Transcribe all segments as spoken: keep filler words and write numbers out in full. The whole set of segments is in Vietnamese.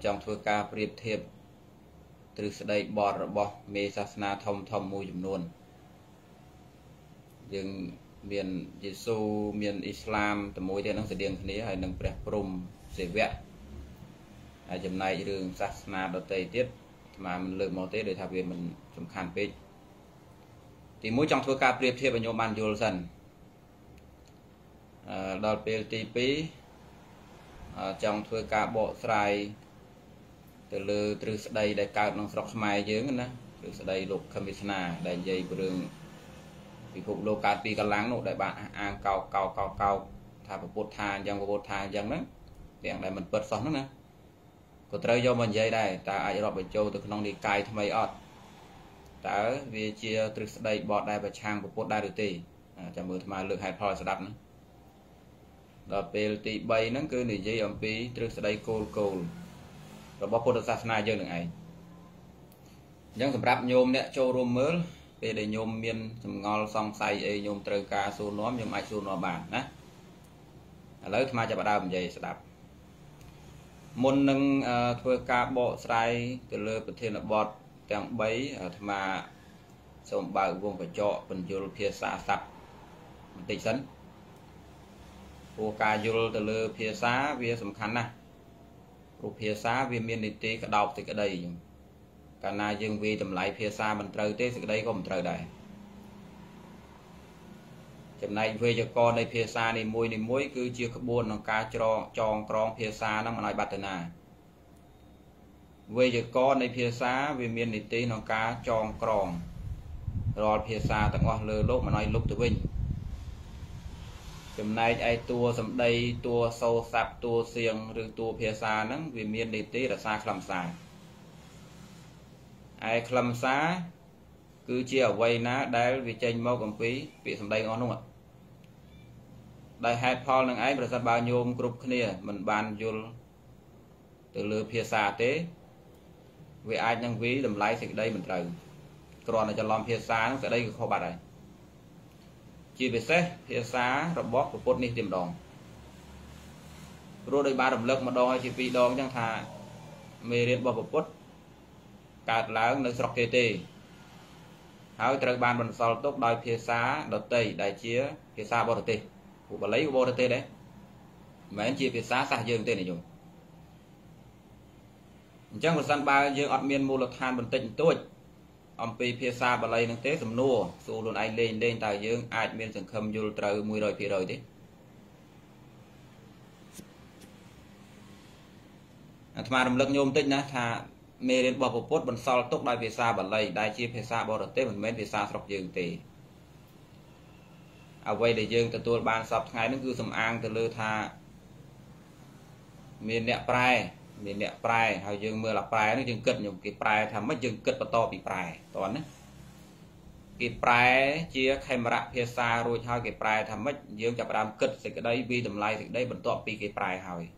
trong thua ca priệp thiệp từ đây bỏ bỏ mê sasna thông thông mùi dùm luôn nhưng miền Giêsu miền Islam từ mối thì nó sẽ điên thế hay nâng đẹp prum dễ vẹn ở dùm này đường sasna đợt tây tiết mà mình lựa màu tết để thảo về mình trong khăn pê thì mỗi trong thua ca priệp thiệp và nhóm bàn dùl dần đợt bê tí bí trong thua ca bộ sài từ lư từ đây đại cao nông sọc mai dướng nữa từ đây lục commissioner đại dây đường vì phục lô cá pi cá láng nụ đại bạn an cao cao cao cao thà phải bột than trong bột than trong đó để đại mình bật sóng nữa có tới do mình dây đây ta ai đó bị trâu từ nông đi cài thay ọt ta về chia từ đây bọt đại và trang bột đại được tỷ chào mừng tham lượng hai pho sập nữa đợt bê tì bay nó cứ để dây ẩm pi từ đây cồn cồn rồi bóc bột sạch này chơi được này những sản phẩm nhôm nè châu rôm mới về để nhôm miên chầm ngon xong xay nhôm trời ca số nó nhôm ai số nó bàn nè lấy tham gia vào đào mình dây sẽ đạp môn nâng thưa ca bộ xay từ lơ bật thiên là bọt càng bấy mà xong bao gồm phải trọ phần dầu phía xa sạch tịnh sấn vô ca dầu từ lơ phía xa phía sầm khăn nè rụp phía xa viên miền địa tây cả đọc thì cái đây cả na dương vi tầm lại phía xa mình trời tết cái đây không trời đây tầm này về cho con đây phía xa này môi này muối cứ chia các buôn nó cá cho tròn tròn phía xa nó mà nói bát thế nào về cho con đây phía xa viên miền địa tây nó cá tròn tròn rồi phía xa tặng ngọn lửa lốp mà nói lốp từ bên hôm nay ai tua sầm đây tua sâu sạp tua xiềng rồi tua phía xa nắng vì miền địa tây là xa khăm xa ai khăm xa cứ chia ở quay ná đá vì tranh mau cầm phí bị sầm đây ngon đúng không ạ đây hai Paul đang ấy là bao nhiêu group kia mình bàn vô từ lừa phía xa thế vì ai đang ví làm lái thì đây mình trời còn là cho lon phía xa nó sẽ đây kho bạc này chỉ về xe phía xa robot của cốt này tìm đòn rồi đây ba động lực mà đo chỉ vì đo chẳng thà mê đến bỏ cốt cạt lá nó sọc kê tê háo trời ban bằng sau tốt đòi phía xa đợt tây đại chia phía xa bỏ tê của lấy của bỏ tê đấy mà anh chia phía xa xa dương tê này dùng chẳng một sân ba dương ọt miên mô lực than bình tĩnh tốt ông pi phía xa bà lây nâng tế sầm nua xu luôn anh lên lên tài dương ai miên sừng khâm vô trời mùi rồi phía rồi thế mà động lực nhôm tích ná thà mê đến bỏ bộ bốt bằng sau tốt đai phía xa bà lây đai chia phía xa bỏ được tế mình mến phía xa sọc dương tì à quay để dương từ tôi ban sọc ngay nó cứ sầm an từ lư thà miên nẹ prai miền địa prai hay dương mưa là prai nó dương cật nhung cái prai tham mất dương cật và to bị prai toàn đấy cái prai chia camera phía xa rồi hai cái prai tham mất dương chập đam cật thì cái đấy vi tầm lai thì đây vẫn to bị cái prai hỏi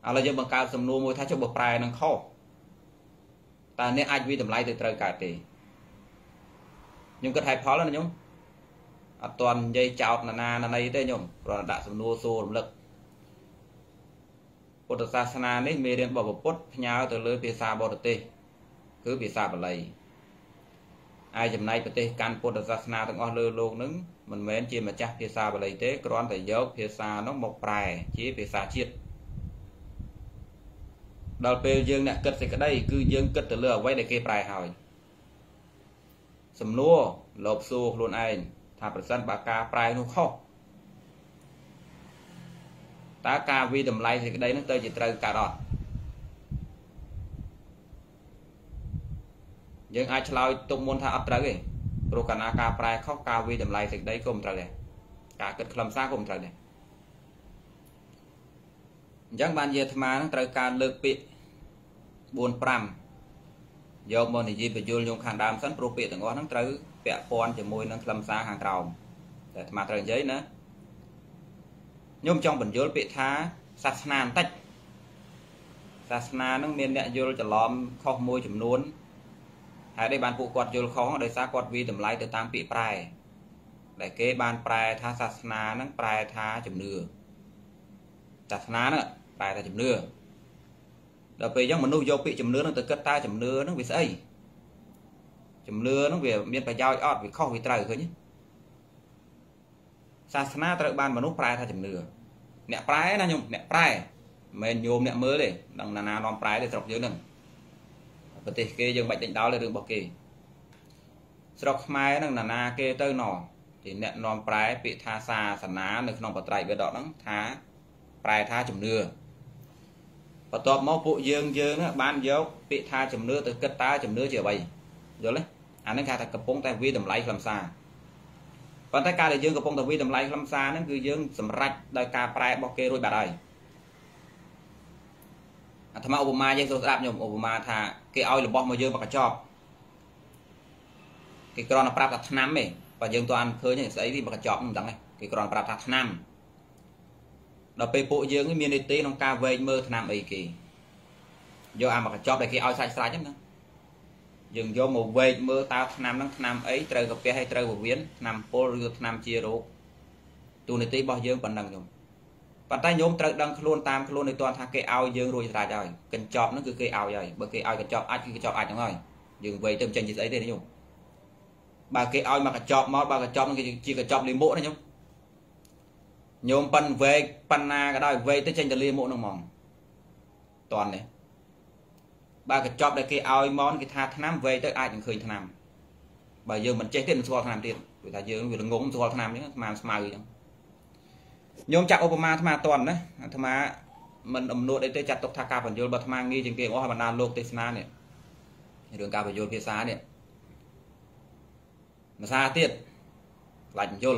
à là dương bằng cao sầm nô môi thái cho bậc prai năng khó ta nên ai vi tầm lai từ trời cả thì nhưng cật hay khó lắm nhung à, toàn dây chào là na là này thế nhung rồi đã sầm nô xô động lực bộ tờ sa na đấy mê đến bỏ bộ bốt nhau từ lưới phía xa bỏ được tê cứ phía xa bỏ lấy ai dùm này bỏ tê can bộ tờ sa na thằng o lơ luôn nứng mình mến chia mà chắc phía xa bỏ lấy tê còn phải dốc phía xa nó một bài chỉ phía xa chiết đầu bê dương nè cất thì cái đây cứ dương cất từ lửa quay để kê bài hỏi sầm nua lộp xu luôn anh thà phần sân bà ca bài nó khó ta ca vi tầm lai thì cái đấy nó tới chỉ trời cả đòn nhưng ai chơi tung môn tha ấp trời gì rồi cả na ca prai khóc ca vi tầm lai thì đấy cũng trời này cả cất làm sao cũng trời này chẳng bàn gì tham ăn trời cả lực bị buồn pram do môn thì gì phải vô nhung hàng đam sẵn pro bị từng ngón nó trời vẽ con thì môi nó làm sao hàng rào mà trời giấy nữa nhôm trong bản dối bị thá sasna tách sasna nó miền địa dối cho lòm khóc môi chấm nón hãy đây bàn phụ quạt dối khó để xa quạt vi tầm lái từ tam bị prai để kế bàn prai thá sasna nó prai thá chấm nửa sasna nữa prai thá chấm nửa Đó bây giờ mình nuôi vô bị chấm lứa nó từ cất ta chấm lứa nó về xây chấm lứa nó về miền phải giao ọt vì khó vì trời thôi nhé sa sana tự ban mà nuôi prai tha chấm lứa nẹt prai na nhung nẹt prai mình nhôm nẹt mưa để đằng nà nà non prai để sọc dưới đằng có thể kê dương bệnh tỉnh táo là đường bọc kì sọc mai đằng nà nà kê tơi nỏ thì nẹt non prai bị tha sa sana được non bọt trai về đó đắng tha prai tha chấm lứa và tọt máu phụ dương dương á ban dấu bị tha chấm nước từ kết tá chấm nước trở về rồi đấy anh đang khai thác cặp bông tai vi tầm lấy làm xa còn tai ca để dương cặp bông tai vi tầm lấy làm xa nó cứ dương sầm rạch đại ca prai bọc kê rồi bà đây à thằng Obama dương số đáp nhom Obama thà cái oi là bom mà dương mà cả cho cái con prap thạch nam này và dương toàn khơi những cái gì mà cả cho cũng chẳng này cái con prap thạch nam đó về bộ dương cái miền tây tây nông ca về mơ nam ấy kì do à mà cái chóp này khi ao sai sai chứ nữa dừng do một về mơ tao nam nắng nam ấy trời gặp kia hay trời một viễn nam pol nam chia rô tu này tây bao dương còn đằng nhôm bàn tay nhôm trời đằng luôn tam luôn này toàn thang cây ao dương rồi ra rồi cần chóp nó cứ cây ao vậy bởi cây ao cái chóp ai cái chóp ai đúng rồi dừng về tâm chân gì ấy đây đấy nhung bà cây ao mà cái chóp mót bà cái chóp cái chia cái chóp liền bộ đấy nhung nhôm pan về pan na cái đó về tới trên trời liền mộ nông mỏng toàn này ba cái chóp này cái ao món cái tha nam về tới ai cũng khơi nam bây giờ mình chết tiền mình nam tiền người ta giờ người ta ngỗng so nam nữa mà mà gì nhôm chặt Obama tham toàn đấy tham mình ẩm nuốt để tới chặt tộc tha ca phần vô bật mang nghi trên kia có hoàn đàn lô tây sơn này đường cao phần vô phía xa này mà xa tiền lạnh vô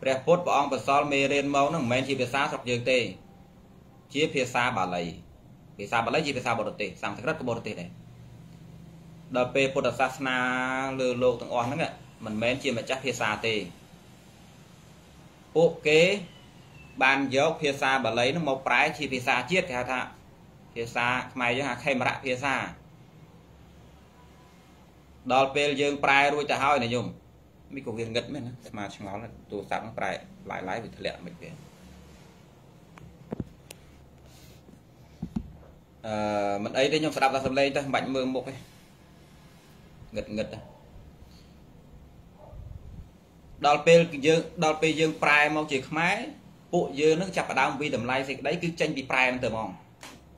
đẹp phốt bỏ ông và sol mê lên máu nó men chỉ về xa sọc dương tê chia phía xa bà lầy phía xa bà lấy chỉ phía xa bờ đất tê sang rất của bờ đất tê này đợt về phốt đất na lừa lộ thằng on đấy mình men chỉ mà chắc phía xa tê bộ kế bàn dốc phía xa bà lấy nó màu trái chỉ phía xa chiết cái thà phía xa mày chứ hả khay mà đã phía xa đợt về dương trái rồi trả hơi này dùng mình có viên ngất mình mà chúng nó là tù sáng lại lại lái về thật lẹ mình về à, mình ấy đấy nhung sẽ đạp ra sầm lên ta mạnh mưa một cái ngật ngật đào pe dương đào pe dương prai mong chỉ máy bộ dương nó chặt ở đám vi đầm lai thì đấy cứ tranh bị prai từ mòn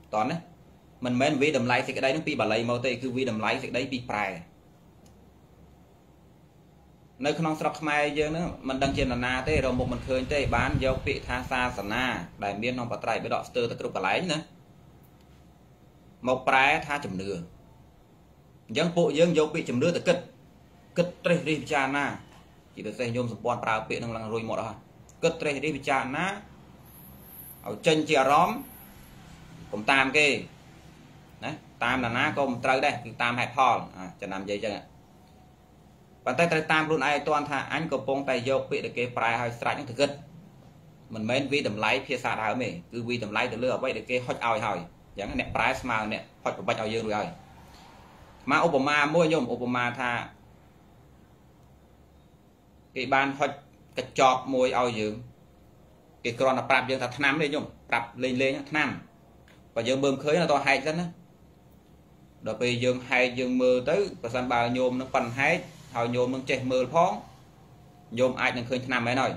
toàn đấy mình men vi đầm lai thì cái đấy nó bị bà lấy màu tây cứ vi đầm lai thì đấy bị prai nơi con sọc mai giờ nữa mình đang trên là na thế rồi một mình khơi thế bán dấu bị tha xa sẵn na đại miên non bát trai với đọt từ từ từ lấy nữa một trái tha chấm nửa dân bộ dân dấu bị chấm nửa từ cất cất tre đi cha na chỉ được xây nhôm sập bòn trào bị năng lăng rồi một đó cất tre đi cha na ở chân chè róm cùng tam kê đấy tam là na cùng trời đây tam hẹp hòn à, cho làm gì chứ bàn tay tay tam luôn ai toàn thà anh có bông tay dọc bị được cái prai hơi sạch những thứ gật mình mới vi tầm lái phía xa đảo mình cứ vi tầm lái từ lừa vậy được cái hot ao hỏi chẳng nè prai mà nè hot bạch ao dương rồi mà Obama mua nhôm Obama thà cái ban hot cái chọp môi ao dương cái con là prap dương thà nam lên nhôm prap lên lên nam và dương bơm khơi là to hay lắm á đợt về dương hay dương mưa tới và san bao nhôm nó phần hết hồi nhôm nó chạy mờ phong nhôm ai đang khơi nam ấy nói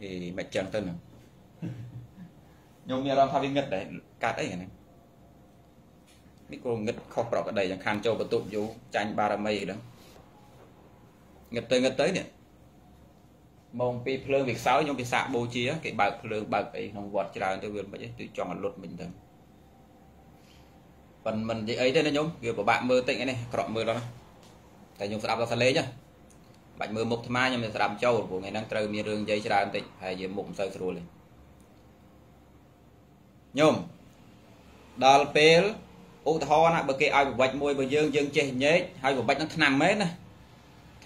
thì mẹ chẳng tin nhôm nhà làm thao viên ngật đấy cắt đấy này mấy cô ngật khó bỏ cái đầy chẳng khăn cho vật tụ vô tranh ba đam mê đó ngật tới ngật tới nè mong pi phơi việc sáu nhôm bị sạ bố chia cái bạc phơi bạc ấy không vọt chỉ là tôi vừa mới tự chọn là luật mình thôi phần mình thì ấy thế này nhôm vừa của bạn mơ tịnh này cọp mơ đó tại nhung sẽ đạp ra sân lê nhá bạn mưa một mai nhưng mình sẽ làm châu của ngày đang trời miền rừng dây sẽ làm tịnh hay gì mụn sơ sờ lên nhôm đào peel u thon á bờ kia ai vạch môi bờ dương dương chê nhế hai của bạch nó nằm mấy này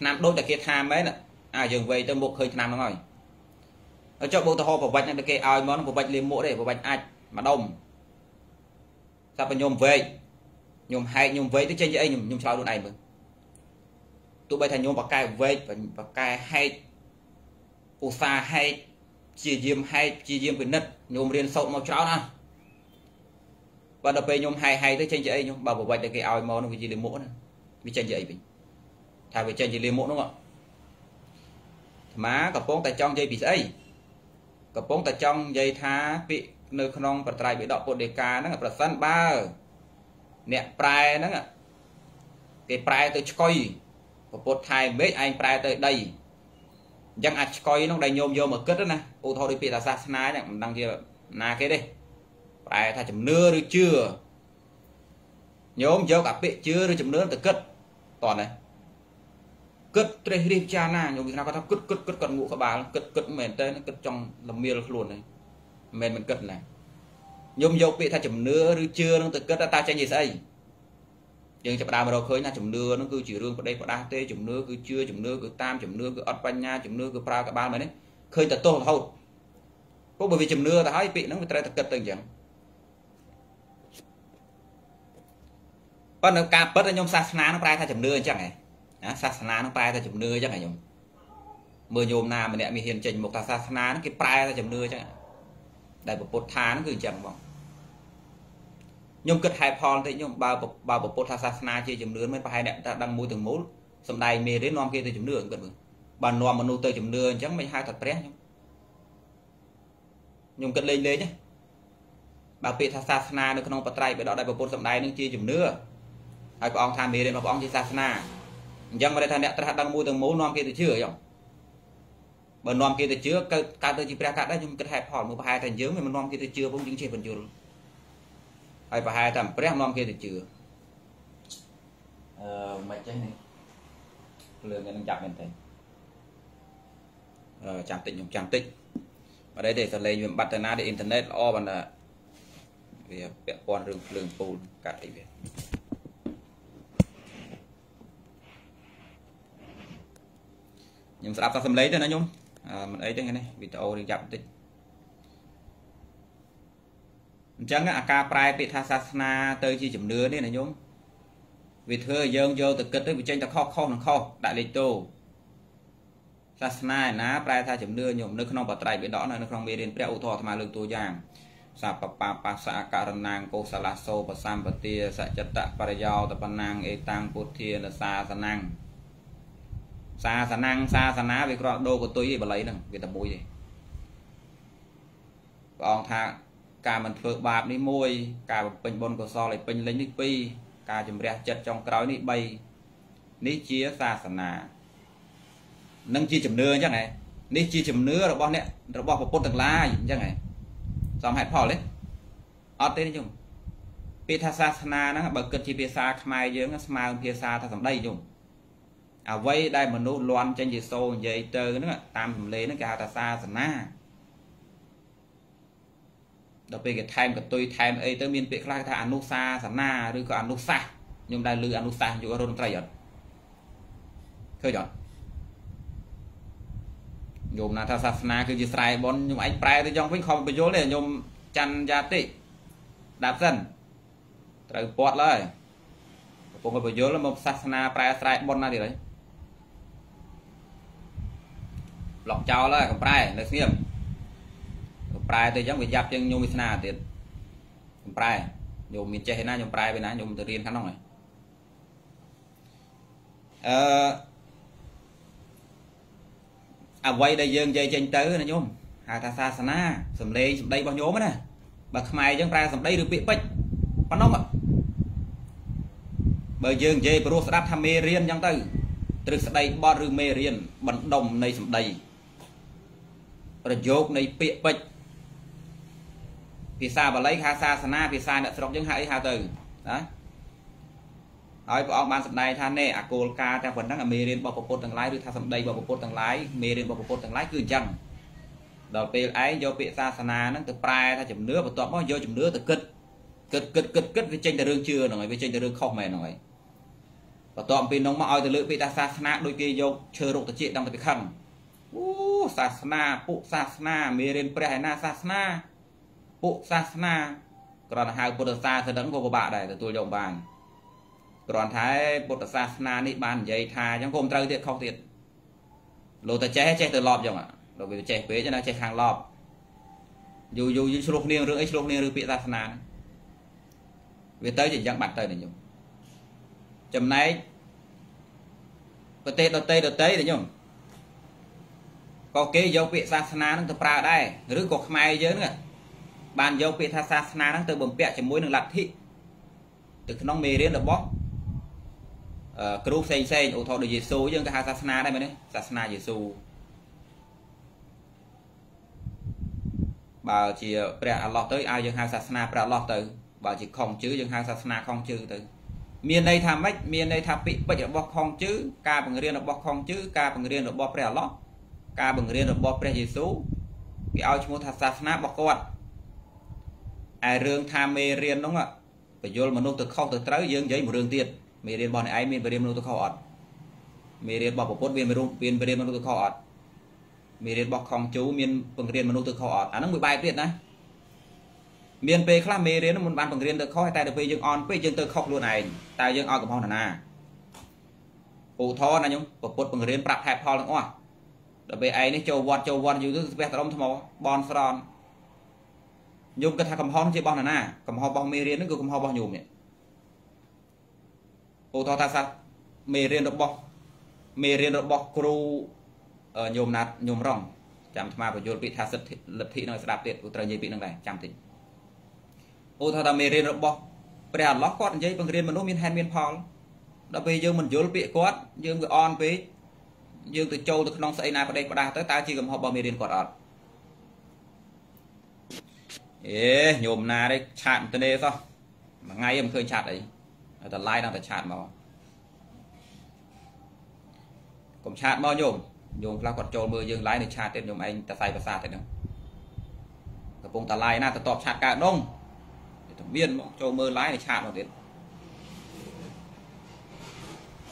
nằm đôi tại kia tham mấy này à dừng về tới một hơi nằm nó rồi nó cho bộ thon của bạch này kia ai món của bạch liền mũi để của bạch ai mà đông sao phải nhôm về nhôm hay nhôm về tới trên dây nhôm nhôm sao luôn này mà tụi bây thành nhôm bạc cài vây và cài hay u xa hay chia diêm hay chia diêm về nứt nhôm riêng sâu màu trắng nè và đập về nhôm hay hay tới trên dây nhôm bảo bộ vậy thì cái ao màu nó cái gì để mũ này bị trên dây mình thay về trên dây liềm mũ đúng không má cặp bóng tại trong dây bị dây cặp bóng tại trong dây tha bị nơi không vật tài bị đọt bột đề ca nó là vật săn ba nẹt prai nó là cái prai tới coi và bột thay mấy anh prai tới đây chẳng ai coi nó đầy nhôm vô mà cất đó nè ô thôi đi bị là xa nái này đang kia là cái đây phải thay chấm nưa được chưa nhóm dấu cặp bị chưa được chấm nưa từ cất toàn này cất đây đi cha na nhiều người nào có thắp cất cất cất còn ngủ các bà cất cất mền tên cất trong làm miêu luôn này mền mình cất này nhóm dấu bị thay chấm nưa được chưa nó từ cất ta ta chơi gì sai nhưng chập đào mà đầu khơi nha chấm nưa nó cứ chỉ riêng vào đây vào đa tê chấm nưa cứ chưa chấm nưa cứ tam chấm nưa cứ ớt nha chấm nưa cứ pra các bà này đấy khơi từ tô thôi có bởi vì chấm nưa ta thấy bị nó người ta cất từng chẳng bất ca bất nhom sa nó phải thay chấm nưa chẳng này sa nó phải thay chấm nưa chẳng này nhom mưa nhôm na mà nè mình hiền trình một ta sa nó cái phải thay chấm nưa chẳng đại bộ bột thá nó cứ chẳng vòng nhom cất hai phòn thế nhom ba bộ ba bộ bột thá sa na chia chấm nưa mới phải nè ta đăng mũi từng mũi sầm đầy mề đến non kia tới chấm nưa cũng được bàn non mà nô tới chấm nưa chẳng mấy hai thật press nhom nhom cất lên lên nhé bà bị thá sa nó không bắt tay bị đọt đại bộ bột sầm đầy nó chia chấm nưa ai ông tham mê đến mà ông chỉ sát na, dân mà đây tham nhẹ ta đang mua từng mũ non kia từ chưa vậy, bờ non kia từ chưa, cá từ chỉ ra cá đấy nhưng cái hai phòn mua hai thành dướng mà non kia từ chưa cũng dính trên phần chuột, hai và hai thằng prep non kia từ chưa, mày chơi này, lừa người đang chặt mình thấy, chạm tịnh dùng chạm tịnh, ở đây để thằng lấy dùng batana để internet o bằng là về con đường lường phù cả đi về. Nhưng sao ta xem lấy thế này nhung à, mình ấy thế này vì tao đi chậm tí chẳng là ca prai bị tha sasana tới chi chấm nứa nên là nhung vì thưa dương vô từ kết tới vì tranh ta kho kho là kho đại lịch tô sasana ná prai tha chấm nứa nhung nước không bật tay bị đỏ này nó không bị đến bẹo thọ mà lưng tôi giang sa pa pa pa sa karanang cô sa la so pa sam pa tia sa chất tạ parayao ta panang etang puthia là sa sanang xa xa năng xa xa ná về đô của tôi và lấy nè vì ta mùi gì còn thà cả mình phượt bạp đi môi cả bình bồn của so lại bình lấy nước pi cả chùm rẹt chật trong cái đi bay ní chia xa xa ná nâng chia chùm nưa chắc này ní chia chùm nưa rồi bọn nè rồi bọn của từng lá chắc này xong hẹp phò lên ớt tên chung pi tha xa xa ná nó bật cực chi pi xa khmai dưới nó smile pi xa tha xong đây chung à vậy đây mà nô loan trên dây sâu dây tơ nữa tam thầm lấy nó cả ta xa sẵn na đặc biệt cái time của tôi time ấy tới miền Việt Nam ta ăn nô xa sẵn na rồi có ăn nô xa nhưng đây lư ăn nô xa chỗ rôn trai giật thôi giật nhôm là ta xa sẵn na cứ chỉ sai bon nhưng anh prai tới trong vĩnh không bị dối này nhôm chăn gia tị đạp dần trời bọt rồi cũng có bị dối là một xa sẵn na prai sai bon na thì đấy lọc cháu là cầm prai là xem prai tôi giống bị giáp chân nhôm miền na tiền cầm prai nhôm miền tây na nhôm prai bên na nhôm từ riêng khán không này à quay đây dương dây chân tứ này nhôm hà tha sa sana sầm lê sầm đây bao nhôm này bậc mày chẳng prai sầm đây được bị bách bắn nóng ạ bởi dương dây pro sát tham mê riêng chẳng từ từ đây bao rư mê riêng bận đồng này sầm đây rồi dốt này bị bệnh vì sao bà lấy ha xa xa na vì sao đã sọc những hại hà từ đó nói của ông ban sập này than nè à cô ca ta vẫn đang ở mê đến bao tầng lái đi tha sầm đây bao tầng lái mê đến bao tầng lái cứ chăng đầu tiên ấy do bị xa xa na nó từ prai ta chấm nước và toàn bao vô chấm nước từ cất cất cất cất cất với trên từ đường chưa rồi với trên từ đường không mày nói và toàn pin nóng mà oi từ lưỡi bị ta xa na đôi kia vô chơi rụng từ chuyện đang từ khăn u sa na pu sa na mê đến prai na sa na bộ sa na còn hai bộ sa thì đấng của bà này là tôi dòng bàn còn thái bộ sa na này bàn dây thà chẳng gồm trâu thiệt không thiệt lô ta che che từ lọp dòng ạ rồi vì che quế cho nó che hàng lọp dù dù dù sụp niềng rưỡi sụp niềng rưỡi bị sa na វាទៅជាយ៉ាងបាត់ទៅញោមចំណែកប្រទេសដទៃដទៃញោមក៏គេយកពាក្យសាសនានឹងទៅប្រើដែរឬក៏ខ្មែរយើងហ្នឹងបានយកពាក្យថាសាសនាហ្នឹងទៅបំពាក់ជាមួយនឹងលទ្ធិទៅក្នុងមេរៀនរបស់គ្រូផ្សេងផ្សេងឧទាហរណ៍ដូចយេស៊ូយើងក៏ហៅសាសនាដែរមែនទេសាសនាយេស៊ូបើជាព្រះអល់ឡោះទៅឲ្យយើងហៅសាសនាព្រះអល់ឡោះទៅបើជាខុងជឺយើងហៅសាសនាខុងជឺទៅមានន័យថាម៉េចមានន័យថាពាក្យពេចន៍របស់ខុងជឺការបង្រៀនរបស់ខុងជឺការបង្រៀនរបស់ព្រះអល់ឡោះការបង្រៀនរបស់ព្រះយេស៊ូគេឲ្យឈ្មោះថាសាសនារបស់គាត់ឯរឿងថាមេរៀននោះបញ្យលមនុស្សទៅខុសទៅត្រូវយើងនិយាយមួយរឿងទៀតមេរៀនរបស់អ្នកឯងមានបរិយាមនុស្សទៅខុសអត់មេរៀនរបស់ប្រពុតមានរូបមានបរិយាមនុស្សទៅខុសអត់មេរៀនរបស់ខងជូមានបង្រៀនមនុស្សទៅខុសអត់អាហ្នឹងមួយបែបទៀតណាមានពេលខ្លះមេរៀនមិនបានបង្រៀនទៅខុសតែដល់ពេលយើងអន់ពេកយើងទៅខុសខ្លួនឯងតែយើងឲ្យកំហុសណាឧទាហរណ៍ណាខ្ញុំប្រពុតបង្រៀនប្រាប់ហេតុផលទាំងអស់ដល់ពេលឯងនេះចូលវត្តចូលវត្តយូរទៅស្ពះត្រុំថ្មបនស្រន់ញោមគិតថាកំហុសជារបស់ណាកំហុសរបស់មេរៀនហ្នឹងគឺកំហុសរបស់ញោមនេះឧទាហរណ៍ថាសាមេរៀនរបស់មេរៀនរបស់គ្រូញោមណាត់ញោមរងចាំថ្មបញ្យល់ពាក្យថាសិទ្ធិលទ្ធិនឹងស្ដាប់ទៀតត្រូវនិយាយពាក្យហ្នឹងដែរចាំតិចឧទាហរណ៍ថាមេរៀនរបស់ព្រះអល់ឡោះគាត់និយាយបង្រៀនមនុស្សមានហេតុមានផលដល់ពេលយើងមិនយល់ពាក្យគាត់យើងវាអន់ពេកយើងទៅចូលទៅក្នុងស្អីណាប្រដេកផ្ដាស់ទៅតើជាកំហុសរបស់មេរៀនគាត់អត់អេញោមណាទេឆាតទៅទេសោះមួយថ្ងៃមិនឃើញឆាតអីតែឡាយដល់តែឆាតមកកុំឆាតមកញោមញោមខ្លះគាត់ចូលមើលយើងឡាយនៅឆាតទៀតញោមឯងតែសៃប្រសាទទៀតហ្នឹងកំពុងតែឡាយណាទៅតបឆាតកើតដងទៅមានមកចូលមើលឡាយនៅឆាតមកទៀត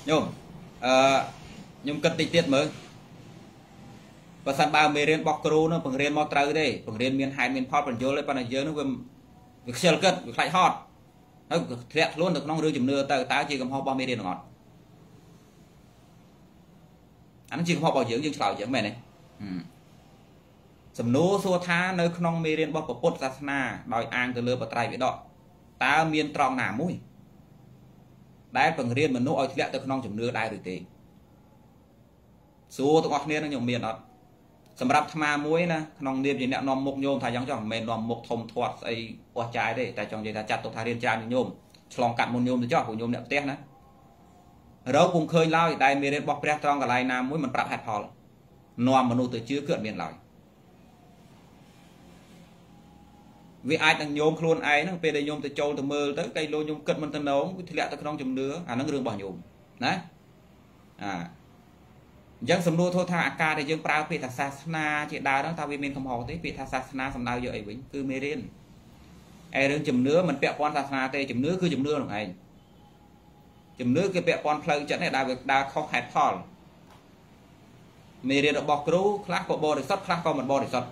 ញោមអឺខ្ញុំគិតតិចទៀតមើលបើសិនបើមេរៀនរបស់គ្រូនោះបង្រៀនមកត្រូវទេបង្រៀនមានហេតុមានផលបញ្យល់ទេប៉ុន្តែយើងនោះវាវាខ្ជិលគិតវាខ្លាចហត់ហើយធ្លាក់ខ្លួនទៅក្នុងរឿងជំនឿទៅតើជាកំហុសរបស់មេរៀនអត់អានឹងជាកំហុសរបស់យើងយើងឆ្លើយយើងមែនទេសំណួរសួរថានៅក្នុងមេរៀនរបស់ពុទ្ធសាសនាដោយអាងទៅលើបត្រៃវិដកតើមានត្រង់ណាមួយដែលបង្រៀនមនុស្សឲ្យធ្លាក់ទៅក្នុងជំនឿដែរឬទេសួរទាំងអស់គ្នានឹងខ្ញុំមានអត់សម្រាប់អាត្មាមួយណាក្នុងនាមជាអ្នកនាំមុខញោមថាយ៉ាងចុះមិនមែននាំមុខធំធាត់ស្អីអស់ចាយទេតែចង់និយាយថាចាត់ទុកថារៀនច្រើនញោមឆ្លងកាត់មុនញោមទៅចុះពួកញោមអ្នកផ្ទះណារោគពុំឃើញឡើយដែលមានរៀនរបស់ព្រះត្រង់កន្លែងណាមួយមិនប្រាប់ហេតុផលនាំមនុស្សទៅជឿគឺអត់មានឡើយវាអាចនឹងញោមខ្លួនឯងហ្នឹងពេលដែលញោមទៅចូលទៅមើលទៅគេលោញោមគិតមិនទៅណងវាធ្លាក់ទៅក្នុងជំនឿអាហ្នឹងរឿងរបស់ញោមណាអាអញ្ចឹងសំណួរធ្វើថាអាការដែលយើងប្រើពាក្យថាសាសនាជាដើមហ្នឹងថាវាមានកំហុសទេពាក្យថាសាសនាសំដៅយកអីវិញគឺមេរៀនឯរឿងជំនឿមិនពាក់ព័ន្ធសាសនាទេជំនឿគឺជំនឿនឹងឯងជំនឿគឺពាក់ព័ន្ធផ្លូវចិត្តនេះដែលវាដើរខុសហេតុផលមេរៀនរបស់គ្រូខ្លះក៏បរិសុទ្ធខ្លះក៏មិនបរិសុទ្ធ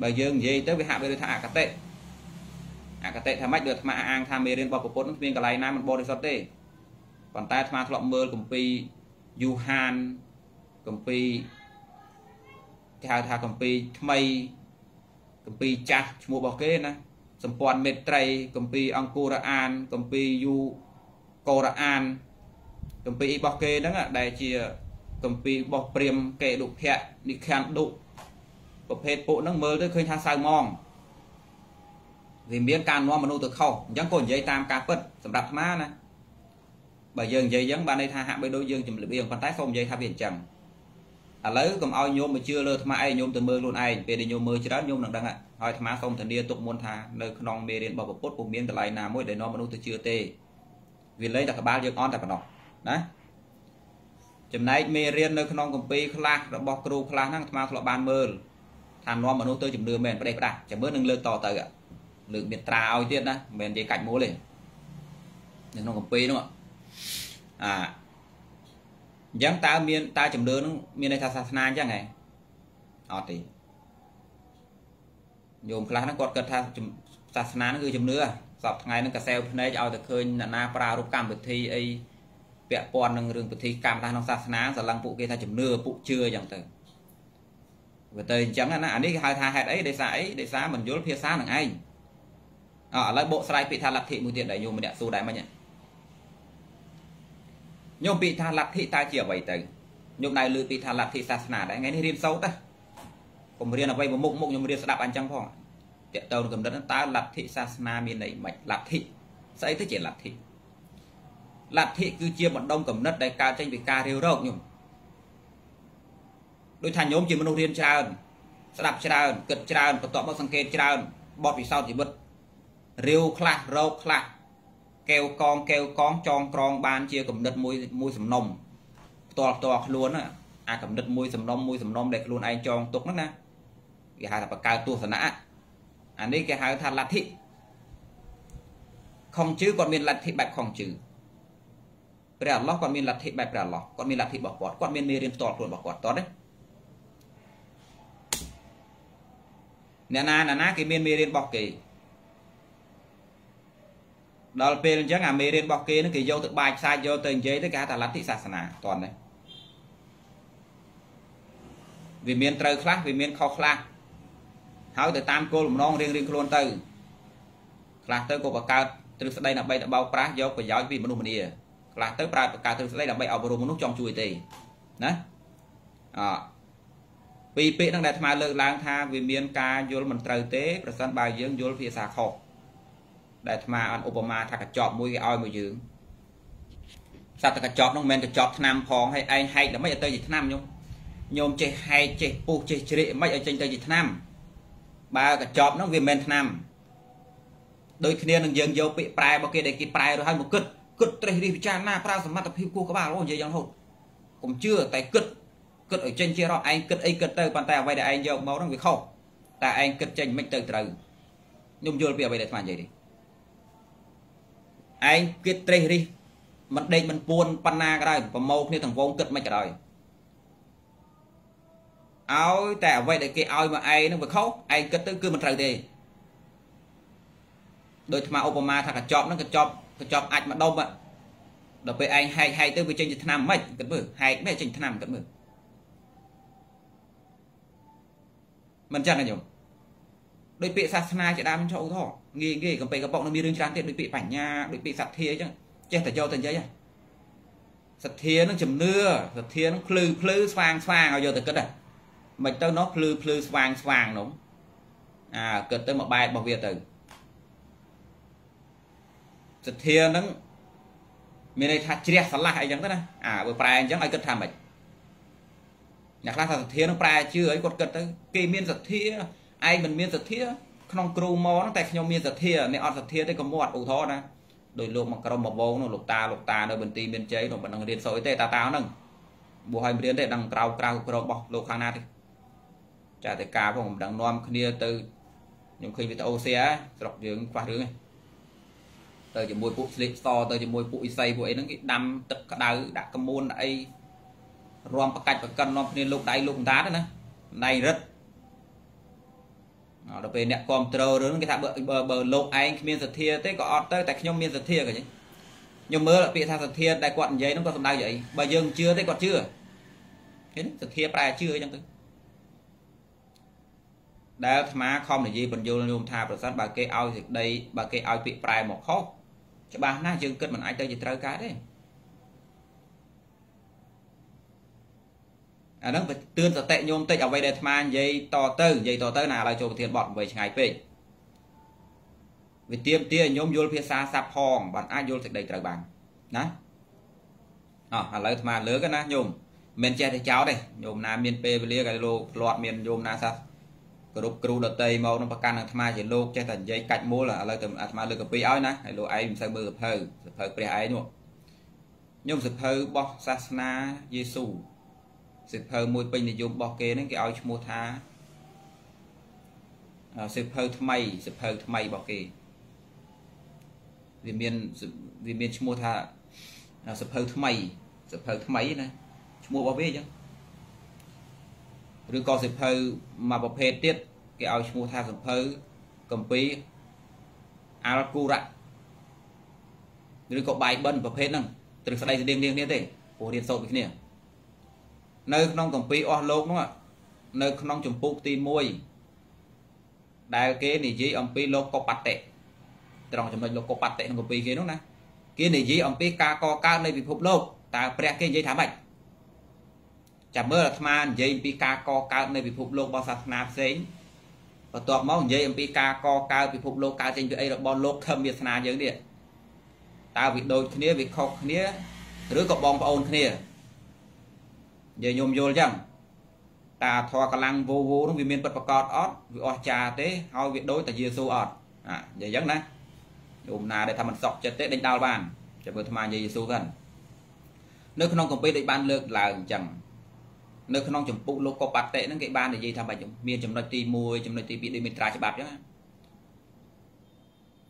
បើយើងនិយាយទៅវាហាក់ដូចថាអកតេអកតេថាម៉េចដូចអាត្មាអាងថាមេរៀនរបស់ប្រពន្ធគ្មានកន្លែងណាមិនបរិសុទ្ធទេប៉ុន្តែអាត្មាធ្លាប់មើលគម្ពីរយូហានគម្ពីរគេហៅថាគម្ពីរថ្មីគម្ពីរចាស់ឈ្មោះរបស់គេណាសម្ព័ន្ធមេត្រីគម្ពីរអង្គរអានគម្ពីរយូកូរ៉ានគម្ពីររបស់គេហ្នឹងដែលជាគម្ពីររបស់ព្រាហ្មណ៍កេតុភៈនិខានឌុប្រភេទពួកហ្នឹងមើលទៅឃើញថាសៅម៉ងវាមានការនាំមនុស្សទៅខុសអញ្ចឹងក៏និយាយតាមការពិតសម្រាប់អាត្មាណាបើយើងនិយាយអញ្ចឹងបានន័យថាហាក់បីដូចយើងជំរាបៀងប៉ុន្តែសូមនិយាយថាវាអញ្ចឹងឥឡូវកុំឲ្យញោមមកជឿលើអាត្មាឯងញោមទៅមើលខ្លួនឯងពេលដែលញោមមើលច្រើនញោមនឹងដឹងហើយអាត្មាសូមធានាទុកមុនថានៅក្នុងមេរៀនរបស់ពុទ្ធពុំមានកន្លែងណាមួយដែលនាំមនុស្សទៅជឿទេវាលេងតែក្បាលយើងអន់តែប៉ុណ្ណោះណាចំណែកមេរៀននៅក្នុងគម្ពីរខ្លះរបស់គ្រូខ្លះហ្នឹងអាត្មាធ្លាប់បានមើលថានាំមនុស្សទៅជំនឿមែនប្រេះផ្ដាស់ចាំមើលនឹងលើកតទៅលើកមេត្រាឲ្យទៀតណាមិនមែននិយាយកាច់មូលទេនៅក្នុងគម្ពីរហ្នឹងអាអញ្ចឹងតើមានតើជំនឿនឹងមានន័យថាសាសនាអញ្ចឹងហ៎អត់ទេញោមខ្លះហ្នឹងគាត់គិតថាសាសនាហ្នឹងគឺជំនឿសពថ្ងៃហ្នឹងកសែវភ្នែកឲ្យតែឃើញអ្នកណាប្រារព្ធកម្មវិធីអីពាក់ព័ន្ធនឹងរឿងពិធីកម្មខ្លះក្នុងសាសនាស្រឡាំងពួកគេថាជំនឿពួកជឿអញ្ចឹងទៅវាទៅអញ្ចឹងណាអានេះគេហៅថាហេតុអីដេសាអីដេសាមិនយល់ភាសានឹងឯង à, lại bộ sai bị tha lạc thị mùi tiền đấy nhôm mình đẹp số đấy mà nhỉ nhôm bị tha lạc thị tai chìa bảy tầng nhôm này lư bị tha lạc thị sát nà đấy ngay riêng xấu ta còn riêng là vay một mục mục nhôm riêng sẽ đạp ăn trăng phong tiện tàu cầm đất ta lạc thị sát nà miền này mạch lạc thị sẽ tới chuyện lạc thị lạc thị cứ chia bọn đông cầm đất đấy cao tranh bị ca rêu đâu nhung đôi thành nhóm chỉ muốn riêng cha sẽ đạp cha cực cha có tọa bao sang kê cha bọt vì sao chỉ bật rêu khla râu khla kêu con kêu con tròn tròn ban chia cầm đất môi môi sầm nồng to to luôn á à cầm đất môi sầm nồng môi sầm nồng đẹp luôn anh tròn tục nó nè cái hai là bậc cao tu sẵn á anh đi cái hai thành lạc thị không chứ còn miền lạc thị bạch không chứ bèo lót còn miền lạc thị bạch bèo lót còn miền lạc thị bỏ quạt còn miền mê riêng to luôn bỏ quạt to đấy nè na nè na cái miền mê riêng bỏ kì đó là bên chắc là mê riêng bỏ kì nó kì vô tự bài sai vô từng giấy tới cả thà lạc thị sà sà toàn đấy vì miền trời khác vì miền khó khác háo từ tam cô lùm non riêng riêng luôn từ khác tới cô bậc cao từ đây là bây đã bao phá vô và giáo vì mình luôn mình là tới bà cả từ đây là bây ở bờ rùa nó trong chuối tì đấy vì bị đang đặt mà lơ lang tha vì miền ca vô mình trời tế và sân bài dưỡng vô phía xa khổ đặt mà ăn Obama thà cả chọp mũi cái oi mũi dưỡng sao thà cả chọp nó men cả chọp nam phong hay ai hay là mấy ở tây gì nam nhung nhôm chơi hay chơi pu chơi chơi mấy ở trên tây gì nam ba cả chọp nó vì men nam đôi khi nên dừng vô bị prai bao kia để kia prai rồi hay một cất cất trời đi cha na prai sớm mặt tập hiu cua các bạn luôn vậy chẳng hồn cũng chưa tại cất cất ở trên kia đó anh cất anh cất từ bàn tay vậy để anh vô máu nó bị khâu ta anh cất trên mình từ từ nhung vô bây giờ để làm gì đi anh cất trời đi mình đây mình buồn panna cái đây và màu như thằng vong cất mấy cái đời áo tại vậy để kia áo mà anh nó bị khâu anh cất tới cứ mình trời đi đôi mà Obama thằng cả chọn nó cả chọn cả chọn anh mà đông ạ đợt về anh hay hay tới về trên Việt Nam mấy cẩn mực hay mấy trên Việt Nam cẩn mực mình chắc là nhiều đôi bị sát na chỉ đam cho ông thọ nghỉ nghỉ cầm bè cầm bọc nó mi đương chán tiện đôi bị phản nha đôi bị sạt thia chứ che phải cho tận giấy à sạt thia nó chầm nưa sạt thia nó khư khư xoang xoang rồi giờ tới cất à mình tới nó khư khư xoang xoang đúng à cất tới một bài bảo vệ từ thực hiện nắng miền này thà chia sẻ lại chẳng thế này à buổi prai chẳng ai cần tham mày nhạc là thực hiện nó prai chưa ấy còn cần tới kỳ miền thực hiện ai mình miền thực hiện không kêu mò nó tại nhau miền thực hiện này ở thực hiện đây có một ủ thọ nè đôi lúc mà cầm một vốn nó lục ta lục ta đôi bên ti bên chế rồi mình đang điền sôi tê ta táo nè bộ hai miền để đằng trao trao rồi bọc lục hàng nát đi trả tiền cá của mình đang nom kia từ những khi bị tàu xe dọc đường qua đường này tới chỉ môi phụ slip store tới chỉ môi phụ xây phụ ấy nó cái đâm tật đá đã cầm môn đại rom cạch và cân nó nên lúc đáy lúc đá nữa này rất nó về nẹt control rồi cái thằng bờ bờ bờ lục anh miền sạt thia tới có tới tại nhau miền sạt thia cái gì nhưng mưa lại bị thằng sạt thia đại quận giấy nó có sầm đau vậy bây giờ chưa thấy còn chưa hết sạt thia prai chưa chẳng tới đã má không là gì còn vô luôn thà và sát bà cây ao thì đây bà cây ao bị prai một khóc cho bà na dương kết mình ai tới gì tới cái đấy à nó phải tương tự tệ nhôm tệ ở đây mà dây to tư dây to tới nào là cho thiệt bọn về ngày về vì tiêm tia nhôm vô phía xa sạp hòn bạn ai vô thịt đầy trời bằng đó à lấy mà lứa cái ná nhôm men che thì cháu đây nhôm nam miền pê lia cái lô loạt miền nhôm na sao group crew đợt tây màu nó bạc năng tham gia trên lô che thành dây cạch mua là lời từ tham gia lực pi áo nè hay lô ai sao mưa hơi hơi pi áo luôn nhưng sập hơi bọc sasna Giêsu sập hơi môi pin thì dùng bọc kia nó cái áo mua tha sập hơi thay sập hơi thay bọc kia vì miền vì miền mua tha sập hơi thay sập hơi thay này mua bao bì chứ rồi có sập hơi mà bọc hết tiết cái áo mua tha sập hơi cầm pí alacura rồi có bài bận bọc hết nè từ sau đây sẽ điên điên điên thế của điên sâu cái này nơi nông cầm pí o lốp đúng không ạ nơi nông trồng puk ti môi đại kế này dưới ông pí lốp có bát tệ trong chấm mình lục có bát tệ không có pi kia đúng nè kia này gì ông pi ca co ca này bị phục lâu ta pre kia dây thả bạch chả mơ là tham dây pi ca co ca này bị phục lâu bao sát nạp dây và toàn máu dây ông pi ca co ca bị phục lâu ca trên cái là bon lốc thâm biệt na giống điện ta bị đôi kia bị khóc kia rứa có bom ôn kia giờ nhôm vô chẳng ta thọ cả lăng vô vô nó vì miền bật bạc cọt ót vì ót trà thế hao việc đối tại Giêsu ót à vậy giống này hôm nay để tham ăn sọc chết tết đánh đau bàn cho bữa tham ăn Giêsu gần nước non còn bị đánh ban lược là chẳng nước non chấm phụ lô có bát tệ nó cái ban để gì tham bài chấm miền chấm nói ti mùi chấm nói ti bị đi miền trà cho bát chứ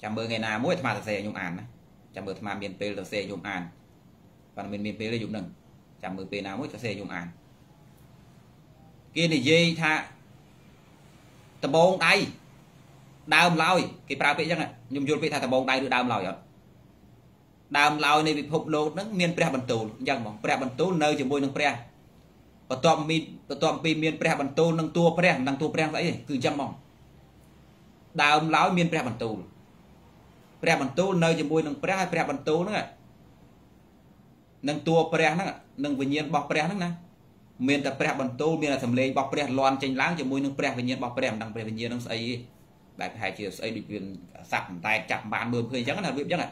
chấm bữa ngày nào mỗi tham ăn sẽ nhung ăn chấm bữa tham ăn miền tây là sẽ nhung ăn và miền miền tây là dùng đừng chấm bữa nào mỗi sẽ nhung ăn kia này gì tha tập bông tay đam lòi cái prao bị chắc này nhung vô bị tha tập bông tay được đam lòi rồi đam lòi này bị phục lột nó miền pre bẩn tù chẳng mỏng pre bẩn tù nơi chỉ môi nâng pre và toàn miền và toàn miền miền pre bẩn tù nâng tua pre nâng tua pre vậy cứ chẳng mỏng đam lòi miền pre bẩn tù pre bẩn tù nơi chỉ môi nâng pre hay pre bẩn tù nữa nâng tua pre nữa nâng vinh nhiên bọc pre nữa nè miền tập prep bẩn tu miền là thầm lệ bọc prep loan chanh láng cho môi nước prep với nhiên bọc prep đang prep với nhiên đang xây đại hải chiều xây được viên sập tay chặt bàn bơm hơi chắc là việc chắc này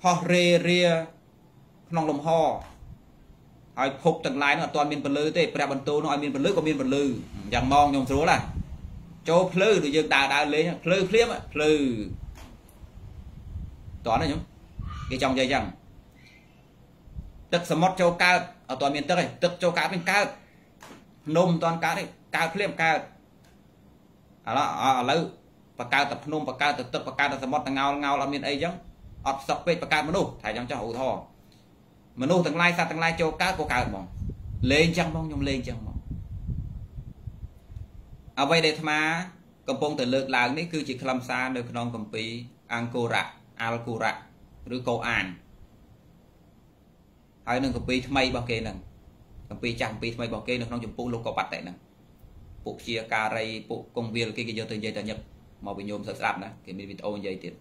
ho re re nòng lồng ho hỏi phục tầng lái nó toàn miền bẩn lư thế prep bẩn tu nói miền bẩn lư có miền bẩn lư dạng mong nhom số là châu lư được dương đà đà lấy lư khiếm á lư toán này nhung cái trong dây rằng tức sầm mót châu cao ở toàn miền tây này tức châu cá bên cao nôm toàn cá này cao phim cao à đó à lâu và cao tập nôm và cao tập tập và cao tập sầm mót ngao ngao là miền ấy giống ọt sập về và cao manu thải trong cho hậu thò manu thằng lai xa thằng lai châu cá của cao mỏng lên trăng mong nhom lên trăng mỏng à vậy để tham á cầm bông từ lược làng đấy cứ chỉ làm xa được non cầm pi angora alcora rồi cầu an hai nâng copy tham bay bao kê nâng copy chẳng copy tham bay bao kê nâng trong chụp phụ lục có bát tệ nâng phụ chia cà ray phụ công viên kia kia giờ từ dây ta nhập màu bị nhôm sập sập nè cái mình bị ô dây tiền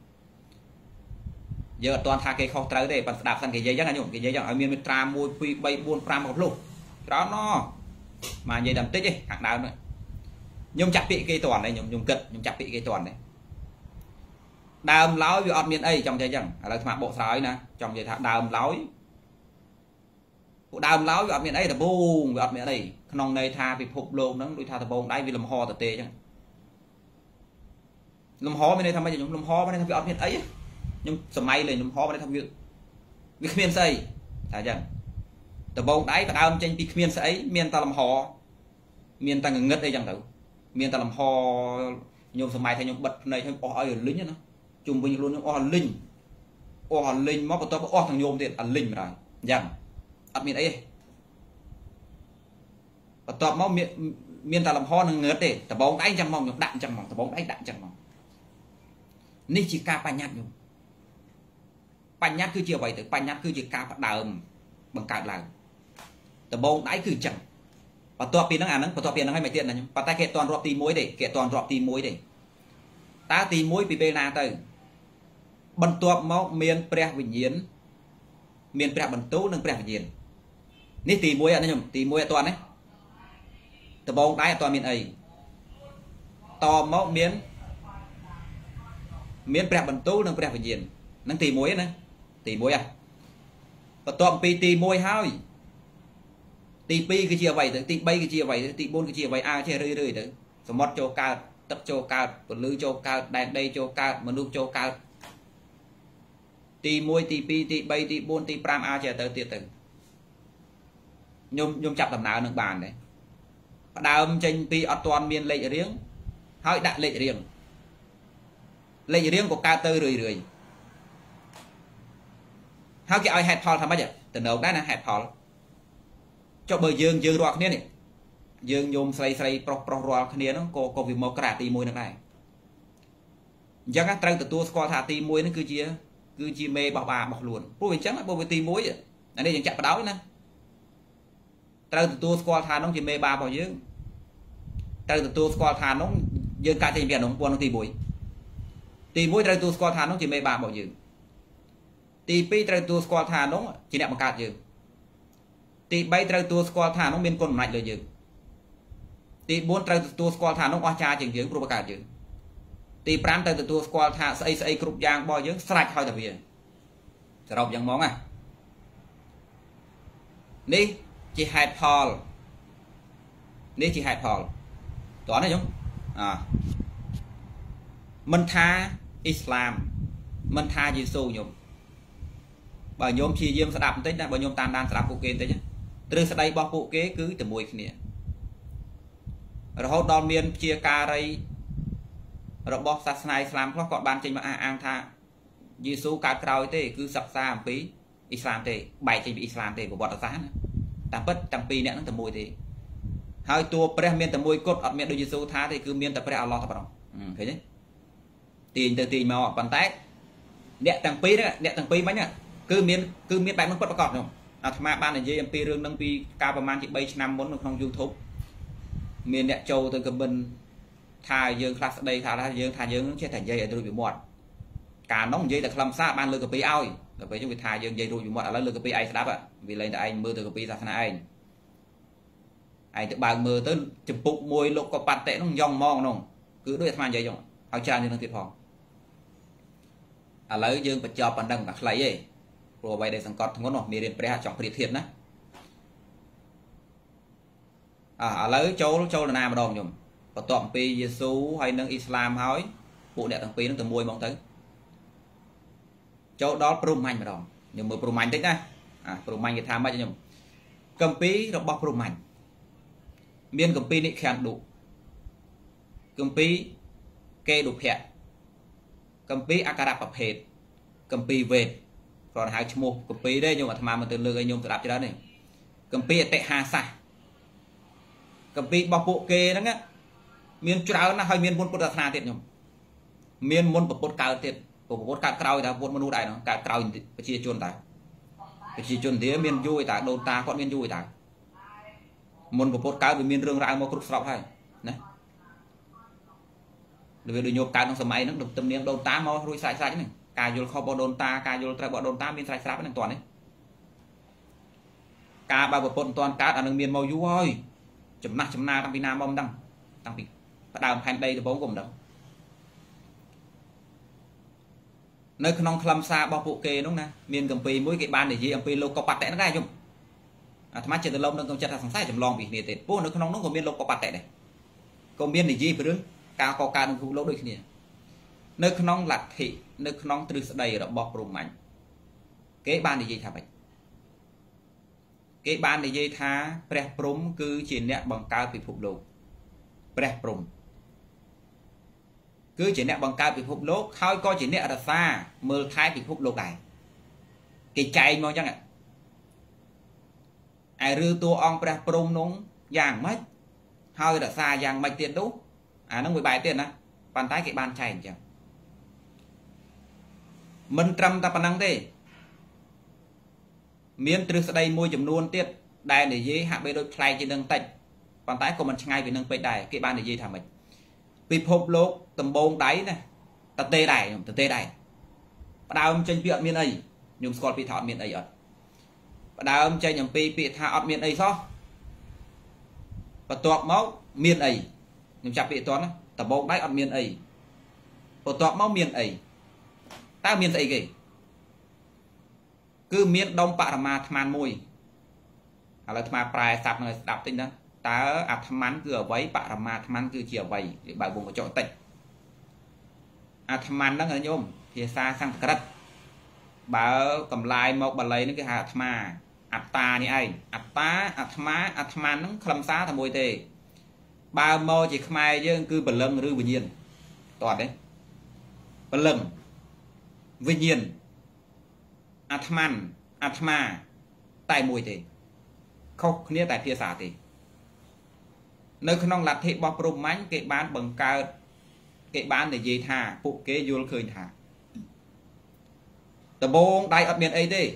giờ toàn thà cái kho tới đây bạn đạp sang cái dây chắc là nhung cái dây chắc ở miền miền trà môi phi bay buôn pram một lục đó nó mà dây đầm tích đi hạng đào nữa nhung chặt bị cây toàn này nhung nhung cật nhung chặt bị cây toàn này đào láo vì ọt miền ấy trong dây chẳng là thằng bộ sói nè trong dây thằng đào láo đào láo với miệng ấy là buông với miệng này nòng này tha bị phục lồn nó đuôi tha tập bông đáy vì làm ho tập tê chứ làm ho bên đây tham gia chúng làm ho bên đây tham gia miệng ấy nhưng sầm may lên làm ho bên đây tham dự bị miệng say thấy chưa tập bông đáy và đào trên bị miệng say miệng ta làm ho miệng ta ngừng ngất đây chẳng thử miệng ta làm ho nhôm sầm may thay nhôm bật này thay o ở lính nó chung bình luôn o linh o linh móc vào to o thằng nhôm thì ăn linh rồi chẳng ở miền ấy và toàn máu miền miền ta làm ho nương ngớt để tập bóng đánh chẳng mong nhục đạn chẳng mong tập bóng đánh đạn chẳng mong nên chỉ ca pan nhát nhung pan nhát cứ chiều vậy tới pan nhát cứ chỉ ca đào ầm bằng cào làng tập bóng đánh cứ chẳng và toàn pin nó ăn nó và toàn pin nó hay mày tiện là nhung và ta kệ toàn rọp tì muối để kệ toàn rọp tì muối để ta tì muối bị bê na tới bần toàn máu miền pre vĩnh nhiên miền pre bần tú nương pre vĩnh nhiên nít tì muối anh em tì muối toàn đấy tập bóng đá toàn miền ấy to máu miền miền pre bẩn tú nâng pre phải diện nâng tì muối nữa tì muối à và toàn pi tì muối hao tì pi cái chia vậy tì bay cái chia vậy tì bốn cái chia vậy ai chia rơi rơi đấy số mót châu cao tập châu cao còn lư châu cao đèn đây châu cao manu châu cao tì muối tì pi tì bay tì bốn tì pram ai chia tới tiệt từng nhôm nhôm chặt tầm nào nâng bàn đấy đào trên pi ở toàn miền lệ riêng hỏi đại lệ riêng lệ riêng của ca tư rười rười hỏi cái ai hẹp thò thằng bây giờ từ đầu cái là hẹp thò cho bờ dương dương đoạt này dương nhôm xây xây pro pro đoạt kia nó cô cô vì màu cà tì môi này giờ các trang từ tua score thả tì môi nó cứ chia cứ chia mê bảo bà bọc luôn bố về trắng bố về tì môi anh đây chẳng chặt vào đáu nè từ từ squat thà nó chỉ mê ba bao nhiêu, từ từ squat thà nó dương ca trên biển nó buồn nó thì bụi, Tì mũi trời tu score thà nó chỉ mê bà bảo dừng. Tì pi trời tu score thà nó chỉ đẹp một cạt dừng. Tì bay trời tu score thà nó miên côn mạnh lời dừng. Tì bốn trời tu score thà nó oa cha dừng dừng cột cạt dừng. Tì pram trời tu score thà say say cột giang bao dừng sạch thôi tập về. Sẽ rộng giang món à. Ní chỉ hẹp hòl. Ní chỉ hẹp hòl. Toán này giống à. Mình tha Islam, mình tha Giêsu nhôm. Bà nhôm chi diêm sẽ đạp một tí nè, bà nhôm tan đan sẽ đạp phụ kê tí nhé. Từ sau đây bỏ phụ kế cứ từ mùi kia. Rồi hốt đòn miên chia ca rây. Rồi bỏ sát này Islam có còn ban trên mà ăn tha Giêsu cả tròi tí cứ sập xa một phí Islam tí, bày trên Islam tí của bọn sát nè. Tạm bất tạm phí nè nó từ mùi tí. Hãy tùa bè miên từ mùi cốt ọt miên đôi Giêsu tha thì cứ miên từ bè Allah thật bằng. Thế nhé. Tiền từ tiền màu bàn tay nẹt tầng pí đó nẹt tầng pí mấy nhá cứ miên cứ miên bài mông quất bạc rồi à tham ban này dây mp rương đăng pi cao và man chỉ bay năm bốn không YouTube miên nẹt châu từ cầm bình thà dương class đây thà thà dương thà dương chia thành dây ở đôi bị mọt cả nóng dây là làm sao ban lừa cầm pi ao cầm pi trong việc thà dương dây đôi bị mọt là lừa cầm pi ai đáp ạ vì lên tại anh mưa từ cầm pi ra thằng anh anh tự bàn mưa tới chụp bụng môi lục có bàn tệ nó nhong mong nồng cứ đối tham dây rồi áo cha như nó tuyệt hòn à lấy dương vật cho bàn đằng là lấy gì rồi vậy đây sang cọt ngón nọ miền pre chọn pre thiệt nè à lấy châu châu là nam đồng nhung và tọm pi Giêsu hay nâng Islam hói vụ đẹp thằng pi nó từ môi mong tới châu đó promanh mà đồng nhưng mà promanh tích nè à promanh thì tham bao nhiêu nhung cầm pi nó bọc promanh miền cầm pi nị khen đủ cầm pi kê đủ hẹn cầm pi akarap bập hệt cầm pi về còn hai chục một cầm pi đấy nhưng mà tham mà từ lừa cái nhôm từ đạp cho đó này cầm pi tệ hà sa cầm pi bọc bộ kê đó nghe miền chúa áo nó hơi miền môn bột đặc na tiệt nhom miền môn bột bột cào tiệt bột bột cào cào đó bột manu đại nó cào cào chỉ chôn ta chỉ chôn thế miền vui ta đầu ta còn miền vui ta môn bột bột cào với miền rương rạng màu cục sọc hay nè đối với nhộp cá trong sầm ấy nó tâm niệm đồn tá mò ruồi sải sải này cá vô kho bò đồn ta cá vô trai bò đồn ta miên sải sáp này toàn đấy cá ba bò bồn toàn cá ở đường miền màu du ơi chấm na chấm na tăng pin nam bom tăng tăng pin bắt đầu hành đây thì bóng cùng đâu nơi khăn khlam xa bao phụ kê đúng nè miền cầm pì mỗi cái ban để gì cầm pì lô có bạt tẹn nó ra chung à thằng chơi từ lâu nên công chất là sáng sai chấm lon bị miệt tẹt bố nơi khăn nóng nó còn miên lô có bạt tẹn này còn miên để gì phải đứng cá có cá không lỗ đôi này nơi khăn lạc thị nơi khăn từ đây là bọc rùm mạnh kế ban để dây thả bạch kế ban để dây thả pre prom cứ chỉ nẹt bằng cao bị phục lỗ pre prom cứ chỉ nẹt bằng cao bị phục lỗ khơi coi chỉ nẹt ở xa mờ thái bị phục lỗ cài cái chạy ngon chẳng ạ ai rư tua on pre prom núng giang mất hơi ở xa giang mạch tiền đúc à nó mười bài tiền á bàn tay cái bàn chảy chẳng mình trăm ta bàn năng thế miền từ đây môi chấm luôn tiết đài để dưới hạ bê đôi play trên đường tạch bàn tay của mình ngay về nâng bê đài cái bàn để dưới thả mình vì hộp lốp tầm bông đáy này ta tê đài ta tê đài đào ông chơi miền ấy nhung score bị thọ miền ấy ở đào ông chơi nhầm pi bị thọ miền ấy sao và tuột máu miền ấy nhưng chặt bị toán tập bóng đáy ở miền ấy của tọa máu miền ấy ta miền ấy kì cứ miền đông bạ mà tham môi à là tham prai sạp người đạp tinh đó ta à tham mán cửa váy bạ mà tham cửa chiều vầy để bài vùng của chọn tịch à tham mán đó người nhôm thì xa sang cắt bà cầm lai một bà lấy nó cái hạt mà ạt ta như ai ạt ta ạt má ạt mán nó khâm xa thầm môi tề ba mô chỉ khai dương cứ bẩn lưng rư bình nhiên toàn đấy bẩn lưng bình nhiên atman atma tại mùi thì khóc nghĩa tại phía xã thì nơi không là thị bọc rùm mánh cái bán bằng cao cái bán để gì thà phụ kế vô khơi thả tờ bông đáy ở miền ấy đi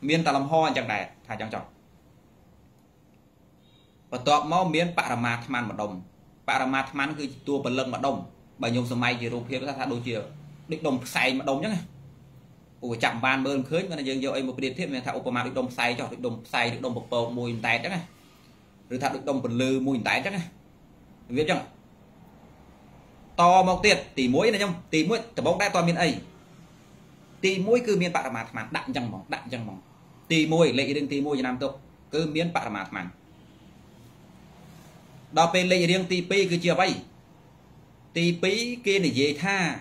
miền ta làm hoa chẳng đại thả chẳng chọn và tọa máu miếng paramatman mà đồng paramatman cứ tua bẩn lưng mà đồng bà nhung sớm mai chỉ rụp hiệp ra thả đôi chiều địch đồng xài mà đồng nhá này của chạm bàn bơn khơi mà dương vô em một điện thiết này thảo của mà địch đồng xài cho địch đồng xài địch đồng một bầu mùi tái chắc này rồi thảo địch đồng bẩn lư mùi tái chắc này biết chưa to mọc tiền tỷ muối này không tỷ muối từ bóng đá toàn miền ấy tỷ muối cứ miền bạc mà mà đặng chẳng mỏng đặng chẳng mỏng tỷ muối lệ riêng tỷ muối nam tục cứ miền bạc mà mà đó bên lệ riêng tỷ pi cứ chia bay tỷ pi kia để dễ tha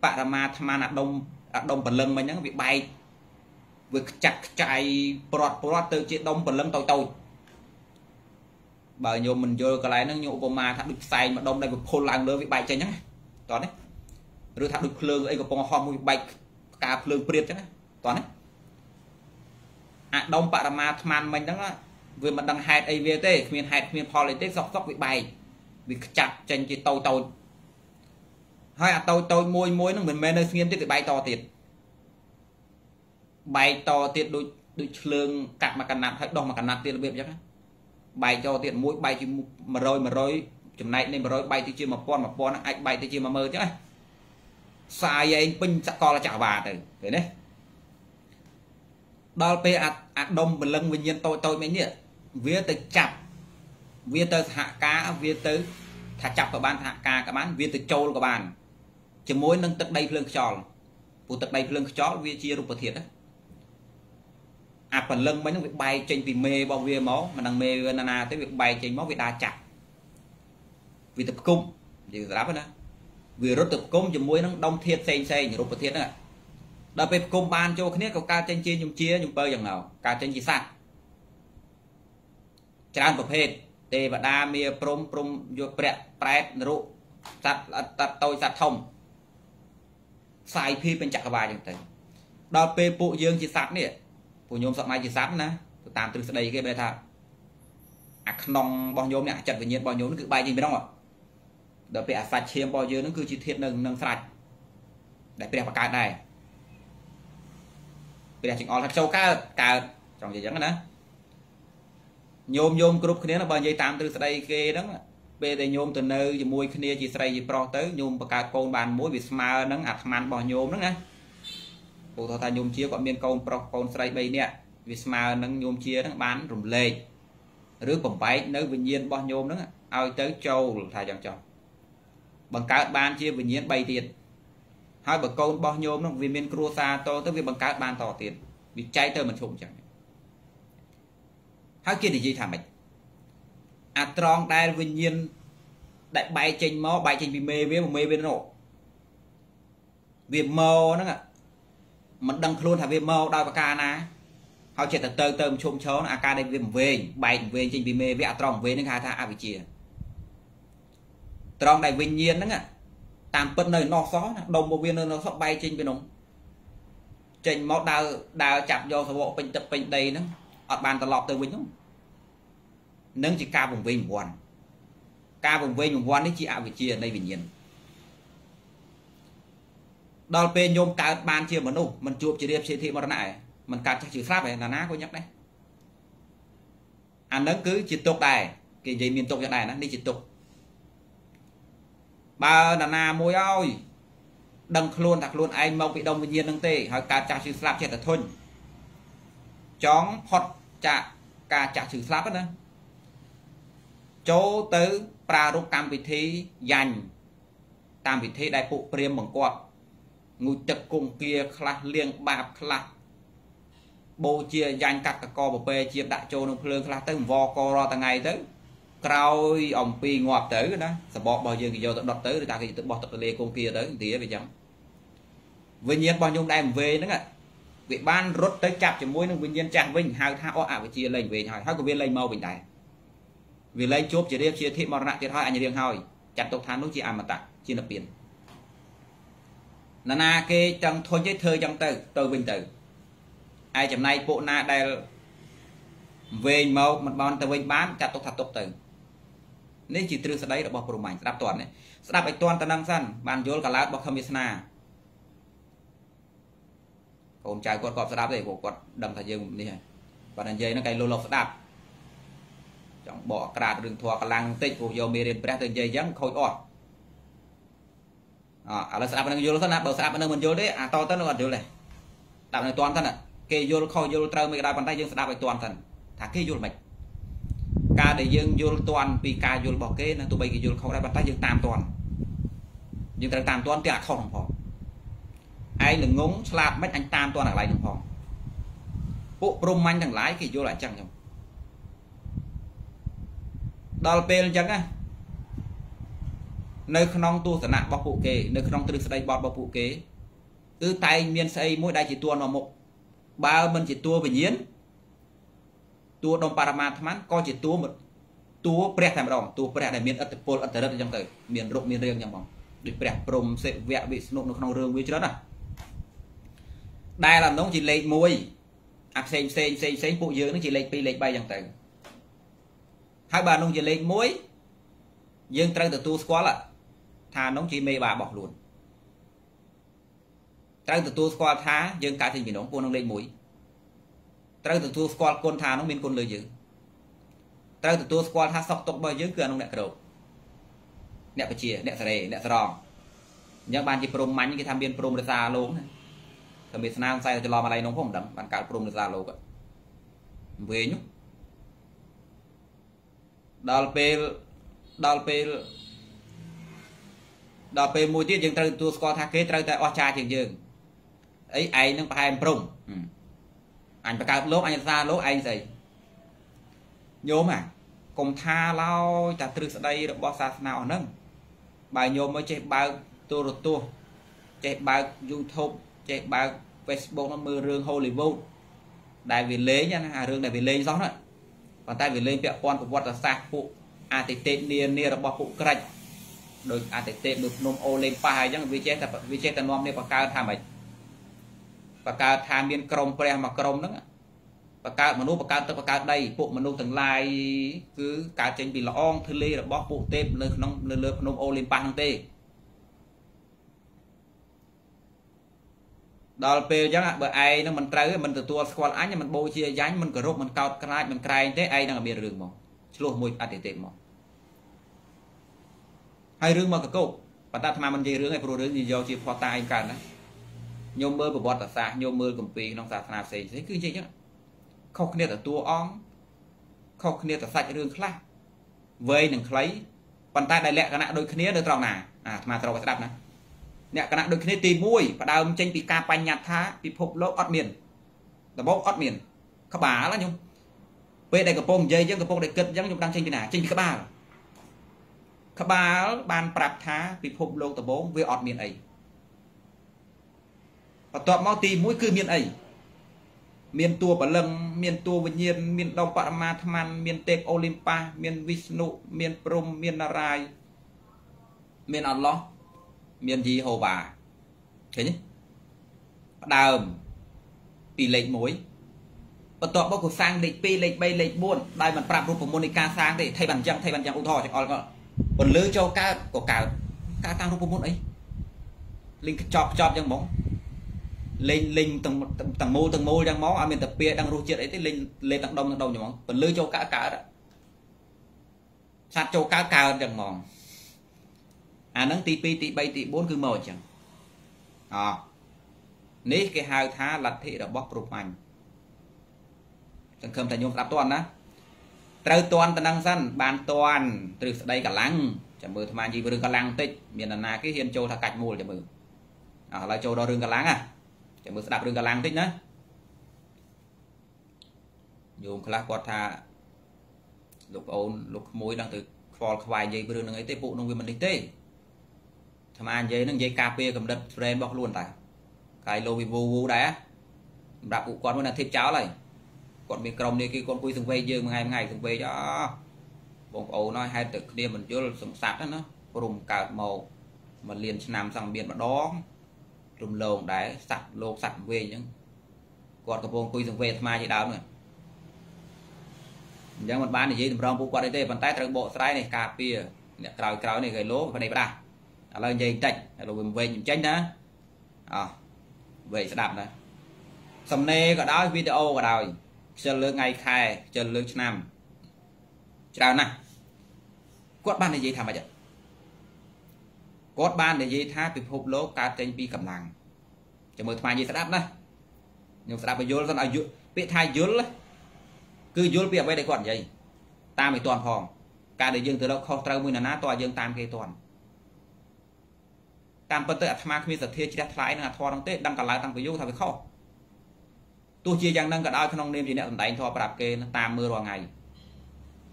bạc mà mà nạp đông nạp đông bẩn lưng mà những việc bay vừa chặt chạy bọt bọt từ chuyện đông bẩn lưng tàu tàu bởi nhiều mình vô cái lái nó nhộn của mà thằng đục xài mà đông đây một phôn làng lớn bị bạch chơi nhá toàn đấy rồi thằng đục lương ấy có con hoa mùi bạch cà lương priệt chứ toàn đấy à đông bạn mà thằng mình đó vừa mà đăng hai avt miền hai miền phò lên tết dọc dọc bị bày bị chặt trên cái tàu tàu hay là tàu tàu môi môi nó mình mê nơi nghiêm chứ bay to tiệt bay to tiệt đôi đôi lương cặp mà cần nạp hay đông mà cần nạp tiền biệt chứ bài cho tiền mũi bay thì mà rồi mà rồi chấm này nên mà rồi bay thì chưa mà con mà con anh bay thì chưa mà mơ chứ sai anh pin chắc con là chảo bà từ thế đấy bao pe à, à đông bình lưng bình nhiên tôi tôi mấy nhỉ vía tới chặt vía tới hạ cá vía tới thả chặt vào bàn hạ cá các bạn vía tới trâu các bạn chỉ mối nâng tật đây lưng tròn của tật đây lưng chó vía chia rụp thiệt đấy à phần lưng mấy nó việc bay trên vì mê bao vía máu mà đang mê nana tới việc bay trên máu bị đa chặt vì tập cung thì đáp đó vì rốt tập cung cho muối nó đông thiệt xanh xanh rốt thiệt đó đợt về cung ban cho cái có ca trên chia nhung chia nhung bơ chẳng nào ca trên chia sang tràn tập hết tê và đa mê prom prom vô bẹt bẹt rượu sạt sạt tôi sạt thông sai phi bên chặt bài chẳng thấy đợt về bộ dương chia sạt nè của nhóm sọt mai chỉ sáp nè, tạm từ đây cái bề thà, à non bao nhóm này chặt tự nhiên bao nhóm nó cứ bay gì bên trong ạ, đợt bè sạch chiêm bao nhiêu nó cứ chỉ thiệt nâng nâng sạch, để bè vào cạn này, bè chỉnh on thật sâu cá cạn, trong gì chẳng nè, nhóm nhóm group kia nó bao nhiêu tạm từ đây cái đó, bè để nhóm từ nơi chỉ môi kia chỉ đây chỉ pro tới nhóm vào cạn con bàn mối bị smart nâng ạt man bao nhóm đó nè. Cô thọ ta nhôm chia còn miền con pro con sài bay nè vì mà nâng nhôm chia nó bán rùm lê rước bẩm bay nơi bình nhiên bao nhôm đó ai tới châu thà chẳng chọn bằng cá ban chia bình nhiên bay tiền hai bậc con bao nhôm nó vì miền cua xa to tới việc bằng cá ban tỏ tiền vì cháy tới mình trộm chẳng hai kia để gì thả mình à tròn đai bình nhiên đại bay trên mó bay trên bị mê với một mê bên nổ việc màu nó mình đăng luôn là vì màu đau và ca ná họ chỉ từ từ từ chung chó là ca đây vì về bày về trên vì mê với à tròn về nước hai ta bị chia tròn này bình nhiên đó ạ tạm phân nơi nó xó đồng một viên nó sắp bay trên bên ông trên máu đau đau chạm vô sổ bộ bình tập bình đây nó ở bàn tờ lọt từ bình không nâng chỉ ca vùng vinh hoàn ca vùng vinh hoàn đấy chị ạ bị chia đây bình nhiên đo về nhôm cả ban chia mà nổ mình chụp chỉ đẹp chỉ thị mà lại mình cắt chữ pháp này là ná của nhắc đấy anh à, nó cứ chỉ tục này cái gì miền tục này nó đi chỉ tục ba là na môi ơi đằng luôn đặt luôn anh mong bị đông bình nhiên đằng tê hỏi cả chữ chữ pháp chết là thôi chóng hot chạ cả chữ chữ pháp nữa chỗ tới pra rút tam vị thế dành tam vị thế đại phụ priêm bằng quạt ngồi chặt cùng kia khla liền bạc khla bô chia dành cắt co bờ pe chia đại châu nông lương khla tới vò co ro tầng ngày tới cày ông pi ngọt tới đó sập bọ bao nhiêu giờ đọt tới ta cái tự bọ tập lê cùng kia tới tía về chẳng vinh nhiên bao nhiêu đem về nữa ạ vị ban rốt tới chặt chỉ muối nông vinh nhiên chặt vinh hai thao o ảo chia lên về hỏi hai của viên lên màu bình đại vì lấy chốt chỉ đêm chia thị mòn nặng thiệt hỏi anh riêng hỏi chặt tộc thán lúc chị ăn mà tặng chia nạp tiền nana kê trong thôn chế thơ trong từ từ bình tử ai chấm này bộ na đây về màu mặt bàn từ bên bán chặt tốt thật tốt từ nên chỉ từ sau đấy là bỏ phần mảnh đáp toàn này đáp bạch toàn ta năng săn bàn dối cả lá bọc không biết na còn trai quạt cọp đáp để bộ quạt đầm thời gian đi và đàn dây nó cày lô lộc đáp trong bỏ cả đường thua cả làng tịnh của dầu mì đến bát từng dây dán khôi ọt à sạp anh vô thân bờ sạp anh mình vô đấy à to tấn nó được này đạp này toàn thân à kê vô khôi vô trâu mấy cái bàn tay dương đạp này toàn thân thả kê vô mạch ca để dương vô toàn vì ca vô bỏ kê là tụi bay vô khâu ra bàn tay dương tam toàn dương ta tam toàn thì là không phòng ai đừng ngúng sạp mấy anh tam toàn là lại đồng phòng bộ prom anh thằng lái kì vô lại chẳng nhầm đào pê chẳng á nơi khăn tu sẵn bọc phụ kế nơi khăn tư sợi bọt bọc phụ kế ư tay miên xây mỗi đại chỉ tua nó một ba mình chỉ tua về nhiến tua đồng paramat mát coi chỉ tua một tua prẹt thảm đồng tua prẹt để miên ở tập pol ở tập đất trong thời miền rộng miền riêng nhầm vòng để prẹt prom sẽ vẽ bị nộp nó khăn rương với chứ đó à đây là nó chỉ lấy môi áp xây xây xây xây phụ dưỡng nó chỉ lấy pi lấy bay trong thời hai bà nông chỉ lấy môi dương trai từ tu quá là thà nóng chỉ mê bà bọc luôn trăng từ tu squat thá dương cá thì bị nóng cô nóng lên mũi trăng từ tu squat côn thà nóng bên côn lời dữ trăng từ tu squat thá sọc tộc bơi dưới cửa nóng nẹt đầu nẹt bờ chìa nẹt sề nẹt sòng nhớ bàn chỉ prom mánh cái tham biên prom được ra lố thằng bị nam say cho lo mà lấy nóng không đấm bàn cả prom được ra lố vậy về nhúc đào pê đào pê đào về mùi tiết dương trâu tua sco thác kế trâu tại o cha trường dương ấy anh đang phải em prong anh phải cao lốp anh ra lốp anh gì nhôm à cùng tha lao chặt từ đây được bao xa nào nâng bài nhôm mới chạy bao tua rồi tua chạy bao YouTube chạy bao Facebook nó mưa rương Hollywood đại việt lê nha hà rương đại việt lê gió đấy còn tay việt lê bẹo con của quạt là sạc phụ à thì tên nia nia là bao phụ cái này đôi anh thấy được nôm ô lên pha giống vi chế tập vi chế tập nôm này bạc cao tham ấy bạc cao tham biên crom pre mà crom đó bạc cao mà nô bạc cao tới bạc cao đây bộ mà nô từng lai cứ cá chén bị lõng thưa lê là bóc bộ tem lên nông lên lên nôm ô lên pha thằng tê đào pê giống à bữa ai nó mình trâu mình từ tua squat á nhưng mình bôi chia dán mình cờ rốt mình cao cay mình cay thế ai đang ở biển rừng mỏ luôn mùi anh thấy mỏ hai rương mà cả câu bản ta tham ăn chơi rương này pro rương gì do chỉ phò tai cả đó nhôm mơ của bọt là xa nhôm mơ cùng pì nông sản làm gì thế cứ chơi chứ không nên là tua ong không nên là sạch rương khác với những lấy bản ta đại lẹ cái nạ đôi khi nè đôi tròn nà à mà tròn đặt nè nè cái nạ đôi khi tìm mũi và đào tranh bị ca pan nhạt thá bị phục lỗ ót miền là bốc ót miền các bà đó nhung về đây cái pông dây chứ cái pông để cất giống nhung đang tranh cái nào tranh cái ba các bà bàn bạc thá bị phục lâu tập bốn với ọt miền ấy và tọt máu tì mũi cứ miền ấy miền tua bờ lâm miền tua bình nhiên miền đông paramataman miền tây Olympa miền Vishnu miền Prom miền Narai miền Allah miền gì hồ bà thế nhỉ đàm tỷ lệ mối và tọt bao cuộc sang lệ pi lệ bay lệ buồn đại bản bạc của Monica sang để thay bàn chăng thay bàn chăng u thò còn lưới cho cá của cả cá tăng robot môn ấy linh chọc chọc trong bóng linh linh tầng tầng mô tầng môi đang máu à mình tập bia đang ru chuyện ấy tới linh lên tầng đông tầng đầu nhóm còn lưới cho cá cá đó sát cho cá cá đang mòn à nắng tì pi tì bay tì bốn cứ mờ chẳng à nếu cái hai thá lật thì đã bóc rụp anh chẳng cầm thành nhôm đạp toàn á trâu toàn ta đang dân bàn toàn từ đây cả lăng chẳng mơ mà gì vừa đường cả lăng tích miền là cái hiền châu thà cạch mùa chẳng mơ à là châu đó đường cả lăng à chẳng mơ đạp đường cả lăng tích nữa dùng khá quạt thà lúc ôn lúc mối đang từ phò vài giây vừa đường ấy tế phụ nông viên mình định tế thầm anh giấy nâng giấy cà phê cầm đất friend bọc luôn tại cái lô bị vô vô đá đạp vụ con là thịt cháo này còn miền Crom này kia con quay sừng vây dương ngày ngày sừng vây đó bông ấu nói hai từ kia mình chưa sừng sạt đó nó rùm cả màu mà liền nằm sang biển mà đó rùm lồng đá sạt lô sạt về những còn cái bông quay sừng vây mai gì đó nữa giống một bán thì gì rong qua đây đây bàn tay trong bộ trái này cà phê này cào cào này gầy lố phần này ra là dây chạch rồi mình về những chánh đó à về sẽ đạp này xong này cả đó video cả đời chân lưỡi ngày khai chân lưỡi nam chào nè quát ban là gì thằng bà Cốt ban để dây tha bị hộp lỗ cá trên pi cầm làng. Cho mời thoại gì sẽ đáp này. Nhưng sẽ đáp với vô là ai dụ bị thay dốt đấy. Cứ dốt bị vậy để còn gì. Ta mới toàn phòng. Cả để dương từ đâu không trao mươi là ná toàn dương tam kê toàn. Tam bất tử à tham khmi giật thiệt chỉ đặt lại là thò trong tết đâm cả lại tăng với vô thà với khó. Tôi chia rằng nâng cả đôi không nên gì nữa đánh thò bạc kê tam mưa vào ngày.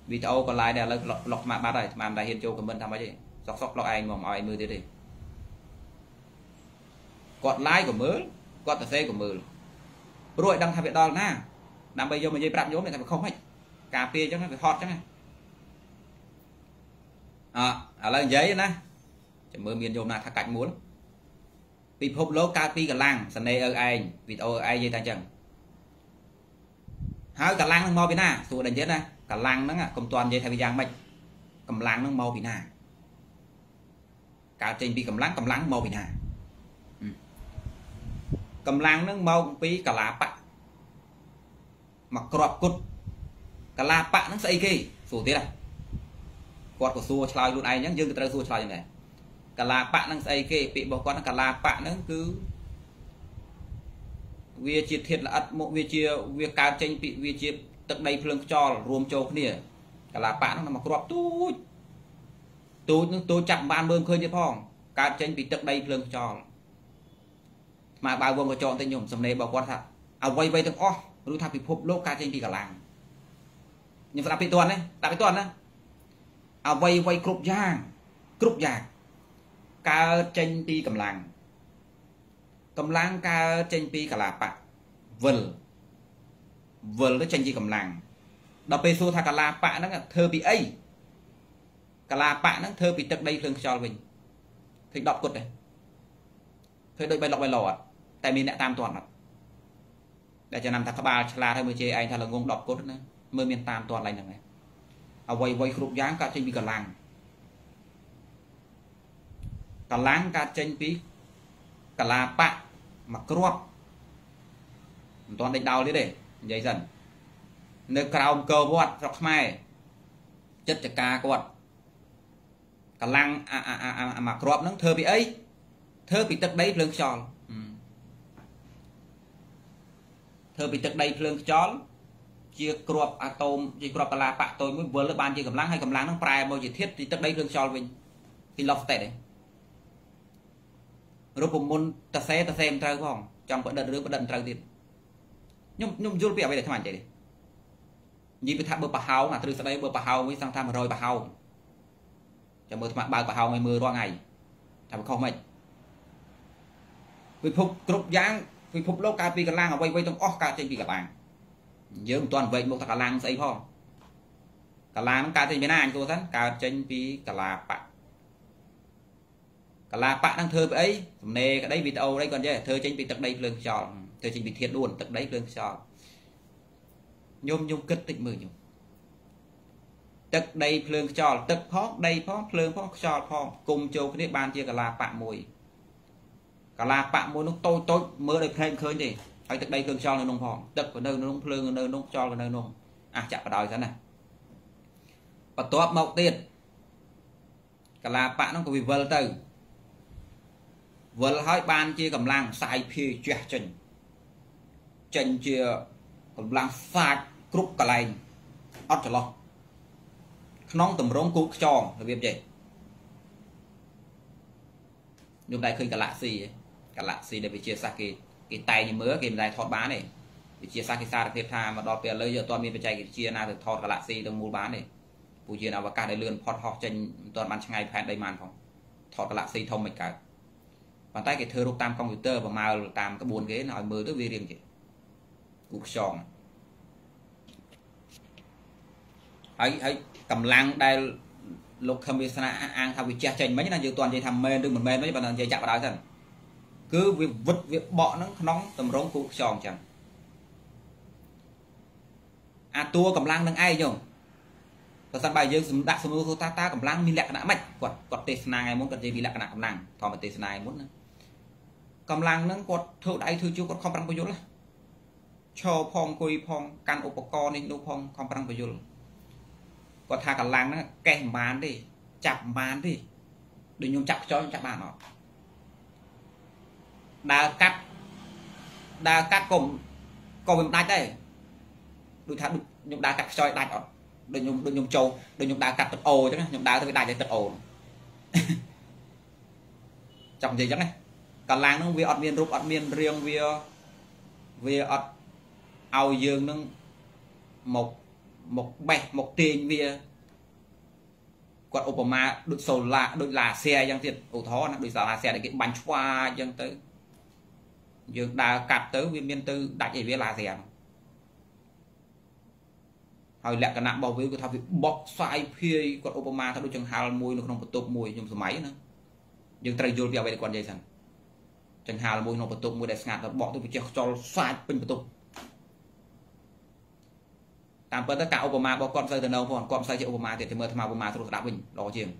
Vì tao còn lại là lọc mạng ba này mà đại hiện châu của mình tham cái gì. Sọc sọc lọc anh mỏng ai mưa thế đi. Cọt lái của mưa, cọt xe của mưa. Rồi đang tham việc đó na. Nằm bây giờ mình dây bạc nhóm này thằng không hết. Cà phê chắc nó phải hot chắc này. À, ở là giấy nè. Chả mơ miền dồn là thắc cách muốn. Vì hộp lô ca ti cả làng, sẵn đây ở anh, vì tao ở ai dây ta chẳng. Hãy cả làng nó mò bên nà, xuống đánh chết nè. Cả làng nó cầm toàn dây thay vì giang mạch. Cầm làng nó mò bên nà. Cả trên bị cầm lăng cầm lăng màu bình hà ừ. Cầm lăng nó màu bí cả lá bạc mặc cọp cút cả lá bạc nó xây kì số thế này quạt của xua chào luôn ai nhá dương từ xua chào như này cả lá bạc nó xây kì bị bỏ quạt cả lá bạc nó cứ việc chia thiệt là ắt một việc chia việc cao tranh bị việc chia tận đây phương cho rùm châu kia cả lá bạc nó mặc cọp tu tôi tôi chạm bàn bơm khơi như phong cá trên bị tật đầy lưng tròn mà bao gồm có chọn tên nhổm sầm nề bảo quan thật à quay quay thằng o rồi thằng bị phụp lốp cá trên bị cả làng nhưng mà bị tuần đấy đã bị tuần đấy à quay quay cục giang cục giang cá trên bị cầm làng cầm làng cá trên bị cả là bạc vần vần nó trên bị cầm làng đập bê xô thằng cả là bạc nó thơ bị ấy cả là bạn nó thơ bị tật đây thường cho mình thì đọc cột này thôi đôi bài lọc bài lò tại mình đã tam toàn mặt để cho năm tháng ba là thôi mới chơi anh thà là ngôn đọc cột nữa mơ miền tam toàn lành này à quay quay khúc dáng cả trên bị cả làng cả láng cả trên bị cả là bạn mặc crop toàn đánh đau đấy để dây dần nơi cào cầu quạt rọc mai chất chả cá quạt cả lăng à à à à mà crop nó thơ bị ấy thơ bị tật đấy lương tròn ừ. Thơ bị tật đấy lương tròn chia crop atom chia crop là bạn tôi mới vừa lớp ban chia cầm lăng hay cầm lăng nó prai bao nhiêu thiết thì tật đấy lương tròn mình thì lọc tệ đấy rồi cùng môn ta xe ta xem trao không trong vẫn đợt rưỡi vẫn đợt trao tiền nhưng nhưng du lịch về để tham đi như bị tháp bờ bà hào là từ sau đây bờ bà hào mới sang tham rồi bà hào cho mưa thằng bạn bà hào ngày mưa qua ngày thằng không mày vì phục cục dáng vì phục lô cà phê cả làng quay quay trong off cà trên bị cả bàn nhớ toàn vậy một thằng cả làng xây không cả làng cà trên bên này tôi thấy cà trên bị cả là bạn cả là bạn đang thơ với ấy nè cái đấy vì tao đây còn chơi thơ trên bị tận đây lương tròn thơ trên bị thiệt luôn tận đấy lương tròn nhôm nhôm kết tịnh mười nhung tật đầy phượng tròn tật phóc đầy phóc phượng phóc tròn phóc cùng châu cái địa bàn chia cả là bạn mùi cả là bạn mùi nó tôi tôi mưa đầy phèn khơi gì phải tật đầy phượng tròn là nông phò tật của nơi nông phượng nơi nông tròn là nơi nông à chạm vào đòi thế này và top mộc tiền cả là bạn nó có bị vờ từ vờ hỏi ban chia cầm làng sai phi chẹt chỉnh chỉnh chia cầm làng sạc cục cả lành ót trở lo nóng tầm rốn cúc tròn là việc gì nhưng đây khơi cả lạ gì cả lạ gì để bị chia xa cái cái tay như mứa cái này thọt bán này bị chia xa cái xa thiệt tha mà đọt về lấy giờ toàn miền bên trái cái chia na được thọt cả lạ gì đồng mua bán này vụ chia nào và cả đại lươn phọt họp trên toàn bán ngày phải đầy màn không thọt cả lạ gì thông mình cả bàn tay cái thưa lúc tam computer và màu tam cái buồn ghế nào mưa tức vi riêng chị cúc tròn ấy ấy cầm lăng đây lục khâm vi sana ăn thao vi cha chành mấy là nhiều toàn gì thầm mê đừng mình mê mấy bạn làm gì chạm vào đó dần cứ việc vứt việc bọ nó nóng tầm rống cục tròn chẳng à tua cầm lăng đang ai nhung và sân bài dương đặt xuống ô ta ta cầm lăng mi lẹ đã mạch quật quật tê sana ngày muốn cần gì bị lẹ nặng cầm lăng thò mà tê sana ngày muốn cầm lăng nó quật thâu đại thư chưa quật không bằng bao nhiêu là cho phong quỳ phong can opco nên đâu phong không bằng bao nhiêu có thà cả làng nó kèm bán đi chạm bán đi Đừng nhung chặt cho chặt bàn nó đã cắt đã cắt cùng cùng đánh đây đôi thằng nhung đã cắt cho đánh đừng nhung đừng nhung châu đừng nhung đã cắt tật ồ chứ nhung đã tôi đánh để tật ồ chồng gì chứ này cả làng nó vì ọt miên rút ọt miên riêng vì vì ọt ao dương nó một một bè một tiền vì quạt Obama được sầu là được là xe giang tiền ổ thó nó được là xe để cái bánh qua giang tới dương đã cặp tới viên miên tư đại chỉ biết là rèn hồi lại cả nặng bảo với của thao việc bọc xoay phi quạt Obama thao đối trường hào mùi nó không có tụt mùi dùng số máy nữa dương tây vô về còn dây sẵn trường hào mùi nó có tụt mùi để ngạt nó bỏ tôi phải cho xoay pin tụt tạm bớt tất cả Obama bỏ con xây từ đâu còn con xây chịu Obama thì mơ tham Obama thuộc đạo mình đó chiềng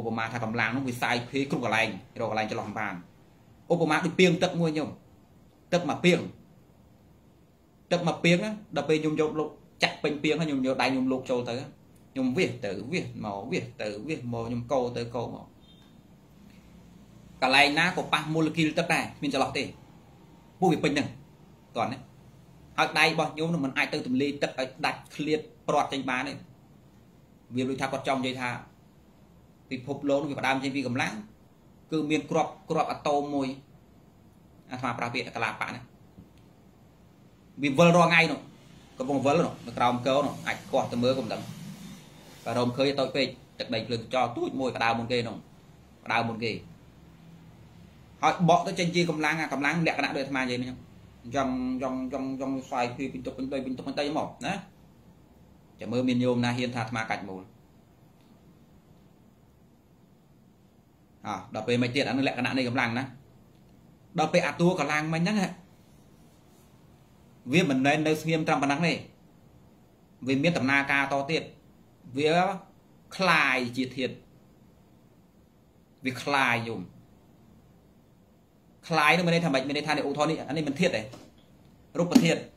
Obama thay cầm làng nó bị sai khi cùng cả lành rồi cả lành cho lòng bàn Obama được piêng tất mua nhung tất mà piêng tất mà piêng á đập về nhung nhung lục chặt bình piêng hay nhung nhung đại nhung lục châu tới nhung viết tử viết màu viết tử viết màu nhung câu tới câu màu cả lành ná của ba molecule tất này mình cho lọt đi vui bình đẳng còn đấy ở đây bao nhiêu mình ai từ từng ly tất đặt liệt bọt trên má này việc đối thao còn trong dây thà thì phục lỗ người đam trên vi cầm lãng cứ miền crop crop ở tô môi hòa đặc biệt là bạn này vì vơ ro ngay rồi có vòng vớ rồi nó tròn cỡ rồi ảnh còn từ mới cũng đầm và đồng khơi tôi về đặc biệt lực cho tút môi và đào một cây rồi đào một cây họ bỏ tới trên chi cầm lãng à cầm lãng lẹ cái nặng được mà gì nữa trong trong trong trong xoay khi bên tục bên tây bên tục bên tây một đó chả mơ miền nhôm na hiền thạt mà cạch mồm à đập về máy tiện ăn lẹ cái nạn này cầm làng đó đập về à tua cả làng mày nhắc hả vì mình nên nơi nghiêm trọng bản năng này vì miết tầm na ca to tiệt vì khai chỉ thiệt vì khai dùng khai nó mới đây thằng bệnh mới đây thay này ô thon đi anh này mình thiệt này rút bật thiệt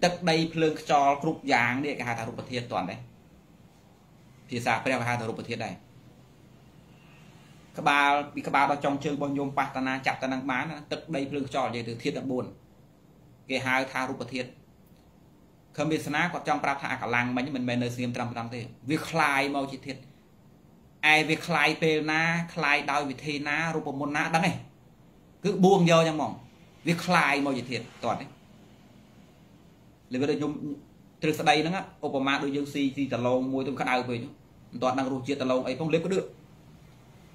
tất đây phơi cho rút giang để cái hai thằng rút bật thiệt toàn đấy thì sao phải đeo hai thằng rút bật thiệt này các ba bị các ba vào trong chơi bao nhiêu patana chặt ta năng bán tất đây phơi cho về từ thiệt đã buồn cái hai thằng rút bật thiệt không biết sáng có trong prap hạ cả làng mà mình mình nơi xem trăm trăm thế việc khai mau chỉ thiệt ai việc khai pel na khai đau vì thế na rút bồn na đắng này cứ buông vô trong mỏng việc khai màu gì thiệt toàn đấy lấy về dùng từ sau đây nó á Obama đối với si si talo môi tôi cắt đau về toàn đang ruột chia talo ấy không lấy có được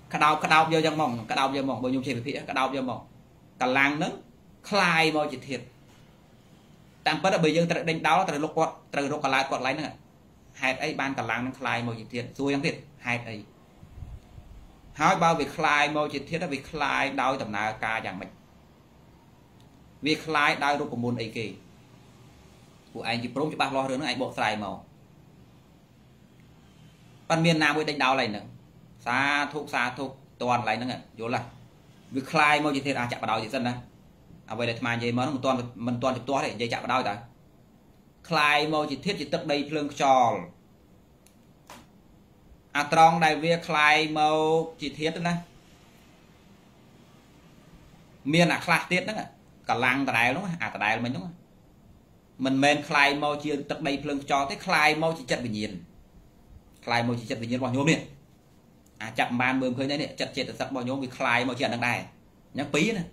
cắt đau cắt đau vô trong mỏng cắt đau vô mỏng bởi dùng chế bị cắt đau vô mỏng cả làng nữa khai màu gì thiệt tạm bớt là bởi dân đánh đau từ lúc quạt từ lúc còn lại quạt lấy nữa hẹp ấy ban cả làng nó khai màu gì thiệt xui chẳng thiệt hẹp ấy hỏi bao việc khai môi chỉ thiết là việc khai đau tầm nào ca chẳng mình việc khai đau đâu của môn ấy kì của anh chỉ prong cho bác lo nữa anh bộ xài màu ban miền Nam với đánh đau này nữa xa thuộc xa thuộc toàn lấy nữa vô là việc khai môi chỉ thiết à chạm vào đau chỉ dân đây à vậy để mà gì mà nó một toàn mình toàn được to để dây chạm vào đau ta khai môi chỉ thiết chỉ tập đây lương tròn à trong đại việt khai màu chỉ thiết nữa miền là khai tiết đó cả làng tại đúng không à tại đây mình đúng không mình men khai màu chia tất đây phương cho tới khai màu chỉ chặt bình nhiên khai màu chỉ chặt bình nhiên bao nhiêu miền à chặt bàn mường khơi đấy nè chặt chết được sắp bao nhiêu vì khai màu chuyện đằng này nhắc pí này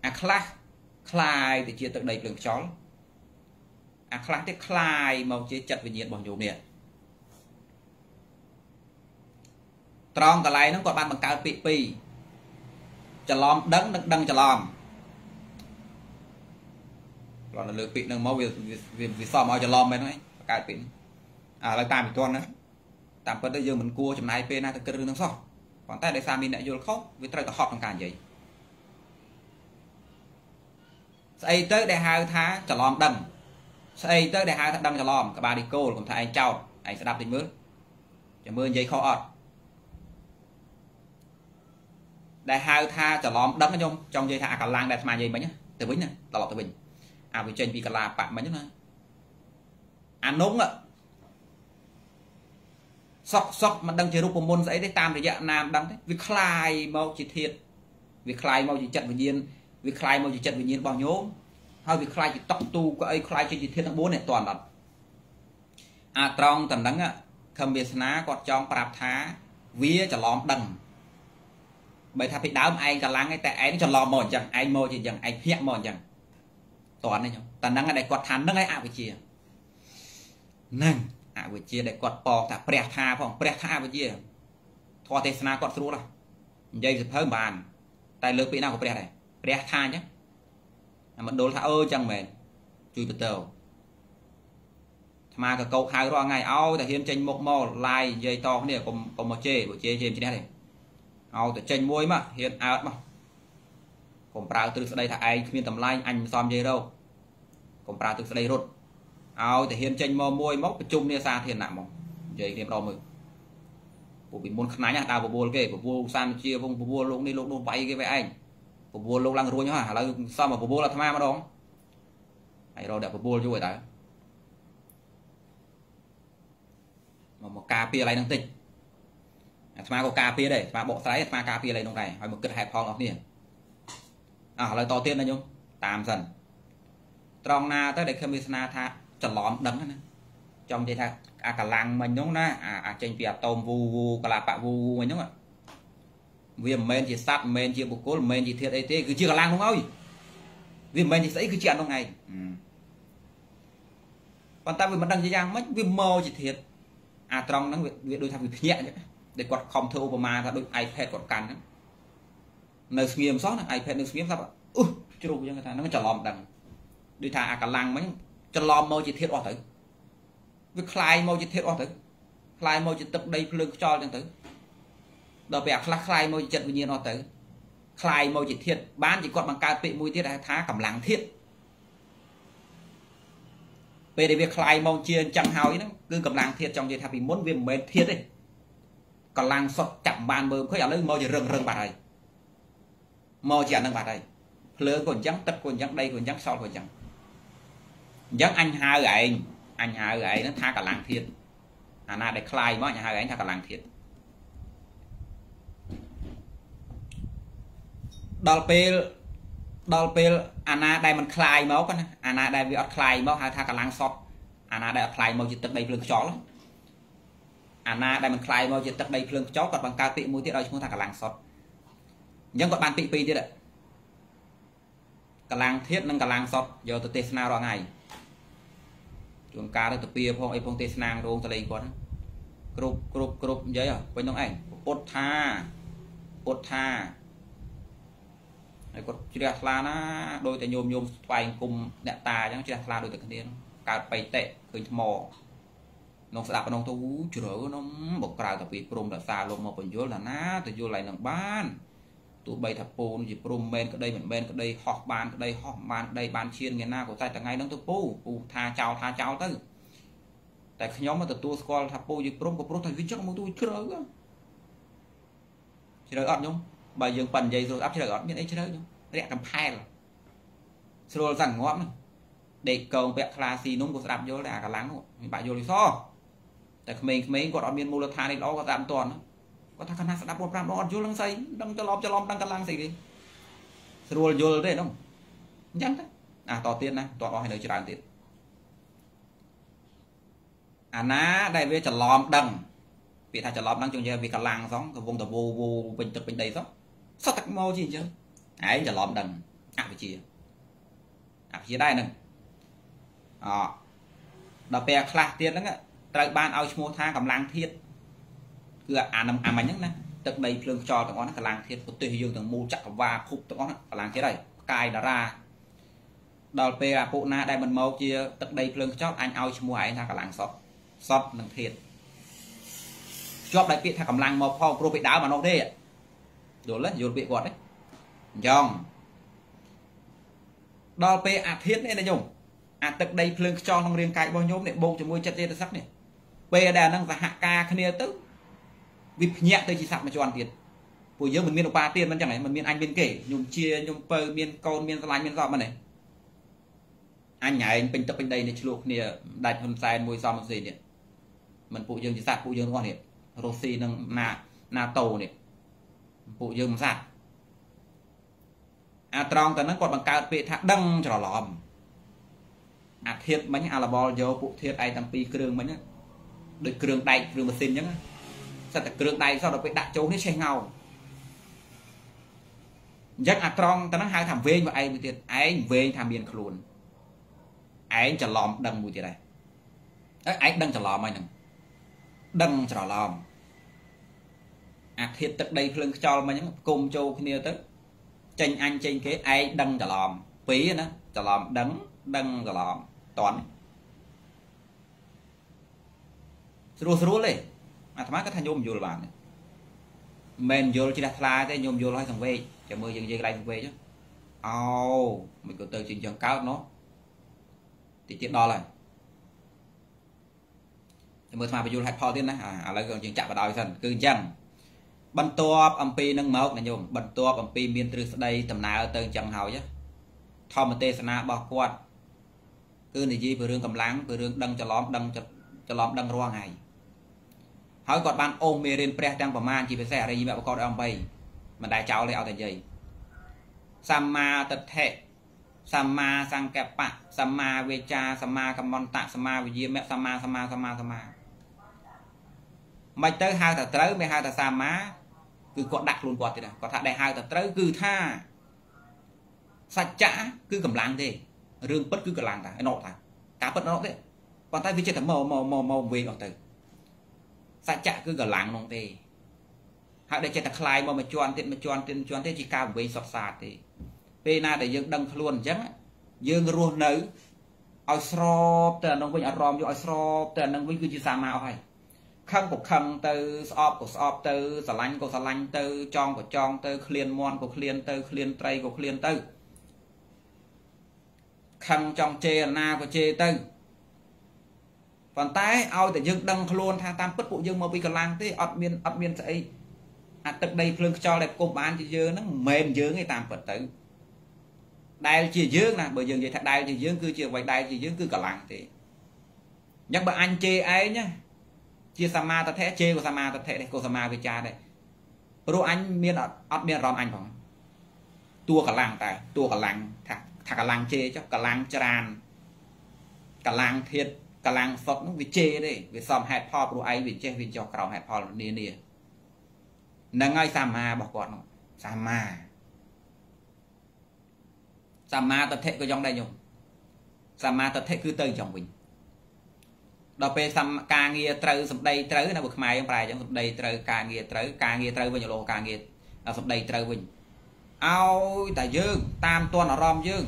à khai khai thì chia tất đây phương chó à khai tới khai màu chia chặt bình nhiên bao nhiêu miền trong cái này nó còn ban bằng cao pì pì chả lom đắng đắng đắng chả lom còn là lừa pì đằng máu vì vì vì sao máu chả lom bên đấy cao pì à lại tạm con đấy tạm con tới giờ mình cua chấm này pê na thực đơn nó sao còn tại đây sao mình lại vô khóc vì trời có họp bằng cả gì xây tới đây hai tháng chả lom đắng xây tới đây hai tháng đắng chả lom các bà đi cô còn thay anh chào anh sẽ đáp tình mới chả mưa giấy khó ọt đại hai tha trở lom đấm nhung trong dây thả cả làng đẹp mà gì mấy nhá từ bình này là lọt từ bình à vì trên vì cả là bạn mấy nhá à núng ạ sọc sọc mà đăng chế rụp môn giấy đấy tam thì dạ nam đăng thế vì khai mau chỉ thiệt vì khai mau chỉ chặt với nhiên vì khai mau chỉ chặt với nhiên bao nhiêu hay vì khai chỉ tóc tu có ấy khai chỉ thiệt thằng bố này toàn là à trong tầm đắng á khâm biệt ná quạt tròn prap thá vía chả lòm đằng bởi thà bị đám ai cả láng ấy tại ai chả lòm mòn chẳng ai mồi chỉ chẳng ai hiện mòn chẳng toàn này nhở tầm đắng này quạt thán đắng ấy à với chia nè à với chia để quạt bò thà prap thá phòng prap thá với chia thọ thế ná quạt sưu là dây giật hơi bàn tại lưỡi bị nào của prap này prap thá nhá mà đồ thà ơ chẳng mệt chui từ từ mà cái câu khai rõ ngày ao thì hiện tranh một màu lại dây to này cùng cùng một chế của chế trên trên này ao thì tranh muối mà hiện áo mà cùng prau từ đây thà ai miền tầm lai anh xóm dây đâu cùng prau từ đây rút ao thì hiện tranh màu muối móc chung này xa thiền nặng mỏng dây thêm đo mười của bị muốn khán nhà tao của buồn kể của buồn san chia vùng của buồn luôn đi luôn luôn vay cái với anh của buồn luôn lăng ruồi nhá hả là sao mà của buồn là tham ăn mà đó ai đâu để của buồn vui đấy một cà phê này đang tịnh, mà có cà phê đây, mà bộ trái, mà cà phê này trong này, hay một cật hẹp phong nó nè, à lời to tiên là nhung, tạm dần, trong na tới đây khi mình na tha, chẩn lõm đắng này, trong thì tha, à cả làng mình nhung na, à à trên việc tôm vu vu, cả là bạ vu vu mình nhung à, vì mình chỉ sát mình chỉ bục cố mình chỉ thiệt ấy thế, cứ chia cả làng không ơi, vì mình thì sẽ cứ chuyện trong này, còn ta vì mình đang chơi giang mất, vì mờ chỉ thiệt à trong nó việc đôi tham việc nhẹ để quạt không thưa Obama ra đôi iPad quạt càn đó nơi nghiêm sót này iPad nơi nghiêm sót ạ ui chưa đủ cho người ta nó mới chả lòm đằng đôi thà à cả làng mấy chả lòm môi chỉ thiết o tử với khai môi chỉ thiết o tử khai môi chỉ tập đây lương cho chẳng tử đợt bẹt là khai môi chật với nhiên o tử khai môi chỉ thiết bán chỉ quạt bằng cà phê mùi tiết là thá cầm làng thiết về để việc khai môi chia chẳng hào nó cứ cầm làng thiệt trong gì thà vì muốn viêm mệt thiệt đấy còn làng sọt chậm bàn bơm khởi ở đây môi chỉ rừng rừng bạt này môi chỉ ăn đang bạt này lứa còn trắng tật còn trắng đây còn trắng sau còn trắng trắng anh hai gậy anh hai gậy nó tha cả làng thiệt à na để khai môi nhà hai gậy tha cả làng thiệt đào pê đào pê à na đây mình khai máu con à na đây bị ở khai máu hai tha cả làng sọt anh đã khai màu chỉ tật đầy phượng chó lắm anh đã mình khai màu chỉ tật đầy phượng chó còn bằng cao tị mũi tiết rồi chúng ta cả làng sọt nhưng còn bàn tị pì thế đấy cả làng thiết nâng cả làng sọt giờ tôi tê nào đó ngày chúng ta được pia phong phong tê nang luôn tôi lấy quán group group group giấy à quên ông ảnh bột tha bột tha này còn chưa đặt là nó đôi tay nhôm nhôm quay cùng đẹp tà chẳng chưa đặt là đôi tay kia cà phê tệ cười mò nông sản nông thú chửi nó bộc ra tập bị prom là xa luôn mà còn vô là ná từ vô lại làm ban tụi bay thập pôn gì prom men cái đây mình men cái đây họp bàn cái đây họp bàn đây bàn chiên ngày na của tay tại ngay nông thú pù pù tha chào tha chào tới tại nhóm mà từ tua squall thập pôn gì prom của prom thành viên chắc mua tôi chửi nữa chửi ọt nhung bài dương phần dây rồi áp chửi ọt miễn ấy chửi nhung rẻ cầm hai rồi rồi rằng ngõ để cầu vẹt là gì nông của đạp vô là cả láng rồi bạn vô lý do tại mình mấy gọi miền mù là thà này nó có giảm toàn có thằng khán đạp một ram nó vô lăng xây đăng cho lom cho lom đăng cả lăng xây đi rồi vô đấy không nhắn thế à tỏ tiền này tỏ hay nói chuyện đàng tiền à ná đây về chở lom đằng bị thà chở lom đằng chung chơi vì cả làng giống vùng tập vô vô bình tập bình đầy giống sao tắc mô gì chứ ấy chở lom đằng à phải chia à chia đây này à, đợt bè khla tiền đó nghe, tại ban ao mua tha cầm lang thiệt, cứ à nằm à mày nhấc nè, tật đầy phượng trò tụi con nó cầm lang thiệt, tụi tôi dùng thằng mù chặt và khục tụi con nó cầm lang thế này, cài đã ra, đợt bè à cụ na đây mình mau chia tật đầy phượng chót anh ao mua ấy tha cầm lang sọt, sọt nằng thiệt, chót đại bị tha cầm lang mò phong, pro bị đá mà nó đê, đồ lết đồ bị quật đấy, dòng, đợt bè à thiệt đấy này nhung. À tật đầy phượng cho long riêng cài bao nhóm này bông cho môi chặt dây sắc này về đà năng và hạ ca khnia tức vịt nhẹ tới chỉ sạc mà cho ăn tiền buổi giờ mình miên ba tiền vẫn chẳng này mình miên anh miên kể nhung chia nhung pơ miên con miên lái miên giò mà này anh nhảy anh bình tập bên đây này chụp nè đặt hôm sai môi giò một gì nè mình phụ dương chỉ sạc phụ dương hoàn hiện rô xì nâng nà nà tàu này bộ dương ra à trong ta nó còn bằng cao bị thạc đăng cho lòm à thiết bánh à là bò vô cụ thiết ai tầm pi cường bánh á được cường đầy cường một xin nhá sao ta cường đầy sao được bị đặt trốn hết xe ngầu chắc à trong ta nó hai thảm về mà ai thiệt ai về tham biên luôn ai cho lòm đằng mùi thế này ấy đăng cho lòm anh đăng cho lòm à thiệt tật đây phương cho mà những cùng châu kia tới tranh anh tranh kế ai đăng cho lòm phí nó cho lòm đắng đăng cho lòm toán rùa rùa lên mà thằng má cái thằng nhôm vô là bạn mình vô chỉ đặt la thế nhôm vô loay thằng về chờ mưa dừng dây lại thằng về chứ ao mình cứ từ trình trường cao nó thì chuyện đó là mưa mà bây giờ hạt phò tiên này à là còn chuyện chạm vào đòi thần cứ chăng bận toa âm pi nâng máu này nhung bận toa âm pi miên từ đây tầm nào từ chăng hào chứ thò một tê sana bao quát cứ này gì vừa rương cầm láng vừa rương đăng cho lóm đăng cho cho lóm đăng roa ngày hỏi còn ban ôm mê lên pre đang bảo man chỉ phải xe đây như vậy con ông bay mà đại cháu lại ao thành gì samma tật hệ samma sang kẹp bạc samma về cha samma cầm mon tạ samma về gì mẹ samma samma samma samma mày tới hai thằng tới mày hai thằng xà má cứ quạt đặt luôn quạt thì nè có thằng đại hai thằng tới cứ tha sạch chã cứ cầm láng thế rương bất cứ cầm láng thằng nọ thằng cá bất nó thế còn tay vì chơi thằng màu màu màu màu về còn từ sạch chã cứ cầm láng nong thế hãy để chơi thằng khai mà mà chọn tiền mà chọn tiền chọn thế chỉ cao về sọt sạt thì về na để dương đăng luôn chứ dương ruột nữ ở sọp từ nông vinh ở rom vô ở sọp từ nông vinh cứ chỉ xà má thôi khăn của khăn từ sọp của sọp từ xà lanh của xà lanh từ tròn của tròn từ khliên mòn của khliên từ khliên tây của khliên từ khăn trong chê na của chê từ còn tái ao để dương đăng luôn tha tam bất vụ dương mà bị còn lang thế ọt miên ọt miên sậy à tật đây phương cho đẹp cô bán chỉ dương nó mềm dương người tam phật tử đại chỉ dương là bởi dương vậy thật đại chỉ dương cứ chiều vậy đại chỉ dương cứ cả làng thì nhắc bà anh chê ấy nhá chia sama ta thế chê của sama ta thế này cô sama với cha đây rồi anh miên ọt miên rom anh không tua cả làng tại tua cả làng thà thà cả làng chê cho cả làng tràn cả làng thiệt cả làng phật nó bị chê đấy vì xòm hạt pho rồi ấy bị chê vì cho cầu hạt pho nề nề nâng ngay sama bỏ quạt sama sama tập thể của dòng đại nhung sama tập thể cứ tới dòng mình đọc về sam ca nghe trừ sập đây trừ là bực mày ông bài trong sập đây trừ ca nghe trừ ca nghe trừ với nhiều lô ca nghe là sập đây trừ mình ao tại dương tam tuần ở rom dương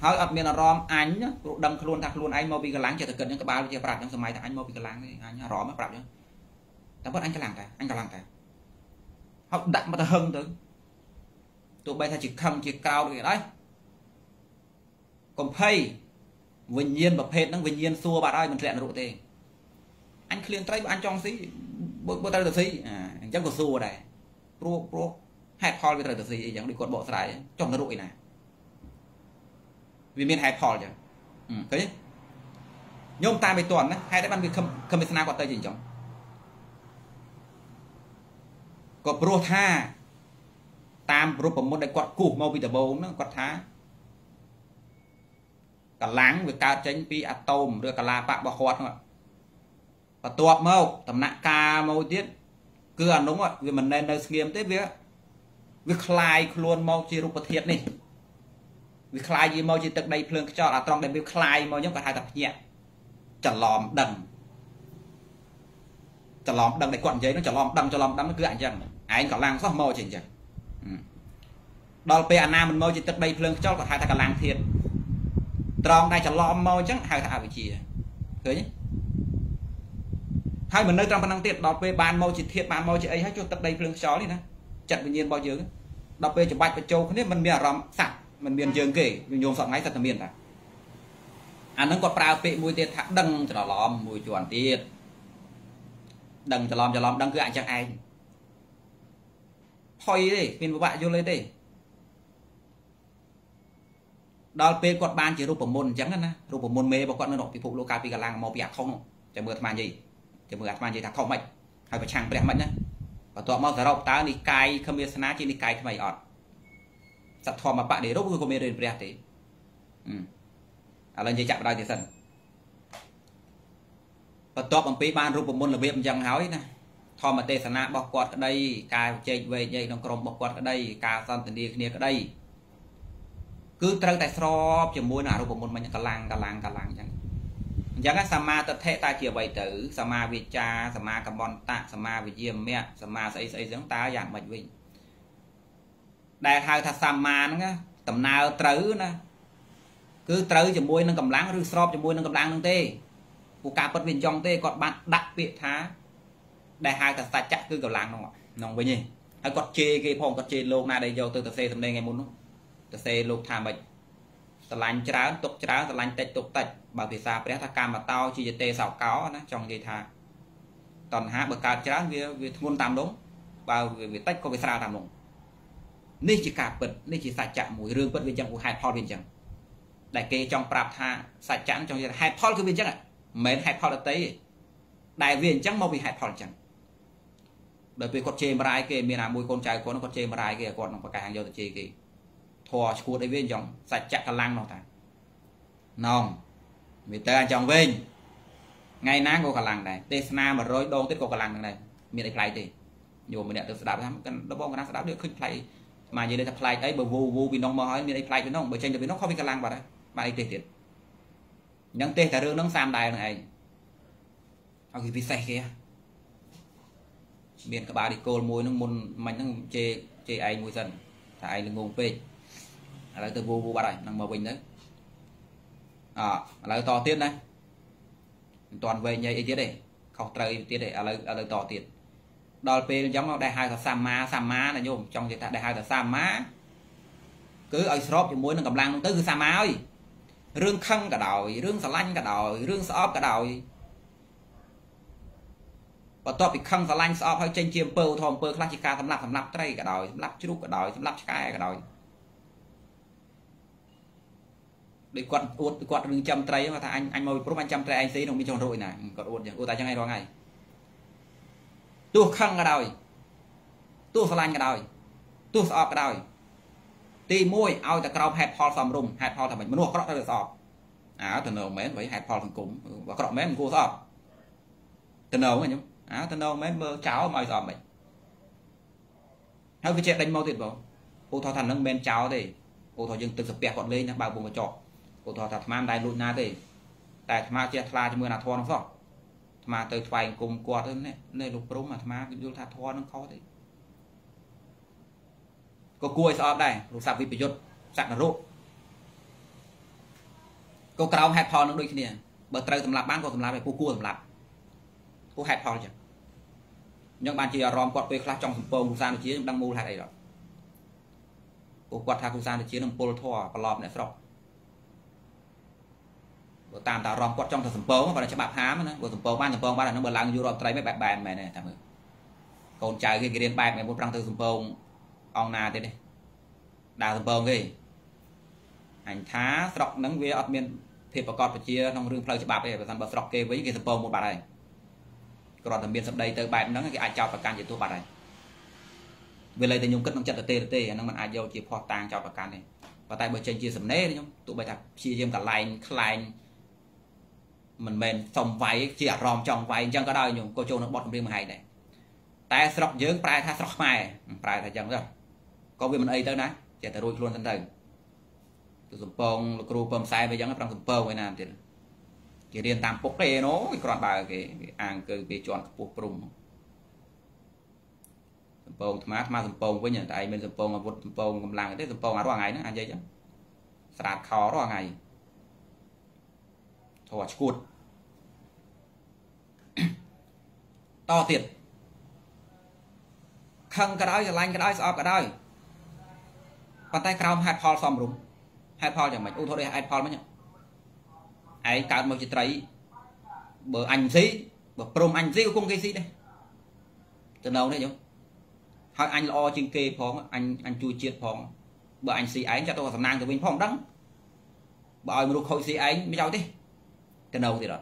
hỏi ở miền ở rom anh tụ đâm luôn thạc luôn anh mau bị cái láng chờ thực cần những cái bao nhiêu bạc trong sầm mày thằng anh mau bị cái láng anh rõ mới bạc chứ tao bắt anh cho làm cả anh cho làm cả học đặt mà ta hưng tới tụi bay ta chỉ khăm chỉ cao được đấy còn pay vinh nhiên và phê nó vinh nhiên xua bà ơi mình chuyện rượu thì anh liền tay anh trong xí bước tay được xí à chắc có xua này pro pro hẹp hòi với tay được xí giống đi cột bộ sải trong cái rụi này vì miền hẹp hòi chứ ừ, thế nhôm ta bị tuần đấy hay đấy bạn bị khâm khâm bị sna quạt tay gì chồng có pro tha tam pro một đại quạt cụp mau bị tờ bồn nó quạt tha cả láng với cao tránh pi atom rồi cả la bạc bạc hoạt và tuột màu tầm nặng ca màu tiết cứ ăn đúng rồi vì mình nên nơi nghiêm tiếp việc việc khai luôn màu chi rụp thiệt này việc khai gì màu chi tật đây phương cho là trong đây việc khai màu nhóm cả hai tập nhẹ chả lòm đằng chả lòm đằng để quặn giấy nó chả lòm đằng cho lòm đằng nó cứ ảnh rằng anh cả làng sao màu chỉnh chẳng đó là nam mình màu chi tật đây phương cho cả hai tập làng thiệt trong đây chẳng lo màu chắc hai thằng bị chia thấy hai mình nơi trong năng tiệt đọc về bàn màu chỉ thiệt bàn màu chỉ ấy hết cho tập đây phương chó đi nè chặt tự nhiên bao nhiêu đọc về chỉ bạch và châu không biết mình miền rộng sạch mình miền dương kể mình nhôm sọt ngay thật là miền này anh nó còn prao pệ mùi tiệt thằng đằng cho nó lòm mùi chuẩn tiệt đằng cho lòm cho lòm đằng cứ anh chẳng ai thôi đi mình một bạn vô lên đi đó p quạt ban chỉ rùa bầm môn chẳng nè rùa bầm môn mê bảo quạt nó nọ bị phụ lô ca bị cả làng màu bạc không chẳng mưa tham gì chẳng mưa tham gì thằng không mày hay phải chẳng bẻ mạnh đấy và tọa mau rau tá đi cài không biết sná trên đi cài thì mày ọt sập thò mà bạn để rốt hơi của mình bẻ thế à lần chơi chạm ra thì sần và tọa bằng pí ban rụp một môn là việc chẳng háo nè thò mà tê sná bọc quạt ở đây cài chơi về dây đồng cồn bọc quạt ở đây cà son tiền đi ở đây cứ trâu tại sọp chỉ muốn nào rụp một môn mà cả làng cả làng cả làng chẳng chẳng là sama tập thể ta chia bảy tử sama việt cha sama carbon tạ sama việt diêm mẹ sama xây xây giống ta dạng mạnh vinh đại hai thật sama nó tầm nào trứ nè cứ trứ chấm muối nó cầm láng rư sọp chấm muối nó cầm láng nâng tê của cả bất viên trong tê còn bạn đặc biệt thá đại hai thật ta chắc cứ cầm láng không ạ nòng với nhỉ hay còn chê cái phòng còn chê lô na đây vô từ từ xe tầm đây ngày muốn từ xe lục thả bệnh tờ lạnh trá tục trá tờ lạnh tết tục tết bảo vì sao bé thà mà tao chỉ tê sào cáo nó trong dây thà toàn há bậc cao trá về về ngôn tam đúng và về tết có về sao tam đúng nên chỉ cả bật nên chỉ sạch chạm mùi rương bật bên trong của hai pho bên trong đại kê trong prap tha sạch chạm trong dây hai pho cứ bên trong ạ mến hai pho là tây đại viên trắng màu vì hai pho chẳng bởi vì con chê mà ai kê miền nào mùi con trai con nó con chê mà ai kê con nó cái hàng vô chê kì thò chuột đấy bên trong sạch chặt cả lăng nó thằng nòng vì ta trong bên ngày nãy cô cả làng này tesna mà rồi đôn tết cô cả làng này miền đại play thì nhiều mình đã được đáp lắm cái đó bông đang đáp được khinh play mà như đây là play ấy bờ vu vu vì nông mà hỏi miền đại play với nông bởi tranh được với nó không phải cả làng vào đấy bạn ấy tiền tiền những tê cả đường nông sam đài này học gì vì say kia miền cả ba đi cô môi nó môn mình nó chê chê ai môi dần tại đừng ngôn phê là từ vô vô ba này nằm màu bình đấy à là to tiết này toàn về nhảy tiết để học trời tiết để à lời à lời to tiết đòi phê giống nó đại hai là sam má sam má là nhôm trong chế tạo đại hai là sam má cứ ở shop thì muốn là cầm lăng tới cứ sam má ơi rương khăn cả đòi rương sả lanh cả đòi rương sả cả đòi và to bị khăn sả lanh sả hay trên chiêm pơ thòm pơ classica sắm lạp sắm lạp tây cả đòi sắm lạp chúc cả đòi sắm lạp cái cả đòi để quạt uốn để quạt đừng chăm tray mà thà anh anh mồi pro anh chăm tray anh xí đồng minh tròn rồi này còn uốn vậy uốn tại chẳng ai đó ngày tua khăng cả đời tua sờ lan cả đời tua sọp cả đời ti môi ao từ cầu hẹp hòi sầm rùng hẹp hòi thằng mình mua cọp từ sọp à từ đầu mến với hẹp hòi thằng cúng và cọp mến cô sọp từ đầu mà nhung à từ đầu mến mơ cháo mồi sọp mình hay cái chuyện đánh mau tuyệt vời cô thò thằng nâng mến cháo thì cô thò dừng từ sập bẹt còn lên nha bao vùng mà chọt cô thọ thật mang đại lụi na thì tại tham chia thà cho mưa là thon không mà tới phải cùng quạt thôi này này lục rúng mà tham cái du thà thon nó khó thì có cua sọp đây lục sạp vị bị chốt sạc là rộ cô cào hẹp hòn nó đôi khi nè bờ trời thầm lạp bán còn thầm lạp này cô cua thầm lạp cô hẹp hòn chứ nhưng bạn chỉ ròm quạt về khla trong thùng pô ra nó chiến đang mua lại đây rồi cô quạt thà cô ra nó chiến đang pô thò và lọp này xong tạm tạo rong quật trong thằng bố và nó sẽ bạc hám nữa của thằng bố ban thằng bố ban là nó bờ lăng vô rong trái mấy bạc bàn mày này thằng mày còn trái cái kia bài mày muốn răng từ thằng bố ông na thế này đào thằng bố gì ảnh thá sọc nắng về ở miền thì bà con phải chia trong rừng phơi cho bạc để thằng bố sọc kê với cái thằng bố một bà này còn thằng miền sắp đây tới bài nắng cái ai chào và can chỉ tôi bà này về lấy từ nhung cất nông chặt tê tê nó mình ai vô chỉ phò tàng chào và can này và tại bờ trên chia sầm nế đấy nhung tụi bài thằng chia thêm cả line line mình mình xong vay chia ròm trong vay chẳng có đời nhung cô châu nó bọt riêng mày này tại sọc dưỡng prai tha sọc mày prai tha chẳng rồi có việc mình ấy tới nè chạy tới đuôi luôn thân thần từ sụp bông là kêu bơm sai bây giờ nó đang sụp bông vậy nè thì chỉ điền tam bốc đây nó cái còn bài cái ăn cái cái chọn buộc bùng sụp bông mát mát sụp bông với nhận tại bên sụp bông là vụt sụp bông làm làng cái sụp bông ăn vào ngày nữa ăn gì chứ sạt khó vào ngày thò chuột to tiệt khăng cái đó giờ lanh cái đó sọp cái đó bàn tay cầm hai pol xong đúng hai pol chẳng mày u thôi đây hai pol mới nhở ấy cả một chiếc tray bờ anh xí bờ prom anh xí cũng cái xí đây từ đầu đấy nhung hỏi anh lo trên kê phong anh anh chui chiết phong bờ anh xí ấy cho tôi làm nàng từ bên phong đắng bờ ai mà được khôi xí ấy mới giàu đi từ đầu thì rồi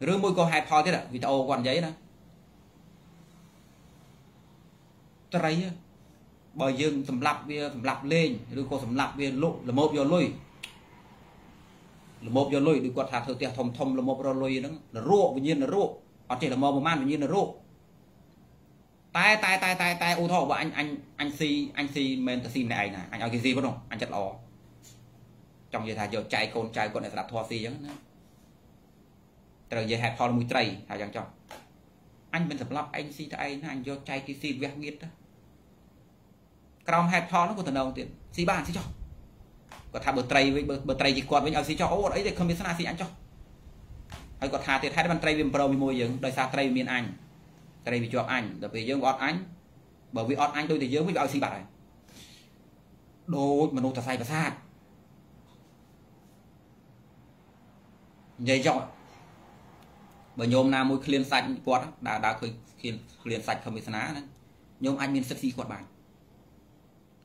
Rương mùi cô hai phò thế đó, vì ta ô còn giấy đó. Trái á, bởi dương thầm lặp thầm lặp lên, rồi cô thầm lặp về lộ là một vô lùi. Là một vô lùi, đừng có thả thử tiệt thông thông là một vô lùi đó. Là ruộng, vì nhiên là ruộng. Họ chỉ là mò một man, vì nhiên là ruộng. Tai tai tai tai tai ô thọ và anh anh anh si anh si men ta si này này anh ăn cái gì có không anh chặt lò trong giờ thay giờ chạy con chạy con này đặt thua si giống nữa từ giờ hẹp thò mũi tray thay chẳng trong anh bên tập lắp anh si thay nó anh do chạy cái si vẹt nghiệt đó còng hẹp thò nó của thằng đầu tiền si ba si cho còn thà bờ tray với bờ bờ tray chỉ quạt với nhau si cho ô đấy thì không biết sao si anh cho hay còn thà thì thay bàn tray viêm pro viêm môi dưỡng đời xa tray miền anh đây vì cho anh đặc biệt dương gót anh bởi vì ọt anh tôi thì dương với ao xì bạc đôi mà nô thật sai và xa dây trọng bởi nhôm nào môi khuyên sạch quạt đã đã khuyên khuyên sạch không bị xá nhôm anh nên sexy quạt bàn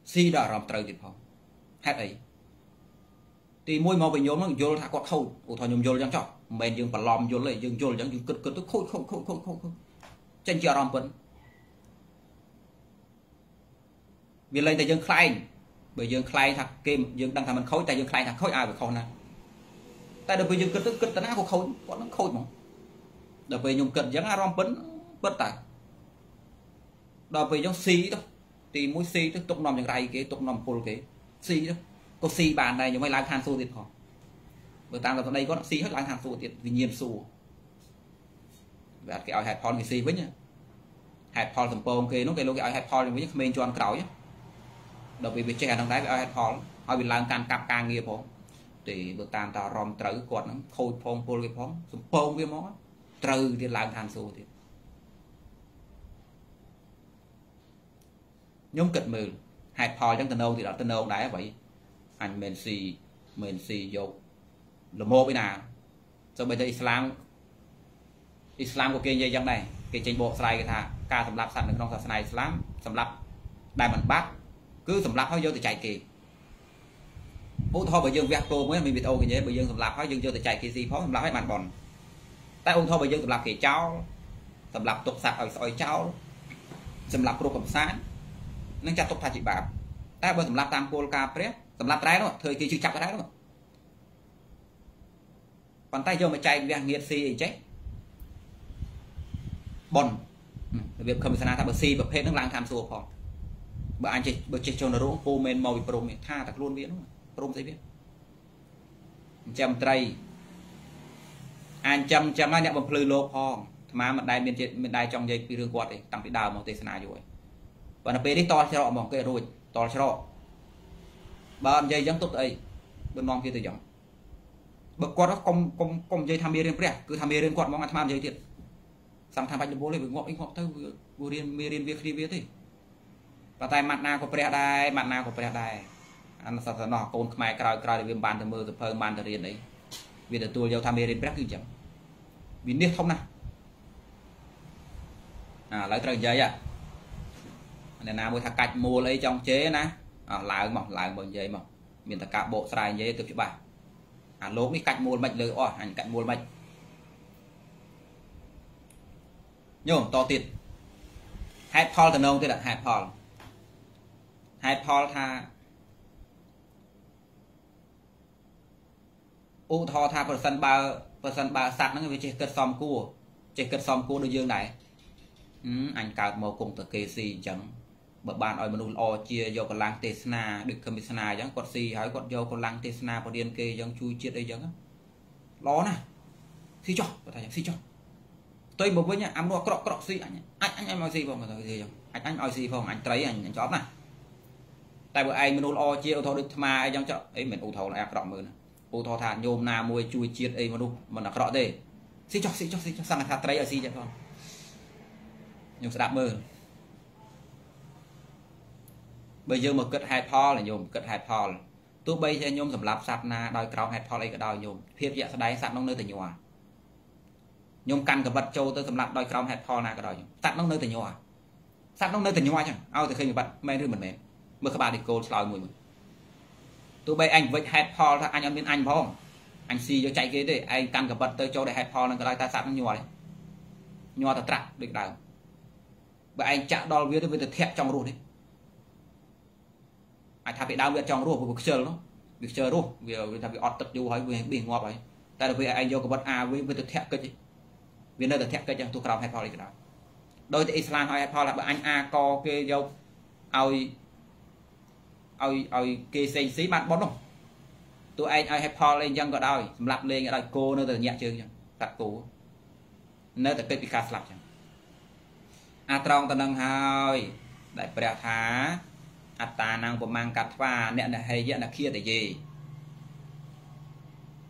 xì đỏ rộng trời tuyệt phòng hết ấy thì môi màu về nhôm nó vô thả quạt khâu của thò nhôm vô chẳng chọc mền dương và lòm vô lại dương vô chẳng dương cực cực khôi khôi khôi khôi khôi chân chờ rong vẫn vì lên tại dương khai bởi dương khai thật kim dương đang thầm khối tại dương khai thật khối ai về khâu này tại được vì dương cất cất tận á của khối bọn nó khôi mà được vì nhung cất giống rong vẫn bất tại đó vì giống xì đó thì mũi xì tức tục nòng như này cái tục nòng phù cái xì đó có xì bàn này nhưng mà lái hàng xu tiền họ bởi tạm là đây có xì hết lái hàng xu tiền vì nhiên xu và cái ao hẹp hòn cái gì với nhá hẹp hòn thầm pom kia nó cái lối cái ao hẹp hòn với mình cho ăn cẩu nhá đặc biệt về trẻ thằng đấy về ao hẹp hòn họ bị lang can cặp càng nghiệp không thì bữa tan tao ròm trữ quạt nó khôi phong pol cái phong thầm pom cái món trừ thì lang than xù thì nhóm kịch mười hẹp hòn trong tình âu thì đã tình âu đấy vậy anh men si men si vô là mô bên nào sau bây giờ Islam Islam của kia như vậy này cái trình bộ sai cái thà ca sầm lạp sẵn được trong sàn này Islam sầm lạp đại bản bát cứ sầm lạp hơi vô thì chạy kì ôi thôi bởi dương vẹt cô mới mình bị ô cái gì bởi dương sầm lạp hơi dương vô thì chạy kì gì phó sầm lạp hay bàn bòn tại ôn thôi bởi dương sầm lạp kì cháu sầm lạp tục sạc ở sỏi cháu sầm lạp pro cầm sáng nâng chặt tục thà chị bạc tại bởi sầm lạp tam cô ca prep sầm lạp trái đó thời kỳ chưa chặt cái đấy đó còn tay vô mà chạy vẹt nghiệt gì chết bọn việc không sao ta bớt xì bớt hết nước láng tham sùa còn bớt anh chị bớt chị cho nó rũ phô men màu pro men tha thật luôn biết đúng không pro dễ biết chầm tây anh chầm chầm anh nhận bằng phơi lô phong mà mặt đai bên trên bên đai trong dây pi rương quạt đấy tặng cái đào màu tây sna rồi và nó pe đấy to cho họ mỏng cái rồi to cho họ bạn dây giống tốt ấy bên non kia từ giống bớt quạt nó công công công dây tham bia lên bẹt cứ tham bia lên quạt mong ăn tham dây thiệt sang tham bạch bố lại với ngõ anh ngõ thơ vừa điên mê điên việc đi biết thì và tay mặt nào có bẹt đài mặt nào có bẹt đài anh sợ sợ nọ côn mai cào cào để viêm bàn từ mưa từ phơi bàn từ điên đấy vì là tôi giao tham bê điên bẹt cứ chậm vì điên không nào à lấy tờ giấy à này nào mới thằng cạch mua lấy trong chế nè à lại mỏng lại mỏng giấy mỏng miền tây cả bộ xài giấy từ chỗ bà à lố cái cạch mua mạch lừa o anh cạch mua mạch nhôm to tịt hai Paul thần ông tôi đặt hai Paul hai Paul tha u thò tha percent ba percent ba sạt nó người chơi cất xóm cua chơi cất xóm cua đôi dương này ừ, anh cào màu cùng từ kê si chẳng bờ bàn oi manu o chia vô còn lang tesna được cầm tesna chẳng còn si hỏi còn vô còn lang tesna còn điên kê chẳng chui chết đây chẳng đó nè si cho có thể si cho tôi một với nhá ăn nó cọ cọ gì anh anh anh em nói gì không mà gì không anh anh nói gì không anh thấy anh anh chó này tại bữa anh mình lo chia ô thô được mà anh trong chợ ấy mình ô thô là cọ mưa ô thô thà nhôm na môi chui chia ấy mà luôn mà là cọ đây xí cho xí cho xí cho sang là thà thấy ở gì vậy không nhôm sẽ đạp mưa bây giờ mà cất hai pho là nhôm cất hai pho tôi bây giờ nhôm sầm lạp sạt na đòi cọ hai pho lấy cái đòi nhôm thiệt vậy sao đấy sạt nông nơi từ nhỏ nhôm căn cái vật châu tôi cầm lạp đòi còng hẹp thò na cái đòi sạt nó nơi từ nhỏ sạt nó nơi từ nhỏ chẳng ao từ khi mình bật men rưỡi mình mệt mưa các bạn đi cô soi mùi tôi bây anh với hẹp thò anh ăn miếng anh phải không anh xì cho chạy cái để anh tăng cả bật tới chỗ để hai pho là cái ta sắp nhỏ đấy nhỏ thật trạc được đào và anh chạm đo với với thẹp trong ruột đấy anh thà bị đau việc trong ruột của cuộc chơi nó việc chơi ruột vì thà bị ọt tập du hỏi về bị ngọt ấy ta được vì anh vô cái bật a với với thẹp cái gì vì nơi thẹp cái chẳng thuộc lòng hai pho đấy cái đó đôi thì Islam hai pho là anh a co kia vô ai ai ai kia xây xí bạn bón không tụi anh ai hẹp ho lên dân gọi đau lặp lên gọi cô nó từ nhẹ chưa tật cũ nó từ cái bị cắt lặp chẳng a trong ta nâng hai đại bẹt há a ta năng của mang cắt pha nẹn là hay dễ là kia để gì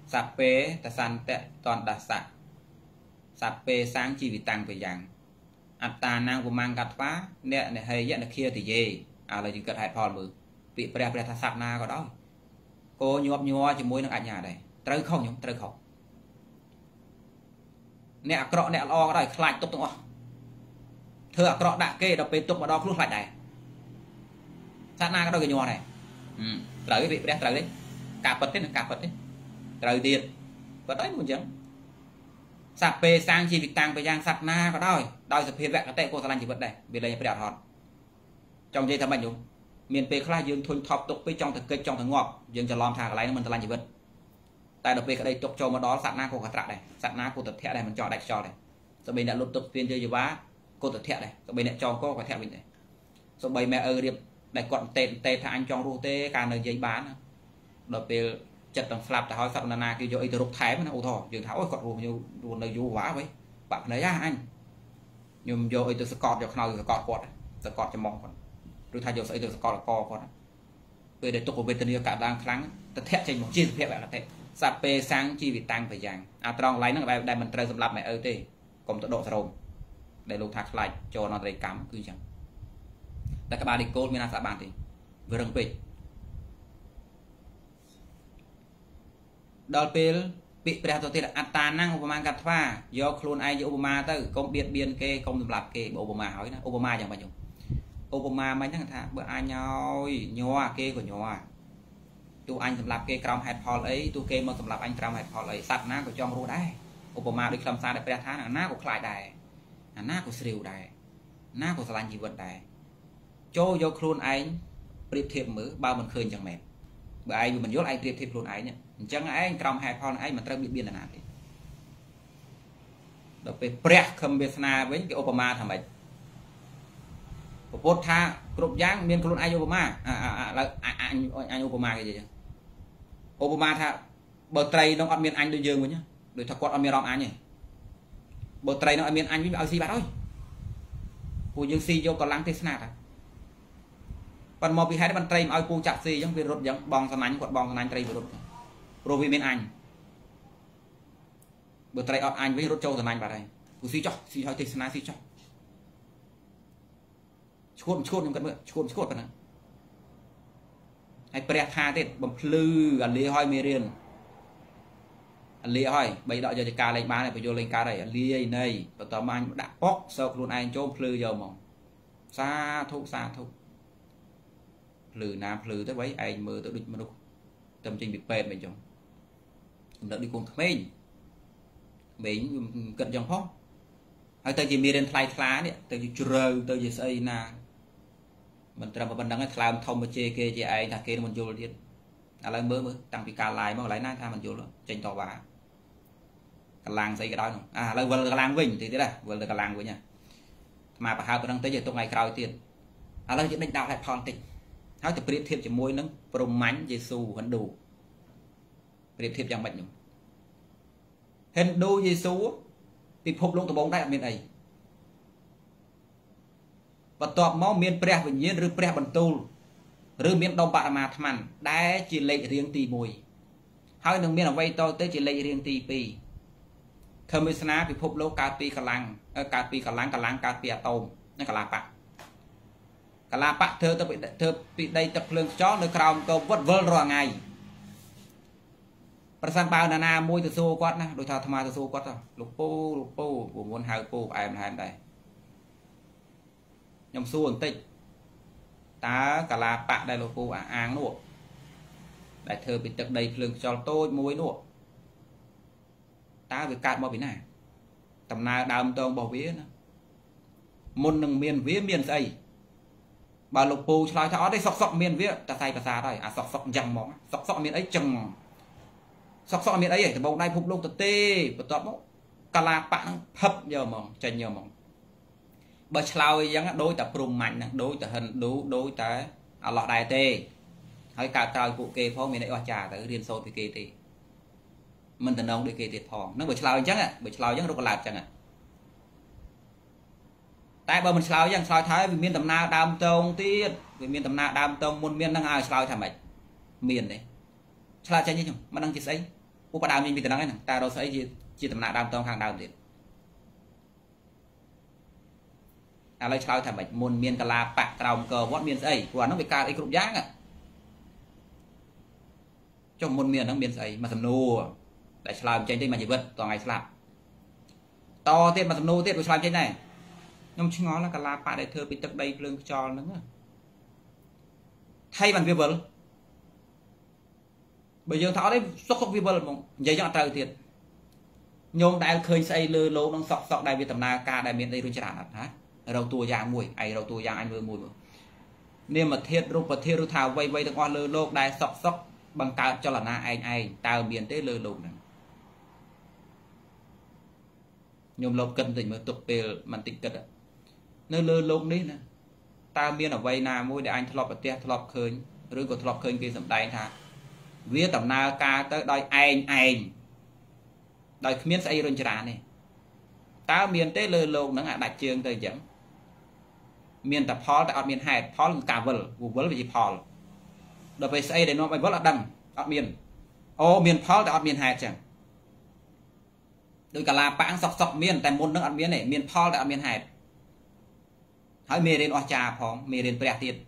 sạp pé ta san tệ toàn đặt sạc sạp pé sáng chi vì tăng về dạng a ta năng của mang cắt pha nẹn là hay dễ là kia thì gì à là chỉ cần hẹp ho mượn bị bẹt bẹt sạp na có đó cô nhọp nhọa chỉ mối nó ảnh nhà này trời không nhung trời không nè cọ nè lo cái này lại tục nữa thưa cọ đại kê đập bên tục mà đo lúc lại này sát na cái đôi cái nhọa này trời cái vị đẹp trời đấy cả Phật đấy cả Phật đấy trời tiền Phật đấy muốn chẳng sạp pê sang chi việc tăng về giang sát na có đôi đôi sập hiệp vẹn cái tệ cô ta chỉ vật này vì đây phải đào hòn trong dây thằng bạn nhung miền Tây khai dương thôn thọp tục với trong thực kịch trong thằng ngọc dương cho lom thả cái này mình ta làm gì vậy tại đặc biệt ở đây tục cho mà đó sạn na cô cả trạ này sạn na cô tập thẹn này mình chọn đại trò này rồi mình đã lột tục tiền chơi gì bá cô tập thẹn này rồi mình đã cho cô cả thẹn mình này rồi bây mẹ ơi điệp đại quận tệ tệ thà anh trong rute càng là giấy bán đặc biệt chặt bằng flap thà hỏi sạn na na kêu cho ít rục thái mà nó ô thò dương tháo quạt ruộng nhiều ruộng này du quá vậy bạn nói ra anh nhưng vô ít sẽ cọt cho nó rồi cọt quạt sẽ cọt cho mỏng rồi thay giờ sẽ được co là co con về để tục của bên tây cả đang kháng ta thẹn trên một chiếc thẹn bạn là thẹn sạp pê sáng chi vì tăng phải giang à trong lấy nó đại mình trời sầm lạp mẹ ơi tê cùng tọa độ sầm để lục thác lại cho nó đầy cắm cứ chẳng tại các bạn đi cốt miền nam sạp bàn thì vừa rừng về đợt pê bị bẹt đầu tiên là ata năng Obama gạt pha do clone ai do Obama tới công biên biên kê công sầm lạp kê Obama hỏi nó Obama chẳng bao nhiêu Obama mấy thằng thà bữa anh nhoi nhòa kê của nhòa tụi anh sầm lạp kê trong hẹp hòi ấy tụi kê mà sầm lạp anh trong hẹp hòi ấy sạch ná của trong rùa đấy Obama đi làm sao để bè thá ná của lại đài ná của sriu đài ná của sàn gì vật đài cho vô khuôn anh tiếp thêm mứ bao mình khơi chẳng mệt bữa anh mình dốt anh tiếp thêm khuôn anh nhá chẳng anh trong hẹp hòi anh mà trăng bị biên là nào thì đọc về bè cầm bè na với cái Obama thằng mày bột tha cột giang miền cột ai Obama à à là anh anh Obama cái gì Obama tha bờ tây nó ở miền Anh đôi dương với nhá đôi thằng quạt ở miền Đông Anh nhỉ bờ tây nó ở miền Anh với bao gì bạn ơi cô dương si vô còn lắng thế nào còn một bị hai bàn tây mà ai cô chặt si giống viên rốt giống bong sàn anh quạt bong sàn anh tây vừa rốt rồi vì miền Anh bờ tây ở Anh với rốt châu sàn anh vào đây cô si cho si cho thế nào si cho chốt chốt nhưng cần mượn chốt chốt cần này bẹt hà tết bấm lư ở lì hoi miền lì hoi bây giờ giờ cá lên bán này bây giờ lên cá này lì này và tóm anh đã bóc sâu luôn anh chôm lư giờ mỏng xa thục xa thục lư nam lư tới bấy anh mơ tới đứt mà đục tâm trình bị bẹt mình chồng đợi đi cùng mình mình cận dòng phong ai tới chỉ miền Thái lá đấy tới chỉ chừa tới chỉ xây na mình trồng một bên đằng ấy làm thông mà chê kia chị ấy thà kia mình vô liền à lấy mới mới tăng bị cà lại mà lấy na tha mình vô luôn tranh to bà cà lang xây cái đó không à lấy vừa là cà lang vinh thì thế này vừa là cà lang với nha mà bà hao tôi đang tới giờ tôi ngày cào tiền à lấy chuyện đánh đạo lại phòn tịnh hao từ biệt thiệp chỉ môi nắng bồng mánh Giêsu vẫn đủ biệt thiệp chẳng bệnh nhung hình đu Giêsu thì phục luôn từ bóng đại miền ấy và tọt máu miền bẹt bình nhiên rư bẹt bẩn tu rư miền đông bạc mà tham ăn đá chỉ lệ riêng tì mùi hai đường miền ở vây to tới chỉ lệ riêng tì pì thơm với sná thì phục luôn cà pì cà lang cà pì cà lang cà lang cà pì à tôm nó cà la bạc cà la bạc thơ tôi bị thơ bị đây tập lương chó nơi cào câu vất vơ rồi ngày Persan bao nà na môi từ xô quát na đôi thao tham ma từ xô quát rồi lục pô lục pô của muốn hai pô ai em hai em đây nhom xô ổn tịnh tá cả là bạn đây lục pô à ăn nụ đại thơ bị tập đầy lường cho tôi mối nụ ta về cạn bao vía này tầm nào đào tôm bao vía nữa môn nâng miền vía miền tây bà lục pù nói cho đây sọc sọc miền vía ta say bà xa đây à sọc sọc dầm mỏ sọc sọc miền ấy chừng sọc sọc miền ấy thì bầu này phục lục tật tê và tọt mốc cả là bạn hấp nhiều mỏng trời nhiều mỏng bà chào rằng đôi tập rùm mạnh đôi tập hình đố đôi tới à lọ đài tê hay cả trời cụ kê phong miền ấy hoa trà tới điên sôi kê tê mình tình ông đi kê tiệt thòng nó bị sầu chẳng à bị sầu chẳng đâu còn làm chẳng à tại bờ mình sầu chẳng sầu thái vì miền tầm na đam tông tiết vì miền tầm na đam tông muôn miền đang ai sầu thảm mệt miền đấy sầu chẳng như mà đang chỉ sấy u bà đam mình bị tình năng ta đâu sấy chỉ chỉ tầm na đam tông hàng đam tiệt à lấy sầu thảm mệt muôn miền cả là bạc đồng cờ vót miền sấy của nó bị ca ấy cũng dáng à trong muôn miền đang miền sấy mà thầm nô đại làm trên đây mà chỉ vật toàn ngày làm to tiết mà nô tiết của làm trên này nhưng chứ ngó là cả là bạn đại thừa bị tập đây lương cho nữa thay bằng vi vật bây giờ tháo đấy sọc sọc vi vật mong giấy dọn tờ tiền nhôm đại khơi xây lơ lố đang sọc sọc đại việt tầm na ca đại miền tây luôn chả hả đầu tua giang mùi ai đầu tua giang anh mưa mùi nên mà thiệt rụp và thiệt rụp thảo vây vây được on lơ lố đại sọc sọc bằng cao cho là na anh ai tao miền tây lơ lố này nhôm lộc cân tỉnh mà tục về màn tịnh cật nơi lơ lông đấy nè ta miên ở vây na môi để anh thọp ở tia thọp khơi rồi còn thọp khơi kia sầm đáy thà viết tầm na ca tới đòi anh anh đòi miên say rồi trả này ta miên tê lơ lông nó ngại đại trường thời chẳng miên tập phó tại miên hai phó làm cả vở vụ vở về gì phò đòi phải say để nó phải vỡ là đầm ở miên ô miên phó tại miên hai chẳng đôi cả là bạn sọc sọc miền tại môn nước ăn miếng này miền Paul đã ăn miền hải hãy mê đến oa trà phóng mê đến bẹt tiền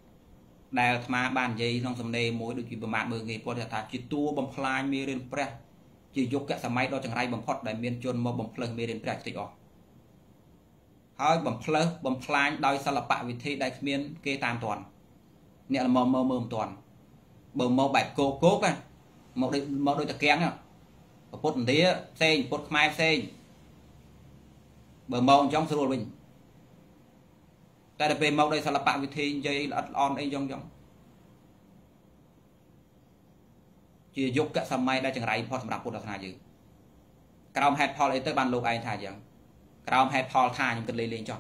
đào mà bàn dây trong sầm đây mỗi được chỉ bằng mạng mười người có thể thả chỉ tua bằng fly mê đến bẹt chỉ dục cả sầm máy đó chẳng ai bằng hot đại miền chôn mà bằng fly mê đến bẹt thì ó hãy bằng fly bằng fly đôi sao là bạn vị thế đại miền kê tam toàn nè là mờ mờ mờ toàn bờ màu bạch cô cố à màu đôi màu đôi tạc kén à bột tía sen bột mai sen bờ màu trong sườn mình ta được về màu đây sao là bạn vị thế dây là on đây trong trong chỉ dục cả sầm mai đã chẳng rải phật đạp bột là thay chứ cào hẹp phật lấy tới bàn lục ai thay chứ cào hẹp phật thay nhưng cần lấy lên cho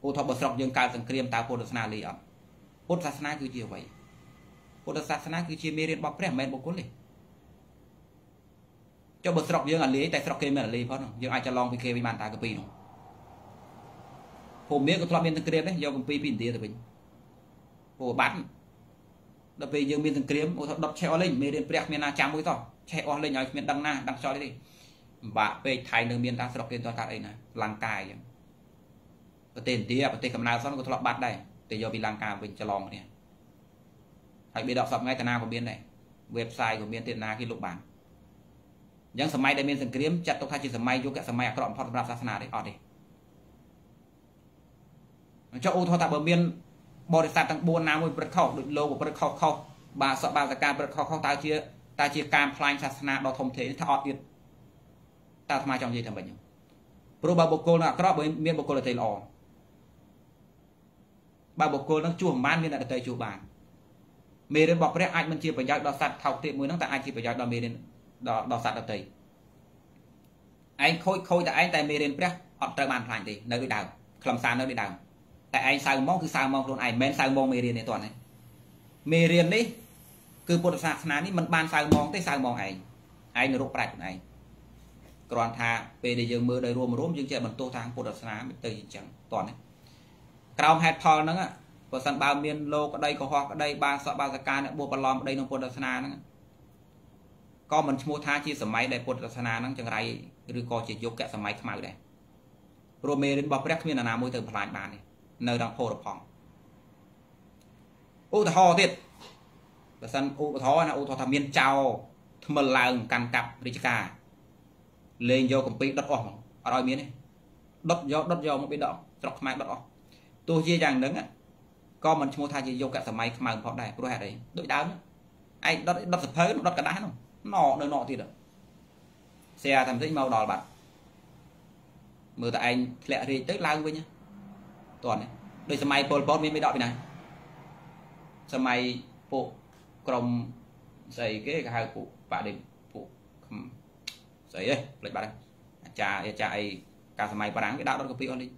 u thọ bờ sọc dương cao sừng kềm ta bột là na lì ẩm bột sát na cứ chiều vậy bột sát na cứ chiều mê lên bọc rẻ men bọc cuốn liền cho bật sọc dương là lý tại sọc kia mình là lý phớt không, ai cho long kia bị bàn tay cái pin không, hôm nay có thọ miên thằng kia đấy, do công ty pin tiền rồi mình, hồ bán, đập về dương miên thằng kia, đập che o lên, miên đến bẹt miên na chạm mũi to, che o lên nhảy miên đằng na đằng soi đi, bà về thái đường miên ta sọc kia toàn cả đây này, lang cài, tiền tiền, tiền cầm nào xong có thọ bát đây, tiền do bị lang cài mình cho long này, hãy bị đọc sọc ngay từ na của miên này, website của miên tiền na khi lục bảnยังสมัยได้เมียนสังเกตจัดตกท้ายจีสมัยยุคแก่สมัยกระหล่อมพอสำหรับศาสนาได้ออดดิเจ้าอูทอตาเบอร์เมียนบริษัทต่างบัวนาโมยประเข้าดุจโลกประเข้าเข้าบาสบาสการประเข้าเข้าตาเชียตาเชียการพลายศาสนาดอทมเทนถ้าออดดิตาทำไมจองจีทำแบบนี้ปรูบาบโกลนะกระหล่อมเมียนบโกลเตยออบาบโกลนั่งจูบบ้านเมียนเตยจูบบ้านเมียนบอกเรียกไอ้มันเชียประหยัดดอสัตเท่าเตยมวยนั่งแต่ไอ้เชียประหยัดดอเมียนđó đó sát tới anh khôi khôi tại anh tại mê đến bẹt ọt trời bàn phẳng thì nơi đi đào khẩm sàn nơi đi đào tại anh sao mong cứ sao mong luôn anh men sao mong mê điền này toàn này mê điền đấy cứ bột sạt sàn đấy mình bàn sao mong tới sao mong anh anh rụp rạch này còn thà về để dừng mưa đầy rùa mà rúm dừng chạy bằng tô thang bột sàn tới chẳng toàn đấy cào hẹp phò nữa bột sàn bao miền lô ở đây có hoa ở đây ba sọ ba giặc can bột bần lom ở đây nó bột sàn nữa có mình mua tha chi sớm máy để bột sàn năng chẳng rải rồi coi chỉ dục cả sớm máy tham đấy rồi mê đến bọc rác miền là môi từ phải bàn này nơi đang phô được phòng ô thò thiệt là sân ô thò là ô thò tham miên trào thầm làng cằn cặp đi cả lên vô công ty đất ở ở đôi miếng này đất do đất do một bên đó trọc mai đất ở tôi chia rằng đứng á có mình mua tha chỉ dục cả sớm máy tham được phòng này rồi đấy đội đám anh đất đất sập hết đất cả đá không nọ nơi nọ thì được xe thầm thích màu đỏ bạc Mưa tại anh lẹ thì tức lang với nhá. Toàn này. Đôi xe máy Pol Pot mới đọc này. Xe máy bộ crom giày cái hai cụ bà định phụ giấy đây lệnh bà đây trà chạy cả xe máy bà đáng cái đạo đó có bị con đi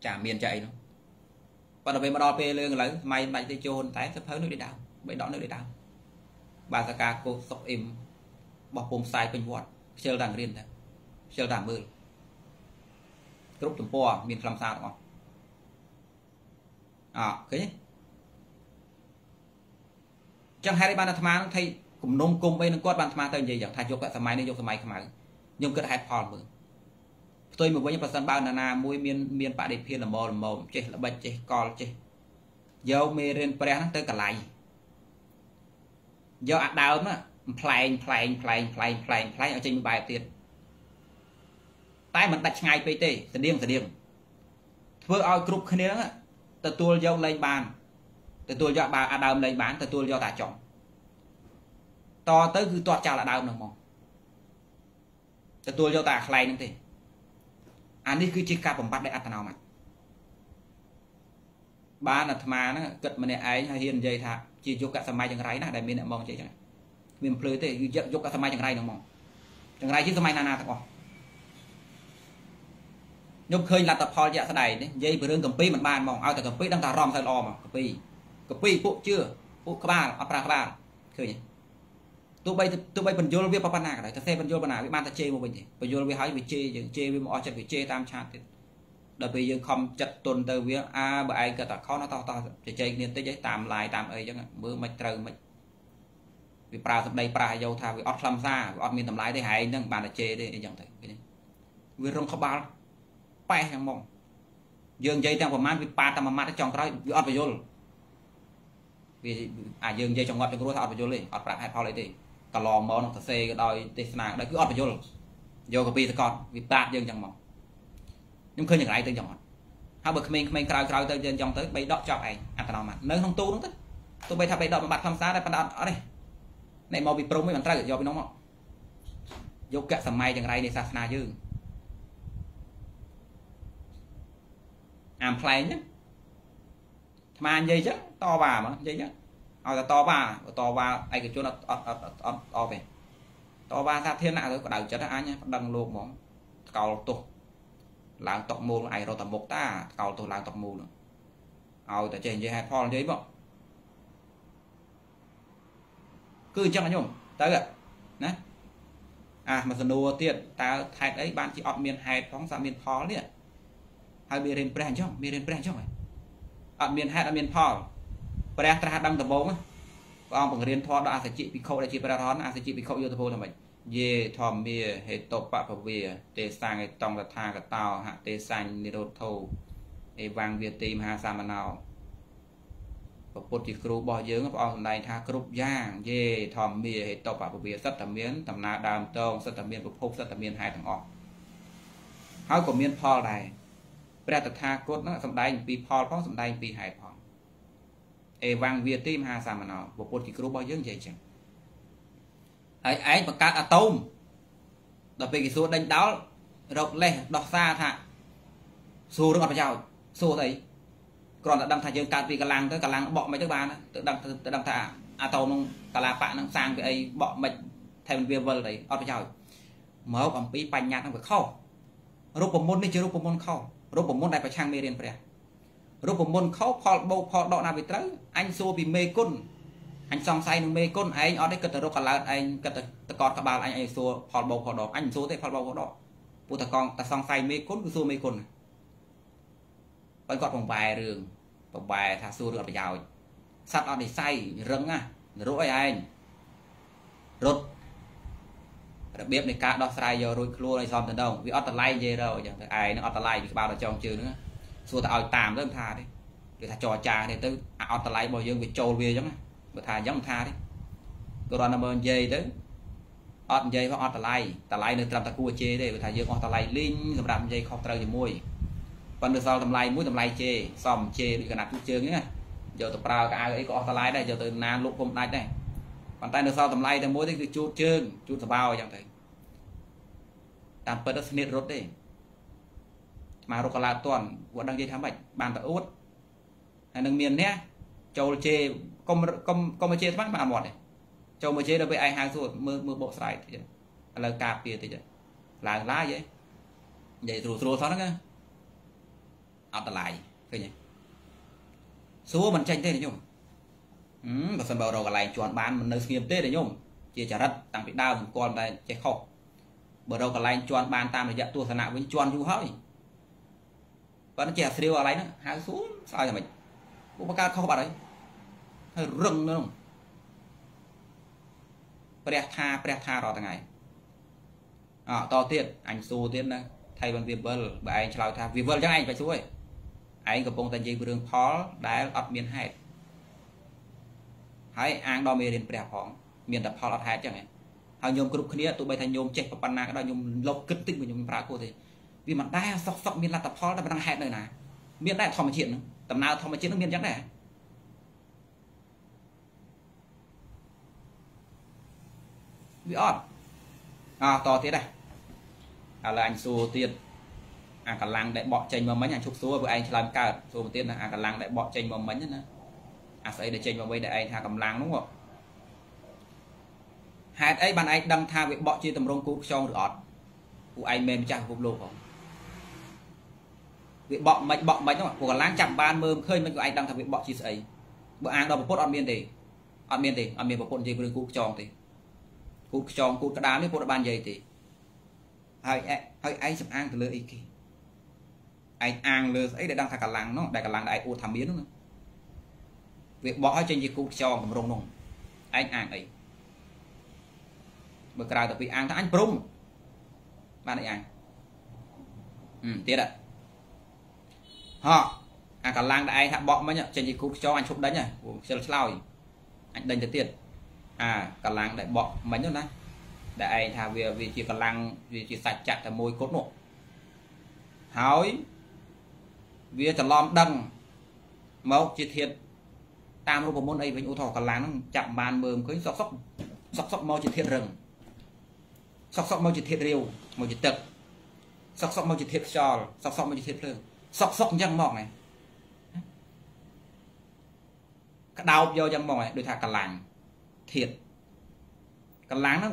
trà miền chạy nó và đặc biệt mà đo pê lương lấy máy máy tây chôn tái sắp hơi nước để đào mấy đó nước để đào bà ra ca cô sọc im bọc bông sai bình hoạt chơi đàn riêng thôi chơi đàn mưa lúc chấm po miền làm sao đúng không à cái chẳng hai ban tham thay cùng nông cùng bên quát ban tham thay gì chẳng thay vô cả máy nên vô máy không mà nhưng cứ hai phòn mượn tôi một với những phần bao nana môi miên miên bạ đẹp hiền là mồm mồm chết là bệnh chết còi chết dâu mê lên pre tới cả lại dâu ăn đau mà play play play play play play ở trên bài tiền tay mình đặt ngay pt sẽ điên sẽ điên vừa ao group cái nữa từ tôi dâu lên bàn từ tôi dọa bà à đào lấy bán từ tôi do tả chọn to tới cứ toa chào là đào nồng mỏng từ tôi do tả này nương thì anh đi cứ chỉ cà bầm bát để ăn tao mà ba là tham á nó cật mà này ấy hay hiền dây thà chỉ chụp cả tham mai chẳng rái nè đại miền mong chơi chẳng miền phơi thì chụp cả tham mai chẳng rái nồng mỏng chẳng rái chứ tham mai na na tao nhung khơi là tập phò dạ sài đấy dây vừa đương cầm pi mặt bàn mỏng ao tập cầm pi đang tà rom sài lò mà cầm pi cặp pi bộ chưa bộ các bạn apra các bạn khởi nhỉ tụi bay tụi bay bận vô việc papa nào đấy ta xe bận vô bận nào với ban ta chê một mình nhỉ bận vô với hái với chê những chê với mọi chuyện với chê tam chan thì đặc biệt những không chặt tuần tới với a bởi ai cả ta khó nó to to chê chê nên tới giấy tam lại tam ấy chẳng hạn mưa mạch trời mạch vì pra sắp đây pra dâu thà vì ót làm xa ót miền tầm lái thế hay nhưng bạn ta chê đây chẳng thấy vì rong khó bao bay hàng mông dương dây tam của man vì pa tam mà mát trong cái ót phải vô vì à dừng dây trong ngọt cho cô thọ phải vô liền, ọt hai phao lấy thì, cả lò mò nó xe đòi test nàng, đấy cứ ọt phải vô, vô cái pi con, vì ta dừng chẳng mỏng, nhưng khơi những cái này tới chẳng mỏng, hai bậc mình mình cào cào tới dừng trong tới bay đọt cho này, ăn tao mặt, nếu không tu đúng tức, tôi bay thà bay đọt mà bật tham gia đây, bật đọt ở đây, này mò bị pro mới bật ra rồi, do bị nóng mỏng, vô kẹt sầm mai chẳng này để sạt na chứ, làm play nhá. Mà dây chứ to bà mà dây chứ là to bà to bà ai cái chỗ là to về to bà ra thiên nạ rồi có đầu chất ai nhá đằng luôn món cầu tụ làm tộc mù ai rồi tầm một ta cầu tụ làm tộc mù nữa ao tại trên dây hai con dây bọn cứ chắc là nhung tới rồi nè à mà dần đua tiền ta thay đấy bạn chỉ ọt miền hai phóng ra miền khó liền hai miền brand chồng miền brand chồng này ở miền Hà ở miền Pol, Prea Tra Đăng Tầm Bốn á, còn bằng riêng thọ đã sẽ chịu bị khâu đã chịu Prea Thon, sẽ chịu bị khâu vô thô thằng mình, về thòm mìa hệ tộc bạ phổ về, tê sang cái tòng là tha cái tàu hạ tê sang nê đột thâu, cái vàng việt tìm hà sa màn nào, và bột chỉ kêu bò dướng vào hôm nay tha kêu giang, về thòm mìa hệ tộc bạ phổ về rất tầm miến tầm na đàm tông rất tầm miến phục phục rất tầm miến hai thằng họ, háo của miền Pol này. Bây giờ ta cốt nó sẵn đáy vì Paul có sẵn đáy vì Hải Paul Ê vang Việt tìm hà xa mà nó bộ bột thì cứ bao dưỡng dễ chẳng ấy ấy mà cắt à tôm đặc biệt cái số đánh đáo rộng lên đọc xa thạ số nó ngọt vào chào số thấy còn là đâm thả dương cắt vì cả làng tới cả làng bọ mấy các bạn tự đâm thả à tôm cả là bạn nó sang với ấy bọ mạch thay viên vơ đấy ngọt vào chào mớ còn bí bánh nhạt nó phải khâu rốt bộ môn đi chứ rốt bộ môn khâuรูปผมมุ่งในประชังเมรินเปรียรูปผมมุ่งเขาพอโบพอดอกนาบิตรอันซูบีเมกุนอันซองไซนุเมกุนไออันได้เกิดแต่รูปกันแล้วไอเกิดแต่ตะกอนกระบาลไอไอซูพอโบพอดอกอันซูเตพอโบพอดอกปูตะกอนแต่ซองไซเมกุนคือซูเมกุนเป็นกอดผมใบเรืองผมใบทาซูเรือไปยาวสัตว์อันได้ไซเริงอ่ะรู้ไอไอรถđặc biệt này cá đo sai giờ rồi cua này xong tận đầu vì online về đâu chẳng thấy ai nó online bị bao là trong trường nữa xua ta ao tạm tới thà đi để thà trò trà này tới online bao nhiêu bị trâu về giống này bị thà giống thà đi cơ đoàn number dây tới on dây và online online được làm ta cua chê đây bị thà dương online link làm làm dây không tao thì mui còn được sau làm lại mui làm lại chê xong chê bị cái nạp trường nhá giờ tập ra cái ấy có online đây giờ từ nan lúc hôm nay đây còn tay được sau tầm lai thì mỗi cái chút chương chút bao chẳng thấy tạm bớt đất nét rốt đi mà rô la toàn của đăng dây thám bạch bàn tạo út nâng miền nhé châu chê công công công chê thắc bạn một này châu mà chê đâu với ai hàng rồi mưa mưa bộ sải thì là cạp kia thì là lá vậy vậy rùa rùa sao đó nghe ăn tạt lại cái gì số mình tranh thế này nhung và phần bầu đầu cả lại chọn bán mình nơi nghiêm tết này nhung chia trả đất tặng bị đau mình còn đây chạy khóc bờ đầu cả lại chọn bán tam để dạy tua sản nạo với chọn du hỡi và nó chè siêu ở đấy nó hái xuống sao nhà mình cũng có cao không bạn đấy hơi rừng luôn bẹt tha bẹt tha rồi thằng này à, to tiền anh xô tiền đây thay bằng viêm bơ bởi anh chào tha viêm bơ cho anh phải xuôi anh gặp ông ta dây vương khó đá ập miền hẹp hãy ăn đo mê đến bẹt hỏng miền đập họ là hai chẳng hạn hàng nhôm cực kia tụi bay thành nhôm chết và bàn nạc đó nhôm lộc kích tinh của nhôm phá cô thì vì mặt đá sọc sọc miền là tập khó là đang hẹp nơi này miền đại thòm chuyện tầm nào thòm chuyện nó miền chắc này bị on à, to thế này à, là anh xô tiền à cả làng đại bọ chanh mà mấy nhà chụp số với anh làm cả số một tiền là à, cả làng đại bọ chanh mà mấy nữa à sẽ để chanh vào bây để anh tha cầm làng đúng không hạt ấy bạn anh đang tha việc bọ chia tầm rong cú xong được ọt của anh mềm chẳng phục lộ không việc bọ mạch bọ mạch không ạ của làng chẳng ban mơ khơi mấy của anh đang thằng việc bọ chia sấy bữa ăn đâu một phút ăn miên thì ăn miên thì ăn miên một phút gì với cú tròn thì cột tròn cột đá với cột bàn dày thì hơi hơi ấy sập ăn từ lưỡi kì anh ăn lưỡi ấy để đang thà cả làng nó đại cả làng đại u thảm biến luôn việc bỏ trên gì cột tròn cầm rồng nồng anh ăn ấy bữa cày tập bị ăn thằng anh prung bạn ấy ăn ừ, tiếc đấy họ à cả làng đại thà bỏ mấy nhở trên gì cột tròn anh chụp đánh nhở chơi lao anh đánh cho tiền à cả làng đại bọ mấy nữa này đại thà về vì chỉ cả làng vì chỉ sạch chặt là môi cốt nổ hỏi vì cả lom đằng máu chỉ thiệt tam luôn một môn ấy với u thọ cả làng chạm bàn mờm cưới sọc sọc sọc sọc máu chỉ thiệt rừng sọc sọc máu chỉ thiệt rêu máu chỉ tật sọc sọc máu chỉ thiệt trò sọc sọc máu chỉ thiệt rừng sọc sọc nhăn mọc này cái đau vô nhăn mọc này đôi thà cả làng thiệt cả láng nó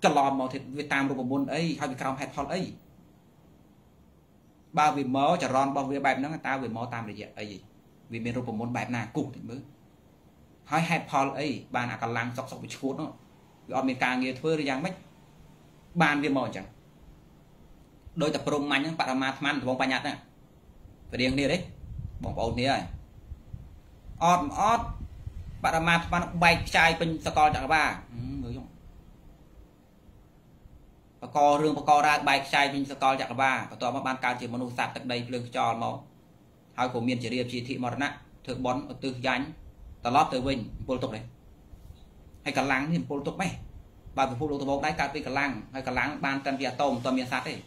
cả lòm màu thiệt việt tam rồi của môn ấy hay bị cao hay thon ấy ba vì mỡ chả ron bao vì bài nó người ta vì mỡ tam để gì ấy gì vì miền rồi của môn bài nào cục thì mới hay hay thon ấy bàn à cả láng sọc sọc bị cuốn nó ở miền càng nghe thưa rồi giang mấy bàn vì mỡ chẳng đôi tập rung mạnh những bạn mà man bóng ba nhạt này phải điên đi đấy bóng bóng này ót ót bạn mà bạn bay trai bên sạc con chẳng bà mới dùng bà co rương bà co ra bay trai bên sạc con chẳng bà và tòa ban cao chỉ manu sạc tận đây lương cho nó hai của miền chỉ riêng chỉ thị mọt nặng thượng bón từ nhánh tà lót từ bình bồn tục này hay cả láng thì bồn tục mày bà phải phụ lục từ bóng đáy cà phê cả láng hay cả láng ban tần vía tôm toàn miền sạc đấy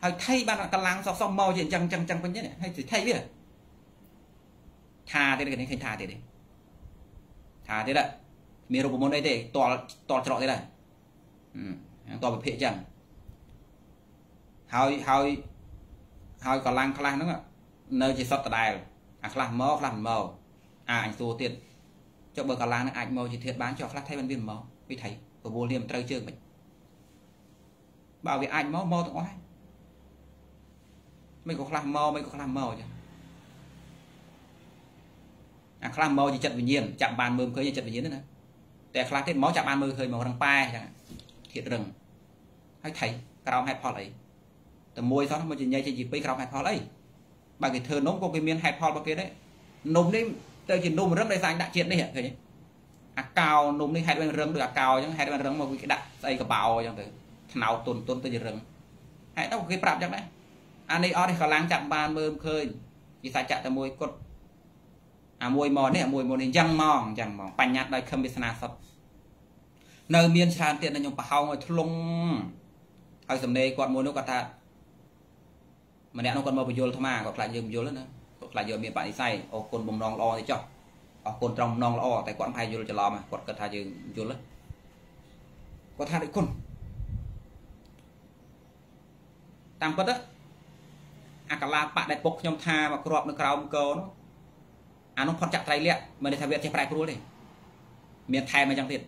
hay thay bạn cả láng sọc sọc màu diện chăng chăng chăng vấn nhất này hay chỉ thay biết thà thế này cái thà thế đấy thà thế đấy miền Đông môn đây thì to to trọ thế này to một hệ chẳng hơi hơi hơi còn lang lang nữa nơi chỉ sót đài à làm màu làm màu à anh xua tiền cho bờ cả lang ảnh màu chỉ thiệt bán cho các thay bên biển màu bị thấy của vô liêm tây trường mình bảo vệ ảnh màu màu tụi ai mình có làm màu mình có làm màu chứ à khá màu chỉ chặt tự nhiên chạm bàn mờ khơi chặt tự nhiên nữa để khá thế máu chạm bàn mờ khơi màu răng pai chẳng thiệt rừng hãy thấy cao hai pho lấy từ môi đó mà chỉ nhai chỉ dịp với cao hai pho lấy bà cái thơ nôm có cái miếng hai pho bao kia đấy nôm đấy tôi chỉ nôm rất đầy sang đại chuyện đấy hả thấy à cao nôm đấy hai bên rừng được à cao chẳng hai bên rừng mà cái đại dây cả bào chẳng tới nào tồn tồn tới rừng hãy đâu cái phạm chẳng đấy anh ấy ở đây có láng chạm bàn mờ khơi chỉ sai chạm từ môi cột à môi mòn đấy à môi mòn này răng mòn răng mòn bành nhạt đây không biết na sập nơi miền tràn tiền là nhung bao người thung hay sầm đây còn môi nó còn ta mà nè nó còn mơ bị vô thôi mà còn lại nhiều bị vô nữa còn lại nhiều miền bạn đi say ở cồn bồng non lo thì cho ở cồn trong non lo tại quán hay vô cho lo mà còn cần thay nhiều vô lắm có thay được cồn tăng bớt đó à cả là bạn đại bộc nhom tha mà cọp nó cào cơ nó anh không phật chặt tay lẹ mà để thay việc thì phải cua đấy miền Thái mà chẳng thiệt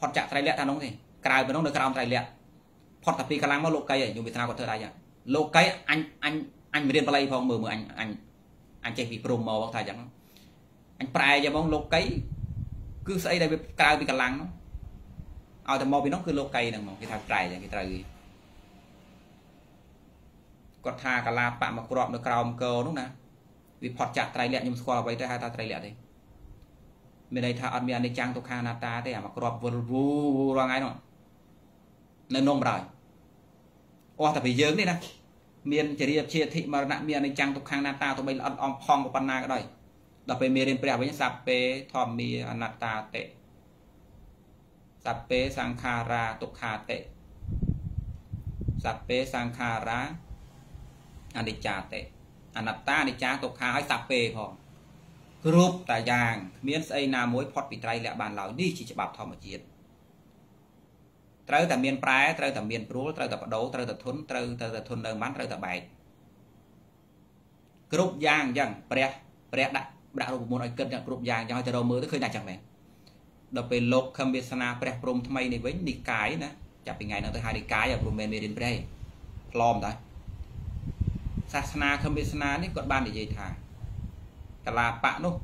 phật chặt tay lẹ thằng nông gì cài vào nông được cào tay lẹ phật tập đi cả làng mà lô cây ấy dùng việt nam của thơ đại vậy lô cây anh anh anh mới điên play phong mờ mờ anh anh anh chạy vì promo bằng thầy chẳng anh play cho mong lô cây cứ xây đây cài vì cả làng nó ao thì mò vì nó cứ lô cây đằng mong cái thằng cài vậy cái thằng có tha cả là bạn mà cọp nó cào cơ đúng nè vì phật chặt tay lẹ nhưng qua vậy hai ta tay lẹ đi bên đây tha ăn miếng này trang tục hàng nát ta thế à mà cọp vù vù ra ngay nó nên nôn rồi ô thật phải dướng đi nè miền chỉ đi chia thị mà nặng miền này trang tục hàng nát ta tụi bây là om phong của panna cái đời đập về miền bên bè với những sạp pe thòm mi nát ta tệ sạp pe sang kha ra tục hà tệ sạp pe sang kha ra anh đi trả tệ anh đặt ta đi trả tục hai sạp về phòng group tại giang miễn xây na mối phật bị trai lẹ bàn lão đi chỉ cho bảo thọ một chuyện trai từ miền trái trai từ miền rú trai từ đấu trai từ thốn trai từ thôn đơn bán trai từ bài group giang giang pre pre đã đã được một môn ai cân giang group giang giang từ đầu mới tới khi này chẳng mẹ đập về lộc khâm biệt sana pre prom thay này với đi cái nữa chả bị ngày nào tới hai đi cái ở vùng miền miền pre lom đấy sa sana không biết sana đấy còn ban để dây thả cả là bạn luôn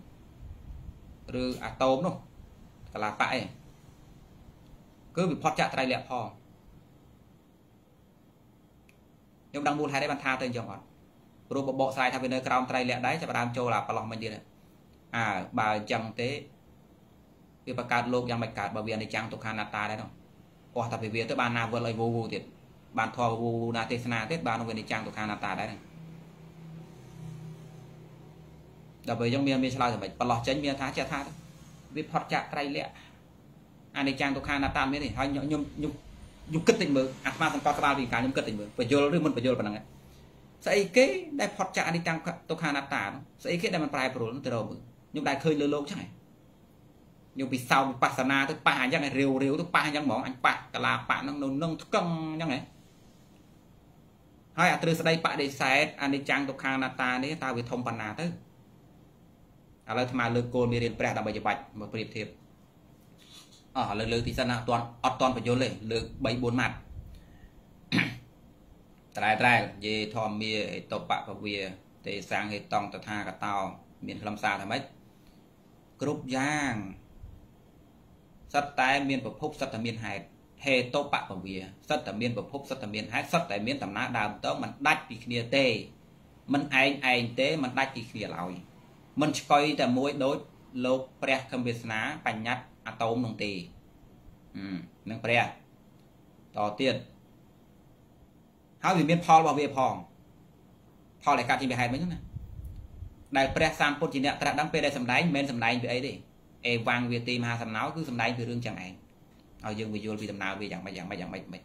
rồi à tôm luôn cả là phải cứ bị phật chặt tay lẹ phò nhưng đang buôn hai đấy bạn tha tên chồng họ rồi bộ bộ sai thay vì nơi cào tay lẹ đấy cho bạn châu là palong mình đi này à bà chẳng thế vì bà cát lô giang bạch cát bà viên này chẳng tục hàn ta đấy đâu hoặc thật vì việc tới bàn nào vừa lời vô vô thiệt bàn thò vô na tê sana tết bàn viên này chẳng tục hàn ta đấy này đặc biệt trong miền miền Sài Gòn thì phải lọt tránh miền Thái chè Thái vì phật chặt tay lẹ anh đi trang tục hàng là tan mới này hay nhung nhung nhung nhung cất tình mờ ác ma thành phật ba vì cả nhung cất tình mờ phải vô rồi mình phải vô là bằng này xây kế đại phật chặt anh đi trang tục hàng là tan xây kế đại mình phải bồi từ đầu nhung đại khơi lơ lô chắc này nhung vì sau bị pasana tôi pa như này rêu rêu tôi pa như mỏng anh pa cả là pa nâng nâng nâng căng như này hay à từ sau đây pa để xài anh đi trang tục hàng là tan đấy ta bị thông bản nà tới à lời mà lời cô miền Bắc là bây giờ bạch mà bịp thiệp ở lời lời thì dân là toàn toàn phải vô lệ lời bảy bốn mặt trai trai về thòm mìa tộc bạ và về để sang hệ tòng tờ tha cả tàu miền Lâm Sa thầm ấy group giang sắt tay miền bậc phúc sắt tầm miền hải hệ tộc bạ và về sắt tầm miền bậc phúc sắt tầm miền hải sắt tại miền tầm ná đào tớ mình đách bị kia tê mình anh anh tế mình đách bị kia lòi mình coi từ mỗi đối lô pre không biết ná bành nhát atom đồng tì nâng pre đầu tiên háo vì biết Paul bảo vệ Paul Paul lại cả chỉ bị hại mấy nữa này đại pre san phút chỉ nè đang pre đây sầm đáy men sầm đáy về ấy đi e vang về tim hà sầm náo cứ sầm đáy về lương chẳng hạn ở dương về vô vì sầm nào vì chẳng mấy chẳng mấy chẳng mấy mấy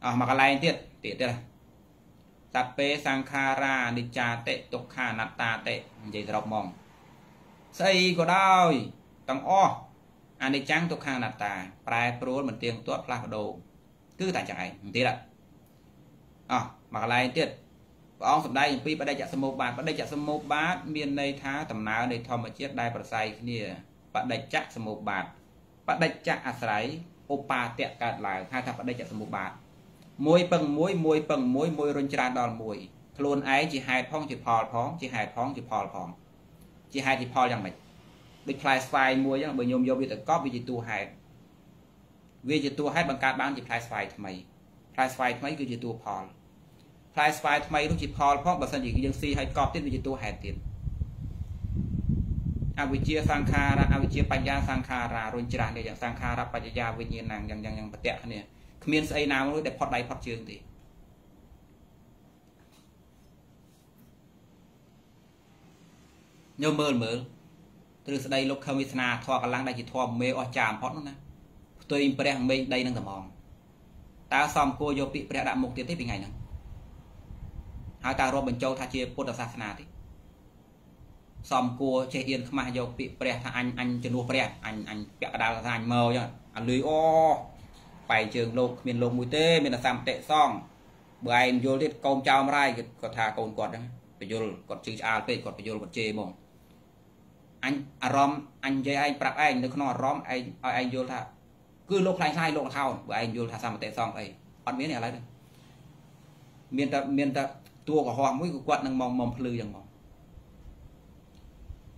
à mà cái này tiệt tiệt đây tập pe sang kara đi cha tệ tục hà nát ta tệ vậy rọc mong xây có đôi tầng o anh đi trắng tục hà nát ta prai pro mình tiền tuốt là đồ cứ tại chạy tí là à mà lại tiết ông sầm đây pi bắt đây chạy sầm bát bắt đây chạy sầm bát miền đây thá tầm nào đây thò một chiếc đai bật say kia bắt đây chắc sầm bát bắt đây chắc à sấy opa tiệt cả lại hai thằng bắt đây chạy sầm bát môi bằng môi môi bằng môi môi run trà đòn môi luôn ấy chỉ hai phong chỉ phò phong chỉ hai phong chỉ phò phong chỉ hai chỉ phò rằng mình bị fly fly môi giống bởi nhôm vô bị có vì chỉ tu hai vì chỉ tu hai bằng cá bán chỉ fly fly mày fly fly mấy cứ chỉ tu phò fly fly mày lúc chỉ phò phong bản thân chỉ dân si hay cọp tiếp vì chỉ tu hai tiền avichia sankhara avichia panya sankhara run trà này dạng sankhara panya với nhiên nàng dạng dạng dạng bật tẹt này miền Tây nào cũng đẹp phật đại phật trường thì nhiều mơ mơ từ đây lúc không biết na thọ cả lăng đây chỉ thọ mê o chạm phật luôn nè tôi im pre hàng mê đây đang tầm mong ta xong cô vô bị pre đã mục tiền thế bình ngày nè hai ta rồi bình châu tha chia phật sa na thì xong cô che yên không ai vô bị pre anh anh chân đua pre anh anh bẹt đào ra anh mờ nhá anh lưới o phải trường lô miền lô mũi tê miền là sam tệ xong bài em vô tiết con trao mai có thà con quật phải vô còn chữ a còn phải vô còn chê mồm anh rom anh chơi anh bạc anh nó không rom anh anh vô thà cứ lục lại sai lục thao và anh vô thà sao mà tệ xong ấy ăn miếng này lấy miền ta miền ta tua của hoàng mũi của quật đang mong mầm lư chẳng mong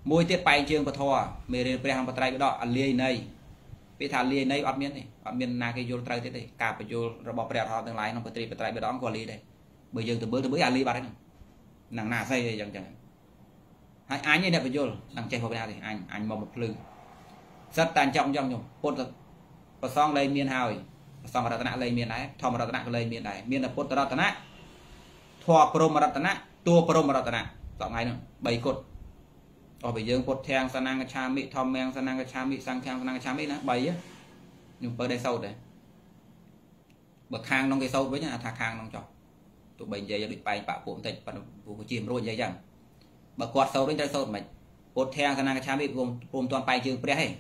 môi tiết bay chương của thò mề lên về hàng bát trai cái đó ăn lia này bị thà lia này ăn miếng này ăn miếng na cái vô trai thế này cà phải vô rồi bỏ bẹt họ tương lai nó có tri bát trai bát đón còn lia đây bây giờ từ bữa từ bữa ăn lia bát này nàng nà xây đây chẳng chẳng hai anh như này phải vô đang chạy vào nhà thì anh anh mong một lư rất tàn trọng trong nhung cốt rồi và xong lên miền hào xong rồi ta lên miền này thò mà ta lên miền này miền là cốt ta ta thò pro mà ta nã tua pro mà ta nã dọn ngay nữa bảy cột ở bây giờ cột thang san năng cha mỹ thò men san năng cha mỹ sang thang san năng cha mỹ nữa bảy á nhưng bờ đây sâu đấy bậc hàng nông cái sâu với nhà thạc hàng nông trọ tụi bệnh dây bị bay bạo cuộn thịt và vụ chìm rồi dây dặn bậc quạt sâu đến đây sâu mày cột thang san năng cha mỹ gồm gồm toàn bay chưa đấy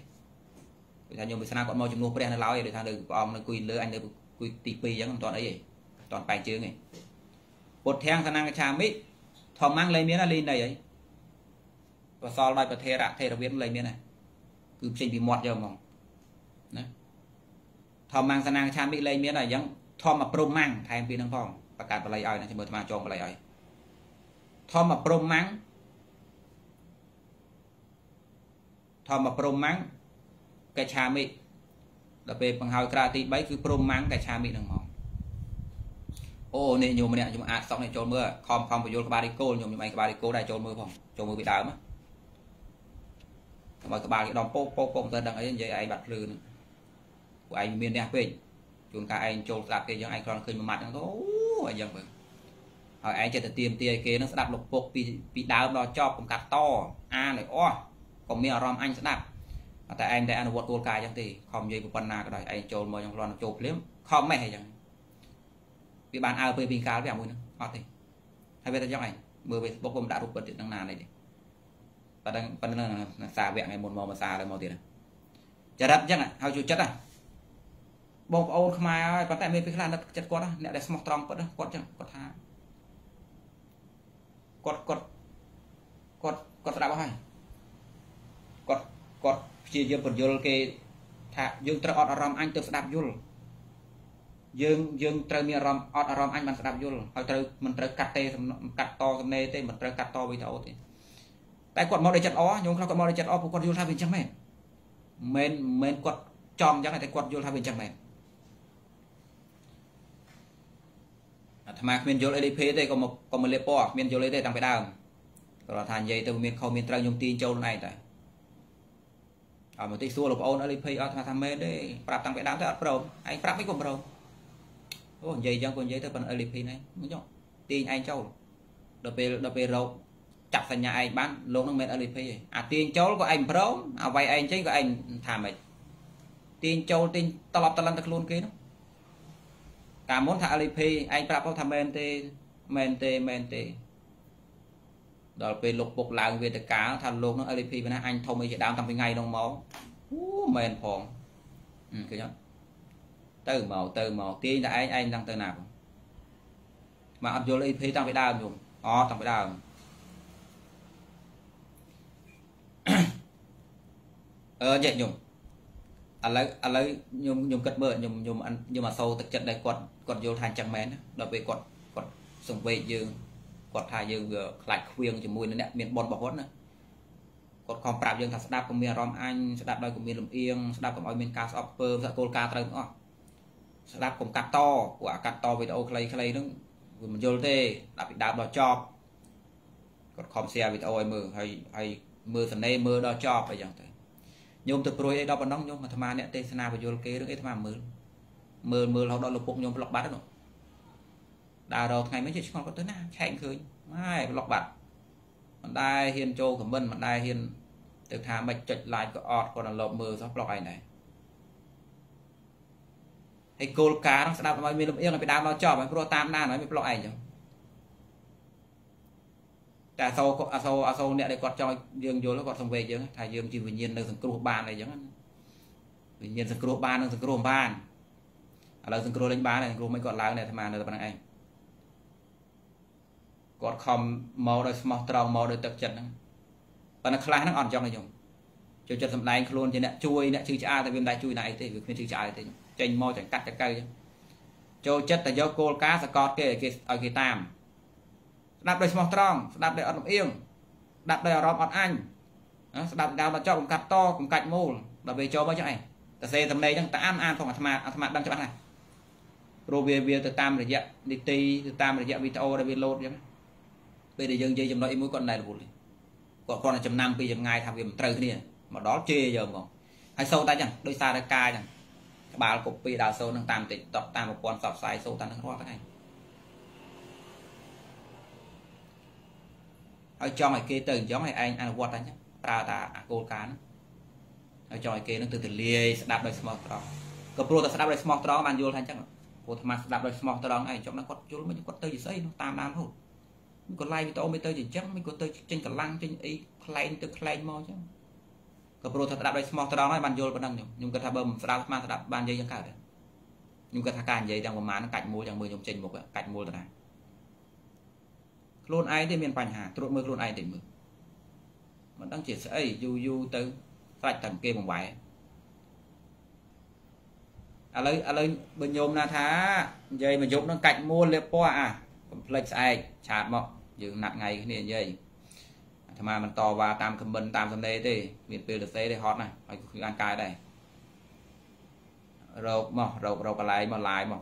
bây giờ nhiều người còn mau chụp nô pre nó láo vậy để thằng được ông nó quỳ lơ anh được quỳ tivi giống toàn ấy vậy toàn bài chương này bột thang thằng năng cha mít thò mang lấy miếng là lên này ấy và sau lại bật thề rạ thề đặc biệt lấy miếng này cứ trình bị mọt giờ mỏng thò mang thằng năng cha mít lấy miếng này giống thò mà pro mang thay vì năng phòng và cả vào lấy ơi này thì mới thằng mang tròn vào lấy ơi thò mà pro mang thò mà pro mang cái cha mị là về bằng hào cà tí bấy cứ prom máng cái cha mị đằng mỏng ô nên nhiều mà nè nhưng mà xong này trốn mưa không không phải vô ba đi cô nhiều như mày ba đi cô này trốn mưa không trốn mưa bị đau mất mà các bạn đóng pop pop công dân đang ấy vậy anh bật lư của anh miền đẹp về chúng ta anh trốn ra cái giống anh còn khơi mặt nó thôi anh vậy hỏi anh chỉ là tìm tia kia nó sẽ đặt lục pop bị bị đau nó cho cũng cắt to a này o còn miếng rom anh sẽ đặt tại anh đã ăn một cua cay chẳng thì không dây của con na cái đời anh trộn mồi trong lon nó trộn liếm không mẹ hay chẳng vì bạn ao phơi bình cá với mùi nó ngọt thì hay về ta trong này mưa về bốc bom đã rụt bật thì đang nàn này đi ta đang phân là xà vẹn này một màu mà xà là màu tiền chả đắt chẳng à hao chịu chất à bông ôn không ai có tại mình phải làm đất chất quất nè để smoke trong quất quất chẳng quất tha quất quất quất quất đã bao hay quất quất chia dương phần dương kê thà dương trai ọt ram anh tự đạp dương dương dương trai miền ram ọt ram anh mình đạp dương họ trai mình trai cắt tê cắt to nê tê mình trai cắt to với thầu thì tại quạt màu để chặt ó nhưng không quạt màu để chặt ó của quạt dương hai bên trắng mềm mềm mềm quạt tròn trắng này tại quạt dương hai bên trắng mềm tham gia miền dương adp đây còn một còn một lê po miền dương lê đây tăng phải đào rồi thành dây từ miền khâu miền trai nhung tin châu này tại ở một tí xua lục ôn ở đây phi ở tham mê đấy, bạc tăng vẽ đám tới ở pro, anh bạc mấy cùng pro, ôi dây trong con dây tới phần ở đây phi này, muốn nhóc, tiền anh châu, đợt về đợt về rồi, chặt thành nhà anh bán lỗ năng mệt ở đây phi, à tiền châu của anh pro, à vay anh chứ của anh thả mày, tiền châu tiền tao lọp tao lăn tao luôn kia đó, cả muốn thả ở đây phi, anh bạc có tham mê tê, mê tê mê tê đó về lục bục làng về tất cả thành luôn nó lp bên này anh thông mới đám tăng cái ngày đông máu mền phòng ừ, cái nhá từ màu từ màu tiên là anh anh đang từ nào mà áp vô lp tăng phải đau dùng ó tăng phải đau ờ dễ dùng à lấy à lấy nhung nhung cất bờ nhung nhung ăn nhưng mà sâu thực chất đây còn còn vô thành chẳng mén đó về còn còn sùng về dương quật hai dương vừa lại khuyên chỉ mùi nó đẹp miền bồn bảo hốt nữa còn còn bạc dương thật đáp của miền rom anh đáp đây của miền lùng yên đáp của mọi miền cá shopper sẽ côn cá tới nữa đáp cùng cá to của cá to với tàu clay clay nó vừa mình vô tê đáp bị đáp đo cho còn không xe với tàu mờ hay hay mờ thằng này mờ đo cho phải chẳng thế nhôm từ rồi đây đo bằng nóng nhôm mà tham ăn nè tê sana và vô kế nó cái tham ăn mờ mờ mờ họ đo lục bụng nhôm lọc bát nữa đào đầu ngày mấy chuyện con có tới nào chạy khơi mai lọc bạc còn đai hiền châu của mình mà đai hiền từ thà mạch chạy lại có ọt còn là lộc mờ sắp lọc này này hay cô cá nó sẽ đạp vào miền Đông Yên là phải đạp nó chọt mà pro tam na nói bị lọc ảnh chứ cả sâu có à sâu à sâu nè để quạt cho dương vô nó quạt xong về chứ thầy dương chỉ bình nhiên được thằng cừu bàn này chứ bình nhiên thằng cừu bàn thằng cừu bàn ở đây thằng cừu đánh bán này cừu mấy con láo này thằng mà nó là bằng anh Quạt khom màu đời màu trầu màu đời tập chật năng, và nó khai nó ẩn trong này nhung, chật chật làm đáy luôn trên nè chui nè chữ cha tại bên đáy chui này thì việc chữ trái thì chênh màu chẳng cắt chẳng cây, cho chất là do cô cá sạc cọt cái cái ở cái tam, đạp đời màu tròn, đạp đời ẩn yên, đạp đời ở ẩn anh, đạp đào là cho cũng cắt to cũng cạnh mù, là về cho bao nhiêu này, ta xe tầm này chẳng ta ăn ăn không ăn mạt ăn mạt đang cho ăn này, rồi về về từ tam rồi dẹp đi ti từ tam rồi dẹp video rồi lột vậy. Bây giờ dân dây trong đó mối con này là buồn còn con là chấm năm pi chấm ngày tham việc trời thế này mà đó chê giờ mà hay sâu ta chẳng đôi xa ra cai chẳng bà cục pi đào sâu đang tam tịt tập tam một con sọt sai sâu ta đang hoa cái này ở cho mày kia từng giống này anh ăn quạt anh ta ta cô cá ở cho mày kia nó từ từ lia đạp đời smart đó cặp pro ta đạp đời smart đó bạn vô thành chắc cô tham ăn đạp đời smart đó này trong nó quật chú mấy quật tơi gì xây nó tam nam thôi mình còn like với tôi thì chắc mình có tôi trên cả lăng trên ấy client từ client mò chứ còn pro thật đáp đây small đó nói bàn vô còn đang nhung nhung cái thà bơm sao mà thật đáp bàn dây chẳng cả đấy nhung cái thà càng dây đang còn má nó cạnh môi đang mười trong trên một cái cạnh môi này luôn ai thì miền Pành Hà tụi mưa luôn ai thì mưa mình đang chỉ sẽ du du tới sạch thằng kia bằng vải à lấy à lấy bên nhôm na thá dây mà nhung nó cạnh môi lép qua à lệch sai chặt mọ dừng nặng ngày cái nền dây tham ăn mình to và tam cầm bình tam cầm đây thì miền tây được xây để hot này ăn cay đây rau mọ rau rau cái lái mà lái mọ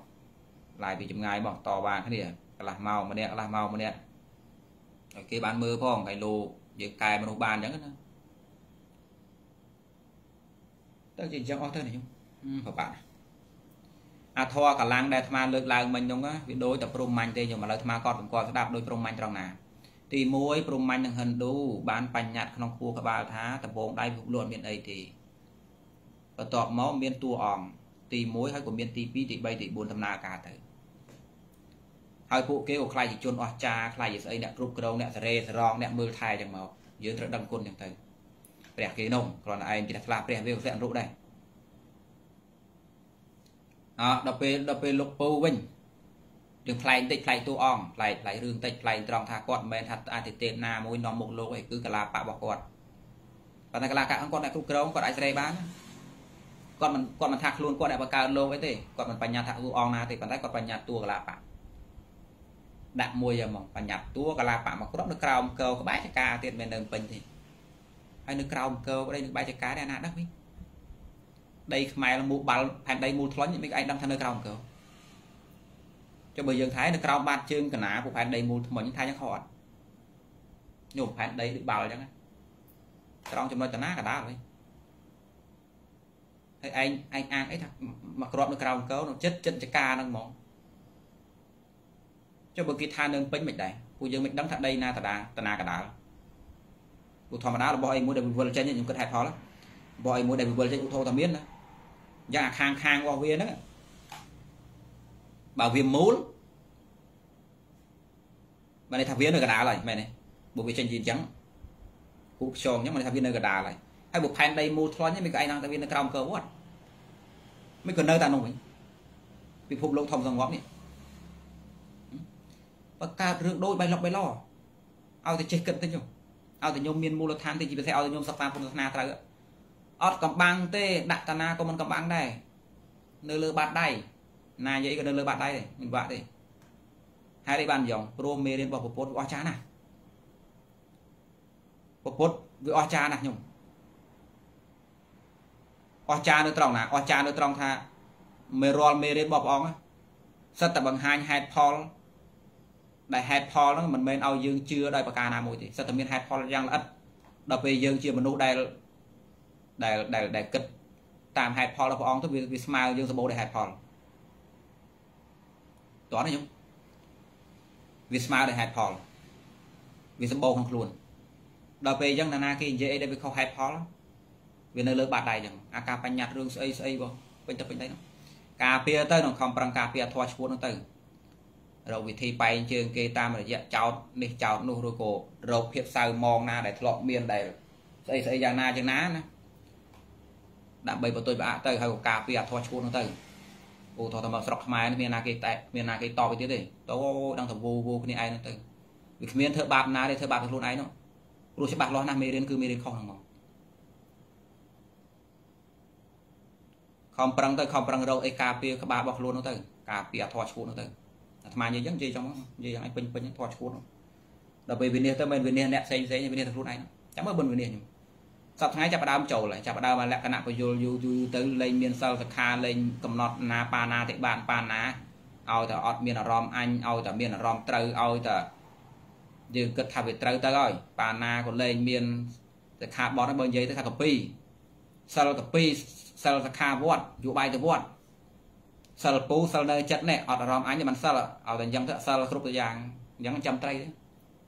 lái thì chấm ngày mọ to và cái nền là màu mà nè là màu mà nè cái bàn mưa phong cái lù việc cài mà lù bàn chẳng nữa tao chỉ trong auto này không các bạn à thoa cả làng đây tham ăn lực làng mình đúng á vì đối tập prom mạnh thế nhưng mà lời tham ăn con cũng coi sẽ đạp đôi prom mạnh trong nào thì mối prom mạnh hơn đủ bán bánh nhạt không cua các bà thá tập bồn đây cũng luôn miền ấy thì ở tọt máu miền tua ỏng thì mối hay của miền tì pi thì bay thì buồn tham na cả tới hai phụ kế của khai chỉ chôn oa cha khai chỉ xây nẹt rục đầu nẹt rê rong nẹt mưa thay chẳng màu dưới trận đâm quân chẳng tới đẹp cái nông còn ai chỉ đặt làm đẹp với dạng rũ đây đó đập về đập về lục bầu vinh đừng play tịch play tu on play play rương tịch play trong thà quạt men hạt ăn thịt tê na môi non một lô ấy cứ cả là bạ bọc quạt và này cả là cả con này cũng kéo còn ai sẽ bán còn mình còn mình thạc luôn còn đại bạc cao lô ấy thì còn mình phải nhà thạc tu on na thì còn đấy còn phải nhà tua cả là bạ đạm môi giờ mà phải nhà tua cả là bạ mà có đắp nước cào một câu có bãi chả cá tiền men đường bình thì hay nước cào một câu ở đây nước bãi chả cá đây là đắp đi đây mày là mua bal hành đây mua thốn những mấy anh đang thay nơi cao không cho bởi dương thái nơi cao ba chương cả ná của hành đây mua mình thay những họ nhổ hành đây được bảo chẳng trong trong nơi cả ná cả đá rồi thấy anh anh ăn ấy thật mặc rộng nơi cao cấu nó chết chân chả ca đang món cho bởi kỳ than nâng bánh mình đây của dương mình đóng thật đây na thật đá thật na cả đá của thò mà đá là bọn anh muốn được vừa chơi những cái hạt đó bòi mua đầy vừa trên ô tô tầm miên đó, giá hàng hàng vào viên đó, bảo viên muốn, mà này thằng viên nơi cả đá này mày này, buộc bị tranh gì trắng, cục sòn nhưng mà thằng viên nơi cả đá này, hay buộc pan đây mua thoáng nhưng mình cái anh đang thằng viên nơi cao cơ quá, mình còn nơi ta nổi, bị phục lỗ thòng dòng ngõ này, và cả rượu đôi bay lọc bay lo, ao thì chết cận thế nhung, ao thì nhung miên mua lót than thì chỉ phải ao thì nhung sập pha phun na ta nữa. Ở cầm băng tê đặt ta na có một cầm băng này nơi lơ bạt đây na vậy còn nơi lơ bạt đây này mình vạ đi hai đây bàn dòng pro mê lên vào bộ post oa chán này bộ post với oa chán này nhung oa chán nơi trong này oa chán nơi trong tha mê roll mê lên bọc ong á sắt tập bằng hai hai paul đại hai paul nó mình men ao dương chưa đây bạc ca na mồi thì sắt tập miên hai paul giang là ít đập về dương chưa mình nô đây đại đại đại kịch tam hai pol là con tới vì smile dương số bộ đại hai pol toán này nhung vì smile đại hai pol vì số bộ không luôn đào về dân nana kia dễ để bị khâu hai pol vì nơi lỡ bạt đại chẳng aka phải nhặt rương xây xây bao bên tập bên đấy nó cà phê tới nó không bằng cà phê thoa chuột nó tới rồi vì thi bay trường kia tam rồi dạ cháu đi cháu nô rồi cổ rồi hiệp sao mong na để lọ miên để xây xây giang na giang ná đã bày vào tôi bả tới hay cà phê à thoa chuôn nó tới, ô thoa tầm sọc mai nó miền na cái tại miền na cái to cái tiếng đấy, tao đang thầm vô vô cái này ai nó tới, vì miền thợ bạc na đây thợ bạc luôn ấy nó rồi sẽ bạc lo na mê đến cứ mê đến không nào không prang tới không prang đâu ai cà phê các bà bạc luôn nó tới cà phê thọ chuột nó tới mà như giống gì trong nó như anh pin pin thọ chuột nó đặc biệt Việt tới bên Việt Nam nè xây xây Việt Nam luôn ấy nó chẳng bao bên Việt Nam sắp tháng chạp đào chầu lại chạp đào mà lẹ cái nạp vào vô tới lên miền sau thật kha lên cầm nọt na pa na thì bạn pa na ao từ ọt miền rom anh ao từ miền rom trâu ao từ giờ cất thà về trâu tới rồi pa na còn lên miền thật kha bó nó bơi giấy tới thà cặp pi sau cặp pi sau thật kha vuốt dụ bay từ vuốt sau pú sau nơi chất này ọt rom anh nhưng mà sau ao từ dăm thợ sau khúc từ giang dăm trăm trai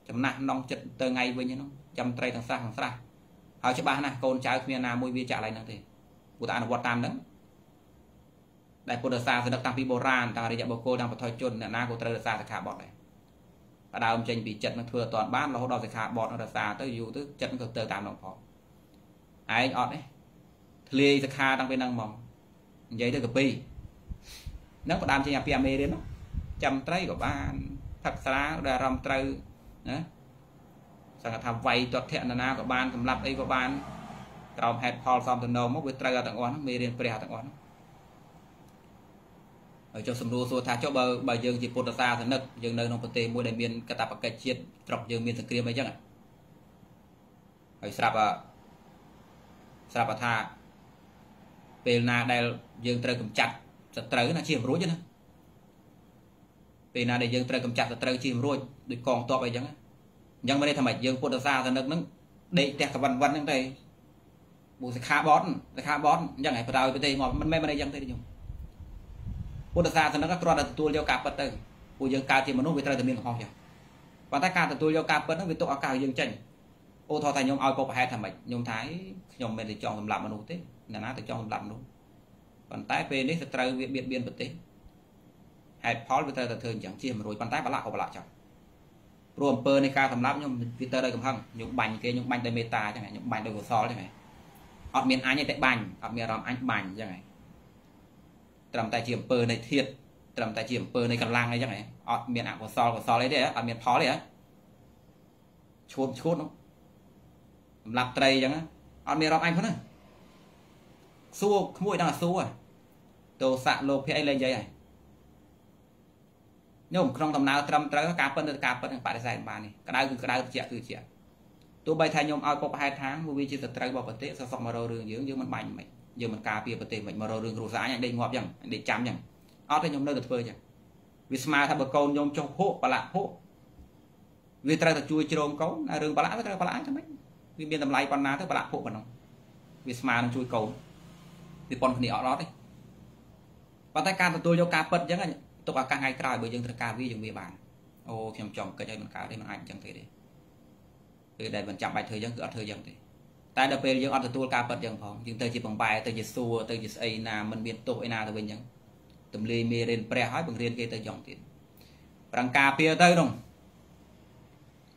trăm nặng nong chất từ ngày với nhau trăm trai thằng xa thằng xa ở chỗ ba na con cháu miền Nam môi vi trả lại năng thì của ta là quan tâm lắm đại cô đờ sa sẽ được tăng piboran tăng đại bộ cô đang phải thôi chôn là na cô ta đờ sa sẽ khả bọt này và đào ông tranh bị chật nó thừa toàn bát là hỗ đào sẽ khả bọt nó đờ sa tới dù tới chật nó từ tám đồng phò ai ọt đấy lê sẽ khả đang bên đang mỏng giấy được copy nó có đam trên nhà pia mê đến đó chầm trái của ba thật ra là rầm trừ nữa sang tham vay tuật thiện na của ban cầm lấp ấy của ban trong head paul xong từ đầu mốc với trai tặng oán mê đến pre tặng oán ở cho sầm đua xô thả cho bờ bờ dương chỉ pota sa thần lực dương nơi nông pate môi đại miền cát tạp cây chiết trọc dương miền sương kia mấy chắc à ở sạp à sạp à thà pel na đây dương trai cầm chặt sạt trai là chìm rối chứ nè pel na đây dương trai cầm chặt sạt trai chìm rối đôi còn to vậy chẳng nhưng mà đây thằng mày dương pota sa thần lực nó để tẹt cả vần vần như thế buộc sẽ khá bón sẽ khá bón chẳng hạn tao pate ngọt mình mấy mà đây chẳng thế nhiều cô ta ra thì nó các con là tôi leo cạp tới cô dương cao thì mà nó về tới từ miền Hoàng và tất cả tôi leo cạp nó về tụ áo cao dương chỉnh ô thò thành nhom ao cột hai thằng mày nhom thái nhom mình thì chọn làm làm mà nô thế là nó thì chọn làm làm luôn còn tái về đấy sẽ tới viện biên biên vật tế hay phó về tới thường chẳng chi mà rồi còn tái bả lại của bả lại chẳng rồi pơ này cao thầm lắm nhom về tới đây cũng hăng nhom bành kia nhom bành tới meta chẳng hạn nhom bành tới của so chẳng hạn ở miền Anh như tại bành ở miền Nam Anh bành chẳng hạn làm tài chiếm pơ này thiệt làm tài chiếm pơ này cầm lang này chắc này ở miền ảo của so của so đấy đấy ở miền phó đấy á chốt chốt nó lặp tây chẳng á ở miền Rồng Anh có nữa xua mũi đang là xua à đồ sạ lô phe lên dây này nếu không trong tầm nào trăm tới cá phân được cá phân được phải giải bàn này cái đau cái đau chẹt từ chẹt tôi bay thay nhom ao cột hai tháng mua vi chỉ từ tới bao vật tế sau xong mà rồi đường dưỡng dưỡng mình mạnh mình giờ mình cà phê và tiền mình mà rồi đường rủ rã nhảy đây ngọt chẳng để chạm chẳng ót đây nhom nơi được phơi chẳng vì smart tham bậc câu nhom trong hộ và lạ hộ vì trai thật chui trôm cấu là đường và lạ với trai và lạ chẳng mấy vì biên tầm lái con ná tới và lạ hộ còn không vì smart nó chui cấu vì còn thì ót đó đấy và tay can tôi vô cà phật chẳng là tôi cả càng ngày trời bởi dương thật cà vi dùng bìa bàn ô khi chồng cái đây mình cà đây mình ảnh chẳng thế đấy vì đây mình chạm bài thời gian cửa thời gian thế tại đợt về những ông tôi ca bật chẳng phòng chúng tôi chỉ bằng bài tôi chỉ xua tôi chỉ xây là mình biến tội nào tôi bên nhẫn tầm lê mê lên pre hỏi bằng riêng kia tôi dòng tiền bằng cà phê tới đúng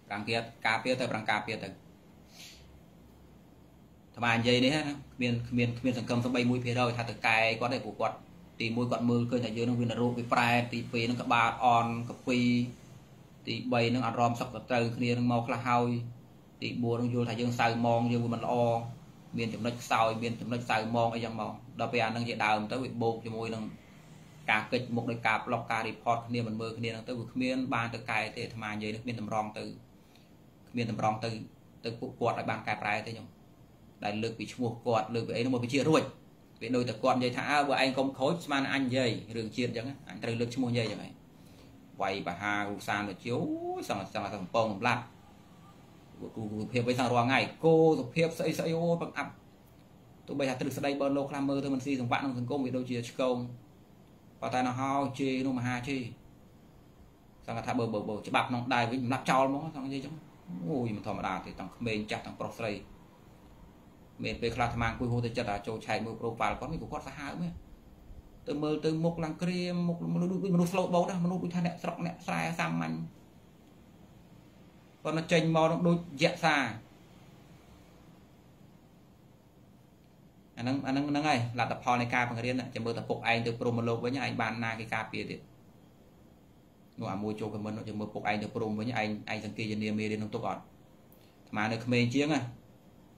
bằng kia cà phê tới bằng cà phê tới thằng bạn dây đấy miền miền miền thằng cầm xong bay mũi phía rồi thà từ cài có thể của quạt thì mũi quạt mưa cơi thằng dưới nó viên là rô cái pre thì phê nó các ba on cà phê thì bay nó ăn rom sọc cà trâu kia nó màu là hôi thì bùa nó vô thay dương sao mong dương mình o miền chấm đất sao miền chấm đất sao mong ấy chẳng mong đó bây giờ đang dễ đào tới bị bột cho môi đang cà kịch một đời cà lọc cà report nên mình mơ nên tới vực miền ban tới cài thì tham ăn gì được miền tầm rong từ miền tầm rong từ từ cụ quạt lại ban cài trái thế nhung đại lực bị chua quạt lực ấy nó mới bị chia ruồi bị đôi từ quạt dây thả bữa anh công khối man anh dây đường chia chẳng anh từ lực chua dây chẳng này quay bà hà san rồi chiếu xong là xong là thằng pông lát hiệp với rằng ngày cô dục hiệp xây xây ô bằng ập tụi bây giờ từ đây bờ lô làm mơ thôi mình xin thằng bạn thằng công bị đâu chia công và tay nó hao chi nó mà ha chi sao là thả bờ bờ bờ chỉ bạc nòng đài với nắp trao nó thằng gì chứ ui mà thò mà đà thì thằng bên chặt thằng pro xây bên về khla tham ăn cùi hô thì chặt là trâu chạy mưa profile có mình cũng có hai mươi từ mơ từ một làng kia một một đôi một slow bầu đó một đôi thằng đẹp sọc đẹp sai sang mạnh còn nó chênh mò nó đôi dẹt xa anh nâng anh nâng nâng này là tập hò này ca bằng riêng này chỉ mơ tập phục anh từ promo với nhà anh ban na cái ca kia thì nó à mua cho cái món nó cho mua bột anh được prom với những anh anh sang kia cho niêm mê đến nông tốt ọt mà được comment chiếng à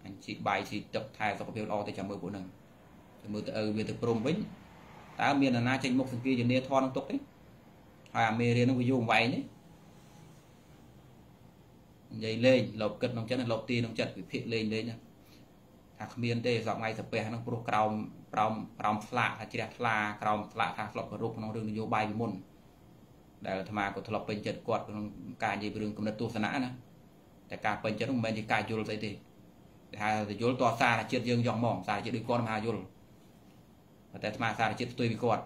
anh chị bài chị tập thai và có việc lo tới chào mừng của mình mưa từ việc từ prom với ta miền là na trên một sang kia cho niêm thon nông tốt đấy hòa mê đến nó phải dùng vay đấy dây lên lộc cất nông chất là lộc ti nông chất bị phệ lên đấy nha à comment đây dọc ngay tập về nó pro cào cào cào phạ là chỉ là phạ cào phạ thang lộc và rục nó đường vô bay môn đại là tham gia của thợ lộc bên trận quạt cả gì về cũng là tu sanh nữa, đại cả bên trận ông bên thì cả vô thì hai thì vô to xa là chết dương dòng mỏng xa chết đôi con mà vô, và tại tham gia là chết tùy bị quạt,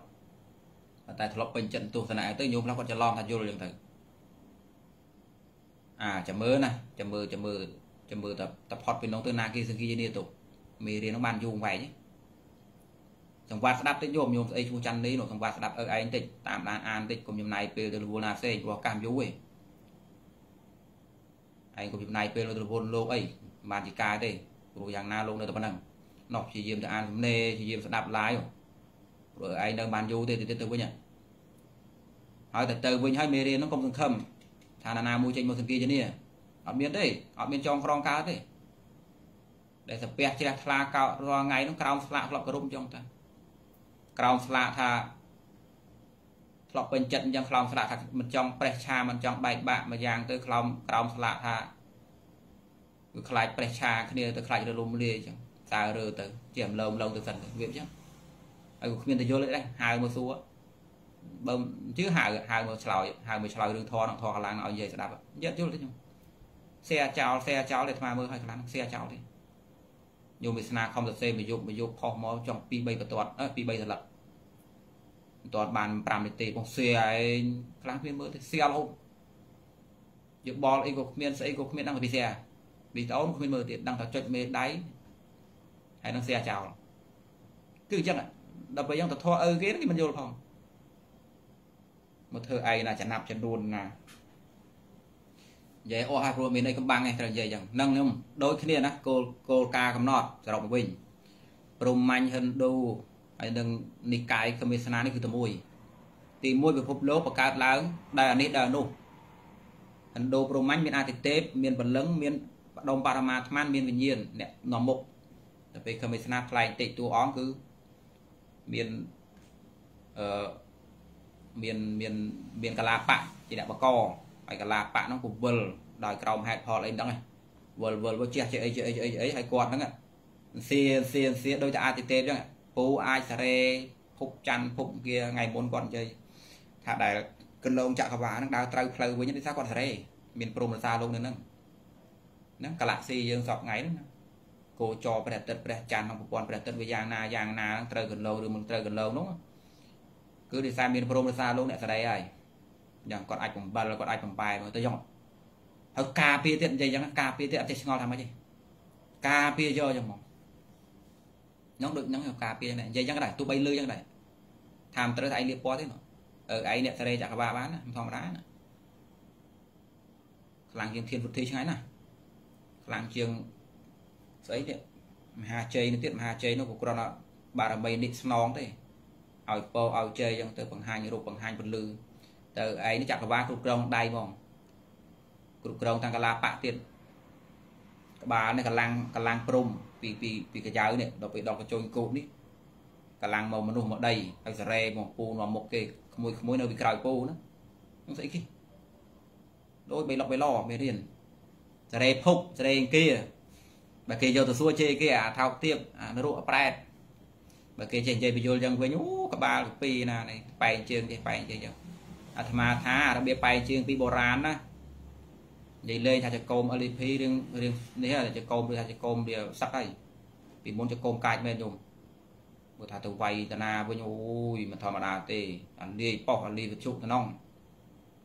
và tại thợ lộc bên trận tu sanh tới nhôm nó còn chả lon là vô liền thử, à chả mơ này chả mơ chả mơ chả mơ tập tập hot bên nông tới na kia sang kia đi tụ, mì thì nó bàn vô vậy nhé. Trong vạt đáp tới nhôm nhôm ấy chú chăn đấy nó trong vạt đáp ở anh tịch tạm đàn an tịch cùng nhôm này pê từ vô là xe của cam dấu ấy anh cùng nhôm này pê từ vô lô ấy bàn chỉ cài đây rồi giang na lô nơi tập năng nọc chỉ diêm từ an nê chỉ diêm sẽ đạp lái rồi anh đang bàn dấu thế thì từ với nhỉ hỏi từ từ với hai mê đi nó không thường khâm thà là mua trên một thằng kia chứ nè ở miền đây ở miền trong phong cá thế để tập bẹt chỉ là la cào rồi ngày nó cào lạ lọt cái rung trong ta còng sạ tha lọp bên chân trong còng sạ tha mình trong pressure mình trong bài bạ mà giang tới còng còng sạ tha cứ khai pressure kia tới khai lùm lìa chẳng ta rơ tới chìm lồng lồng từ dần việc chứ ai cũng miên tới vô lại đây hai một số bơm chứ hai hai một sợi hai một sợi đường thò thò làng ở dây sẽ đạp nhất chút đấy xe chào xe chào để mà mưa hay lắm xe chào đi dù mình na không được xe mình dùng mình dùng kho máu trong pi bay và toàn ở pi bay thật lật toàn bàn làm để tì con xe ấy kháng viên mới xe luôn dụng bò ấy của miền sẽ của miền đang ở đi xe vì tao không mới tiền đang tháo chật mê đáy hay đang xe chào cứ chắc ạ đập vào trong thật thoa ơi ghế thì mình vô phòng một thời ấy là chẳng nạp chẳng đồn là vậy ô hai pro mình đây công bằng này là vậy chẳng nâng không đối thế này đó cô cô ca cầm nọt rộng bình prom mạnh hơn đâu anh đừng đi cái commission này cứ tầm mùi thì mùi về hộp lốp và cá láng đây là nít đời nụ anh đô prom mạnh miền a thịt tép miền bẩn lớn miền đông parama man miền bình nhiên nè nó mục về commission này tịt tu óng cứ miền miền miền miền cà la pạ chỉ đã bà co ai cả là bạn nó cũng vờ đòi cầu hẹn họ lên đắng này vờ vờ vờ chia chia ấy chia ấy ấy hay quạt đắng này xiên xiên xiên đôi ta tê tê đó phú ai sare phúc chăn phúc kia ngày bốn con chơi thà đại cơn lông chạm vào nó đào trâu trâu với những cái xác con sare miền prom là xa luôn nữa nè nè cả lạ xì dương sọc ngáy nữa cô cho bẹt tết bẹt chăn không còn bẹt tết với giang na giang na trâu gần lâu rồi mình trâu gần lâu đúng không cứ đi sang miền prom là xa luôn này sare ai nhờ con ai cũng bận là con ai cũng bài mà tôi dọn ở cà phê tiện dây chẳng cà phê tiện thì ngon làm cái gì cà phê cho chẳng mỏng nhóm được nhóm cà phê này dây chẳng này tôi bay lưới chẳng này tham tới thấy liên quan thế nào ở ấy nè đây chả có ba bán phòng đá làng riêng thiên vật thi chẳng ấy nè làng riêng giấy điện hà chơi nó tiện hà chơi nó của con là bà là bay đi nón thế ao po ao chơi trong tới bằng hai như đồ bằng hai vật lư từ ấy nó chặt vào ba cục rong đầy mòn cục rong thằng la bạc tiền bà này cả làng cả làng prom vì vì vì cái giáo này đọc về đọc cái trôi cột đi cả làng màu mà nụ màu đầy Israel màu pù màu một cái mùi mùi nơi bị cào pù nữa nó dễ khi đôi bị lọc bị lò bị điền Israel phục Israel kia bà kia giờ từ xưa chơi kia à thao tiệm à nó ruộng bread bà kia chơi chơi bị vô dân với nhú cả ba pi là này bay trên thì bay chơi mà thà đặc biệt bài chương pi bồ rán á vậy lên thà cho côm alipi riêng riêng nếu là cho côm thì thà cho côm điều sắc đây vì muốn cho côm cài bên dùng vừa thà từ vay ta na với ôi mà thò mà đào tê ăn đi bỏ ăn đi vật trụ ta nong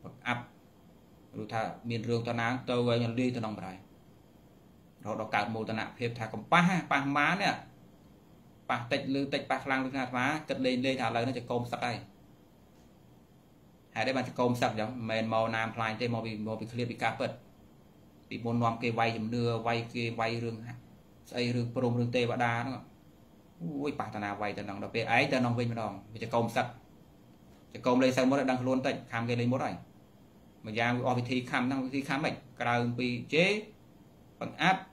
vật ấp rồi thà miền rương ta nắng tàu ấy ăn đi ta nong bài rồi đó cả mùa ta nạp phép thà còn pa pa má nè pa tịch lư tịch pa lang lư na má cất lên lên thà lấy nó cho côm sắc đây hãy để bạn công sập giống mền màu nam phai tê màu bị màu bị clear bị cá bật bị bồn nòng cây vay dùm đưa vay kia vay rương xây rương prom rương tê và đá đúng không? Ui bà ta nào vay ta nòng đập về ấy ta nòng vinh mà nòng vì công sập, công lên sang mốt lại đang luôn tịnh khám cái lên mốt này mà giang ở vị trí khám năng vị trí khám bệnh càng bị chế bằng áp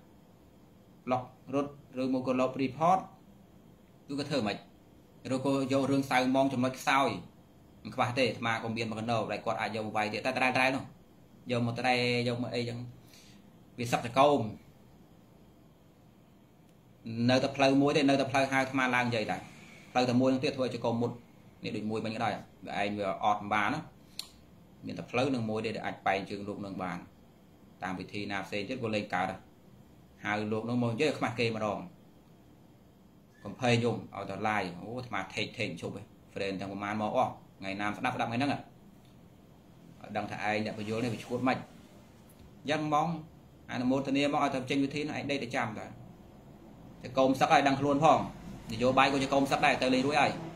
lọc rút rồi một lọc report tôi có thử mày rồi cô vô rương sao mong trong nó sao mà có thể mà còn biến mà còn đầu lại còn ai dầu vài thì ta ta ra nó dầu một tay dầu mà ấy chẳng vì sắp được câu nơi tập lâu muối thì nơi tập lâu hai mà làm vậy tại lâu tập muối nó tuyệt thôi cho còn một để đừng mùi bánh cái này để anh vừa ọt bán á mình tập lâu nâng mùi để ảnh bày trường lục nâng bàn tạm vị thi nạp xe chết vô lên cả rồi hai lục nâng mùi chứ không mặt kì mà đòn còn phê nhung ở tòa lai ố mà thịt thịnh chụp ấy phần thằng của màn mỏ ổ ngày nam sẽ đắp đắp ngay nâng ạ đăng thả ai đã có vô này phải chút mạch dân mong anh là một thân yêu mọi tập tranh vị thi này đây để chạm rồi công sắc ai đăng luôn phòng thì vô bay của cho công sắc này tới lấy đuôi ai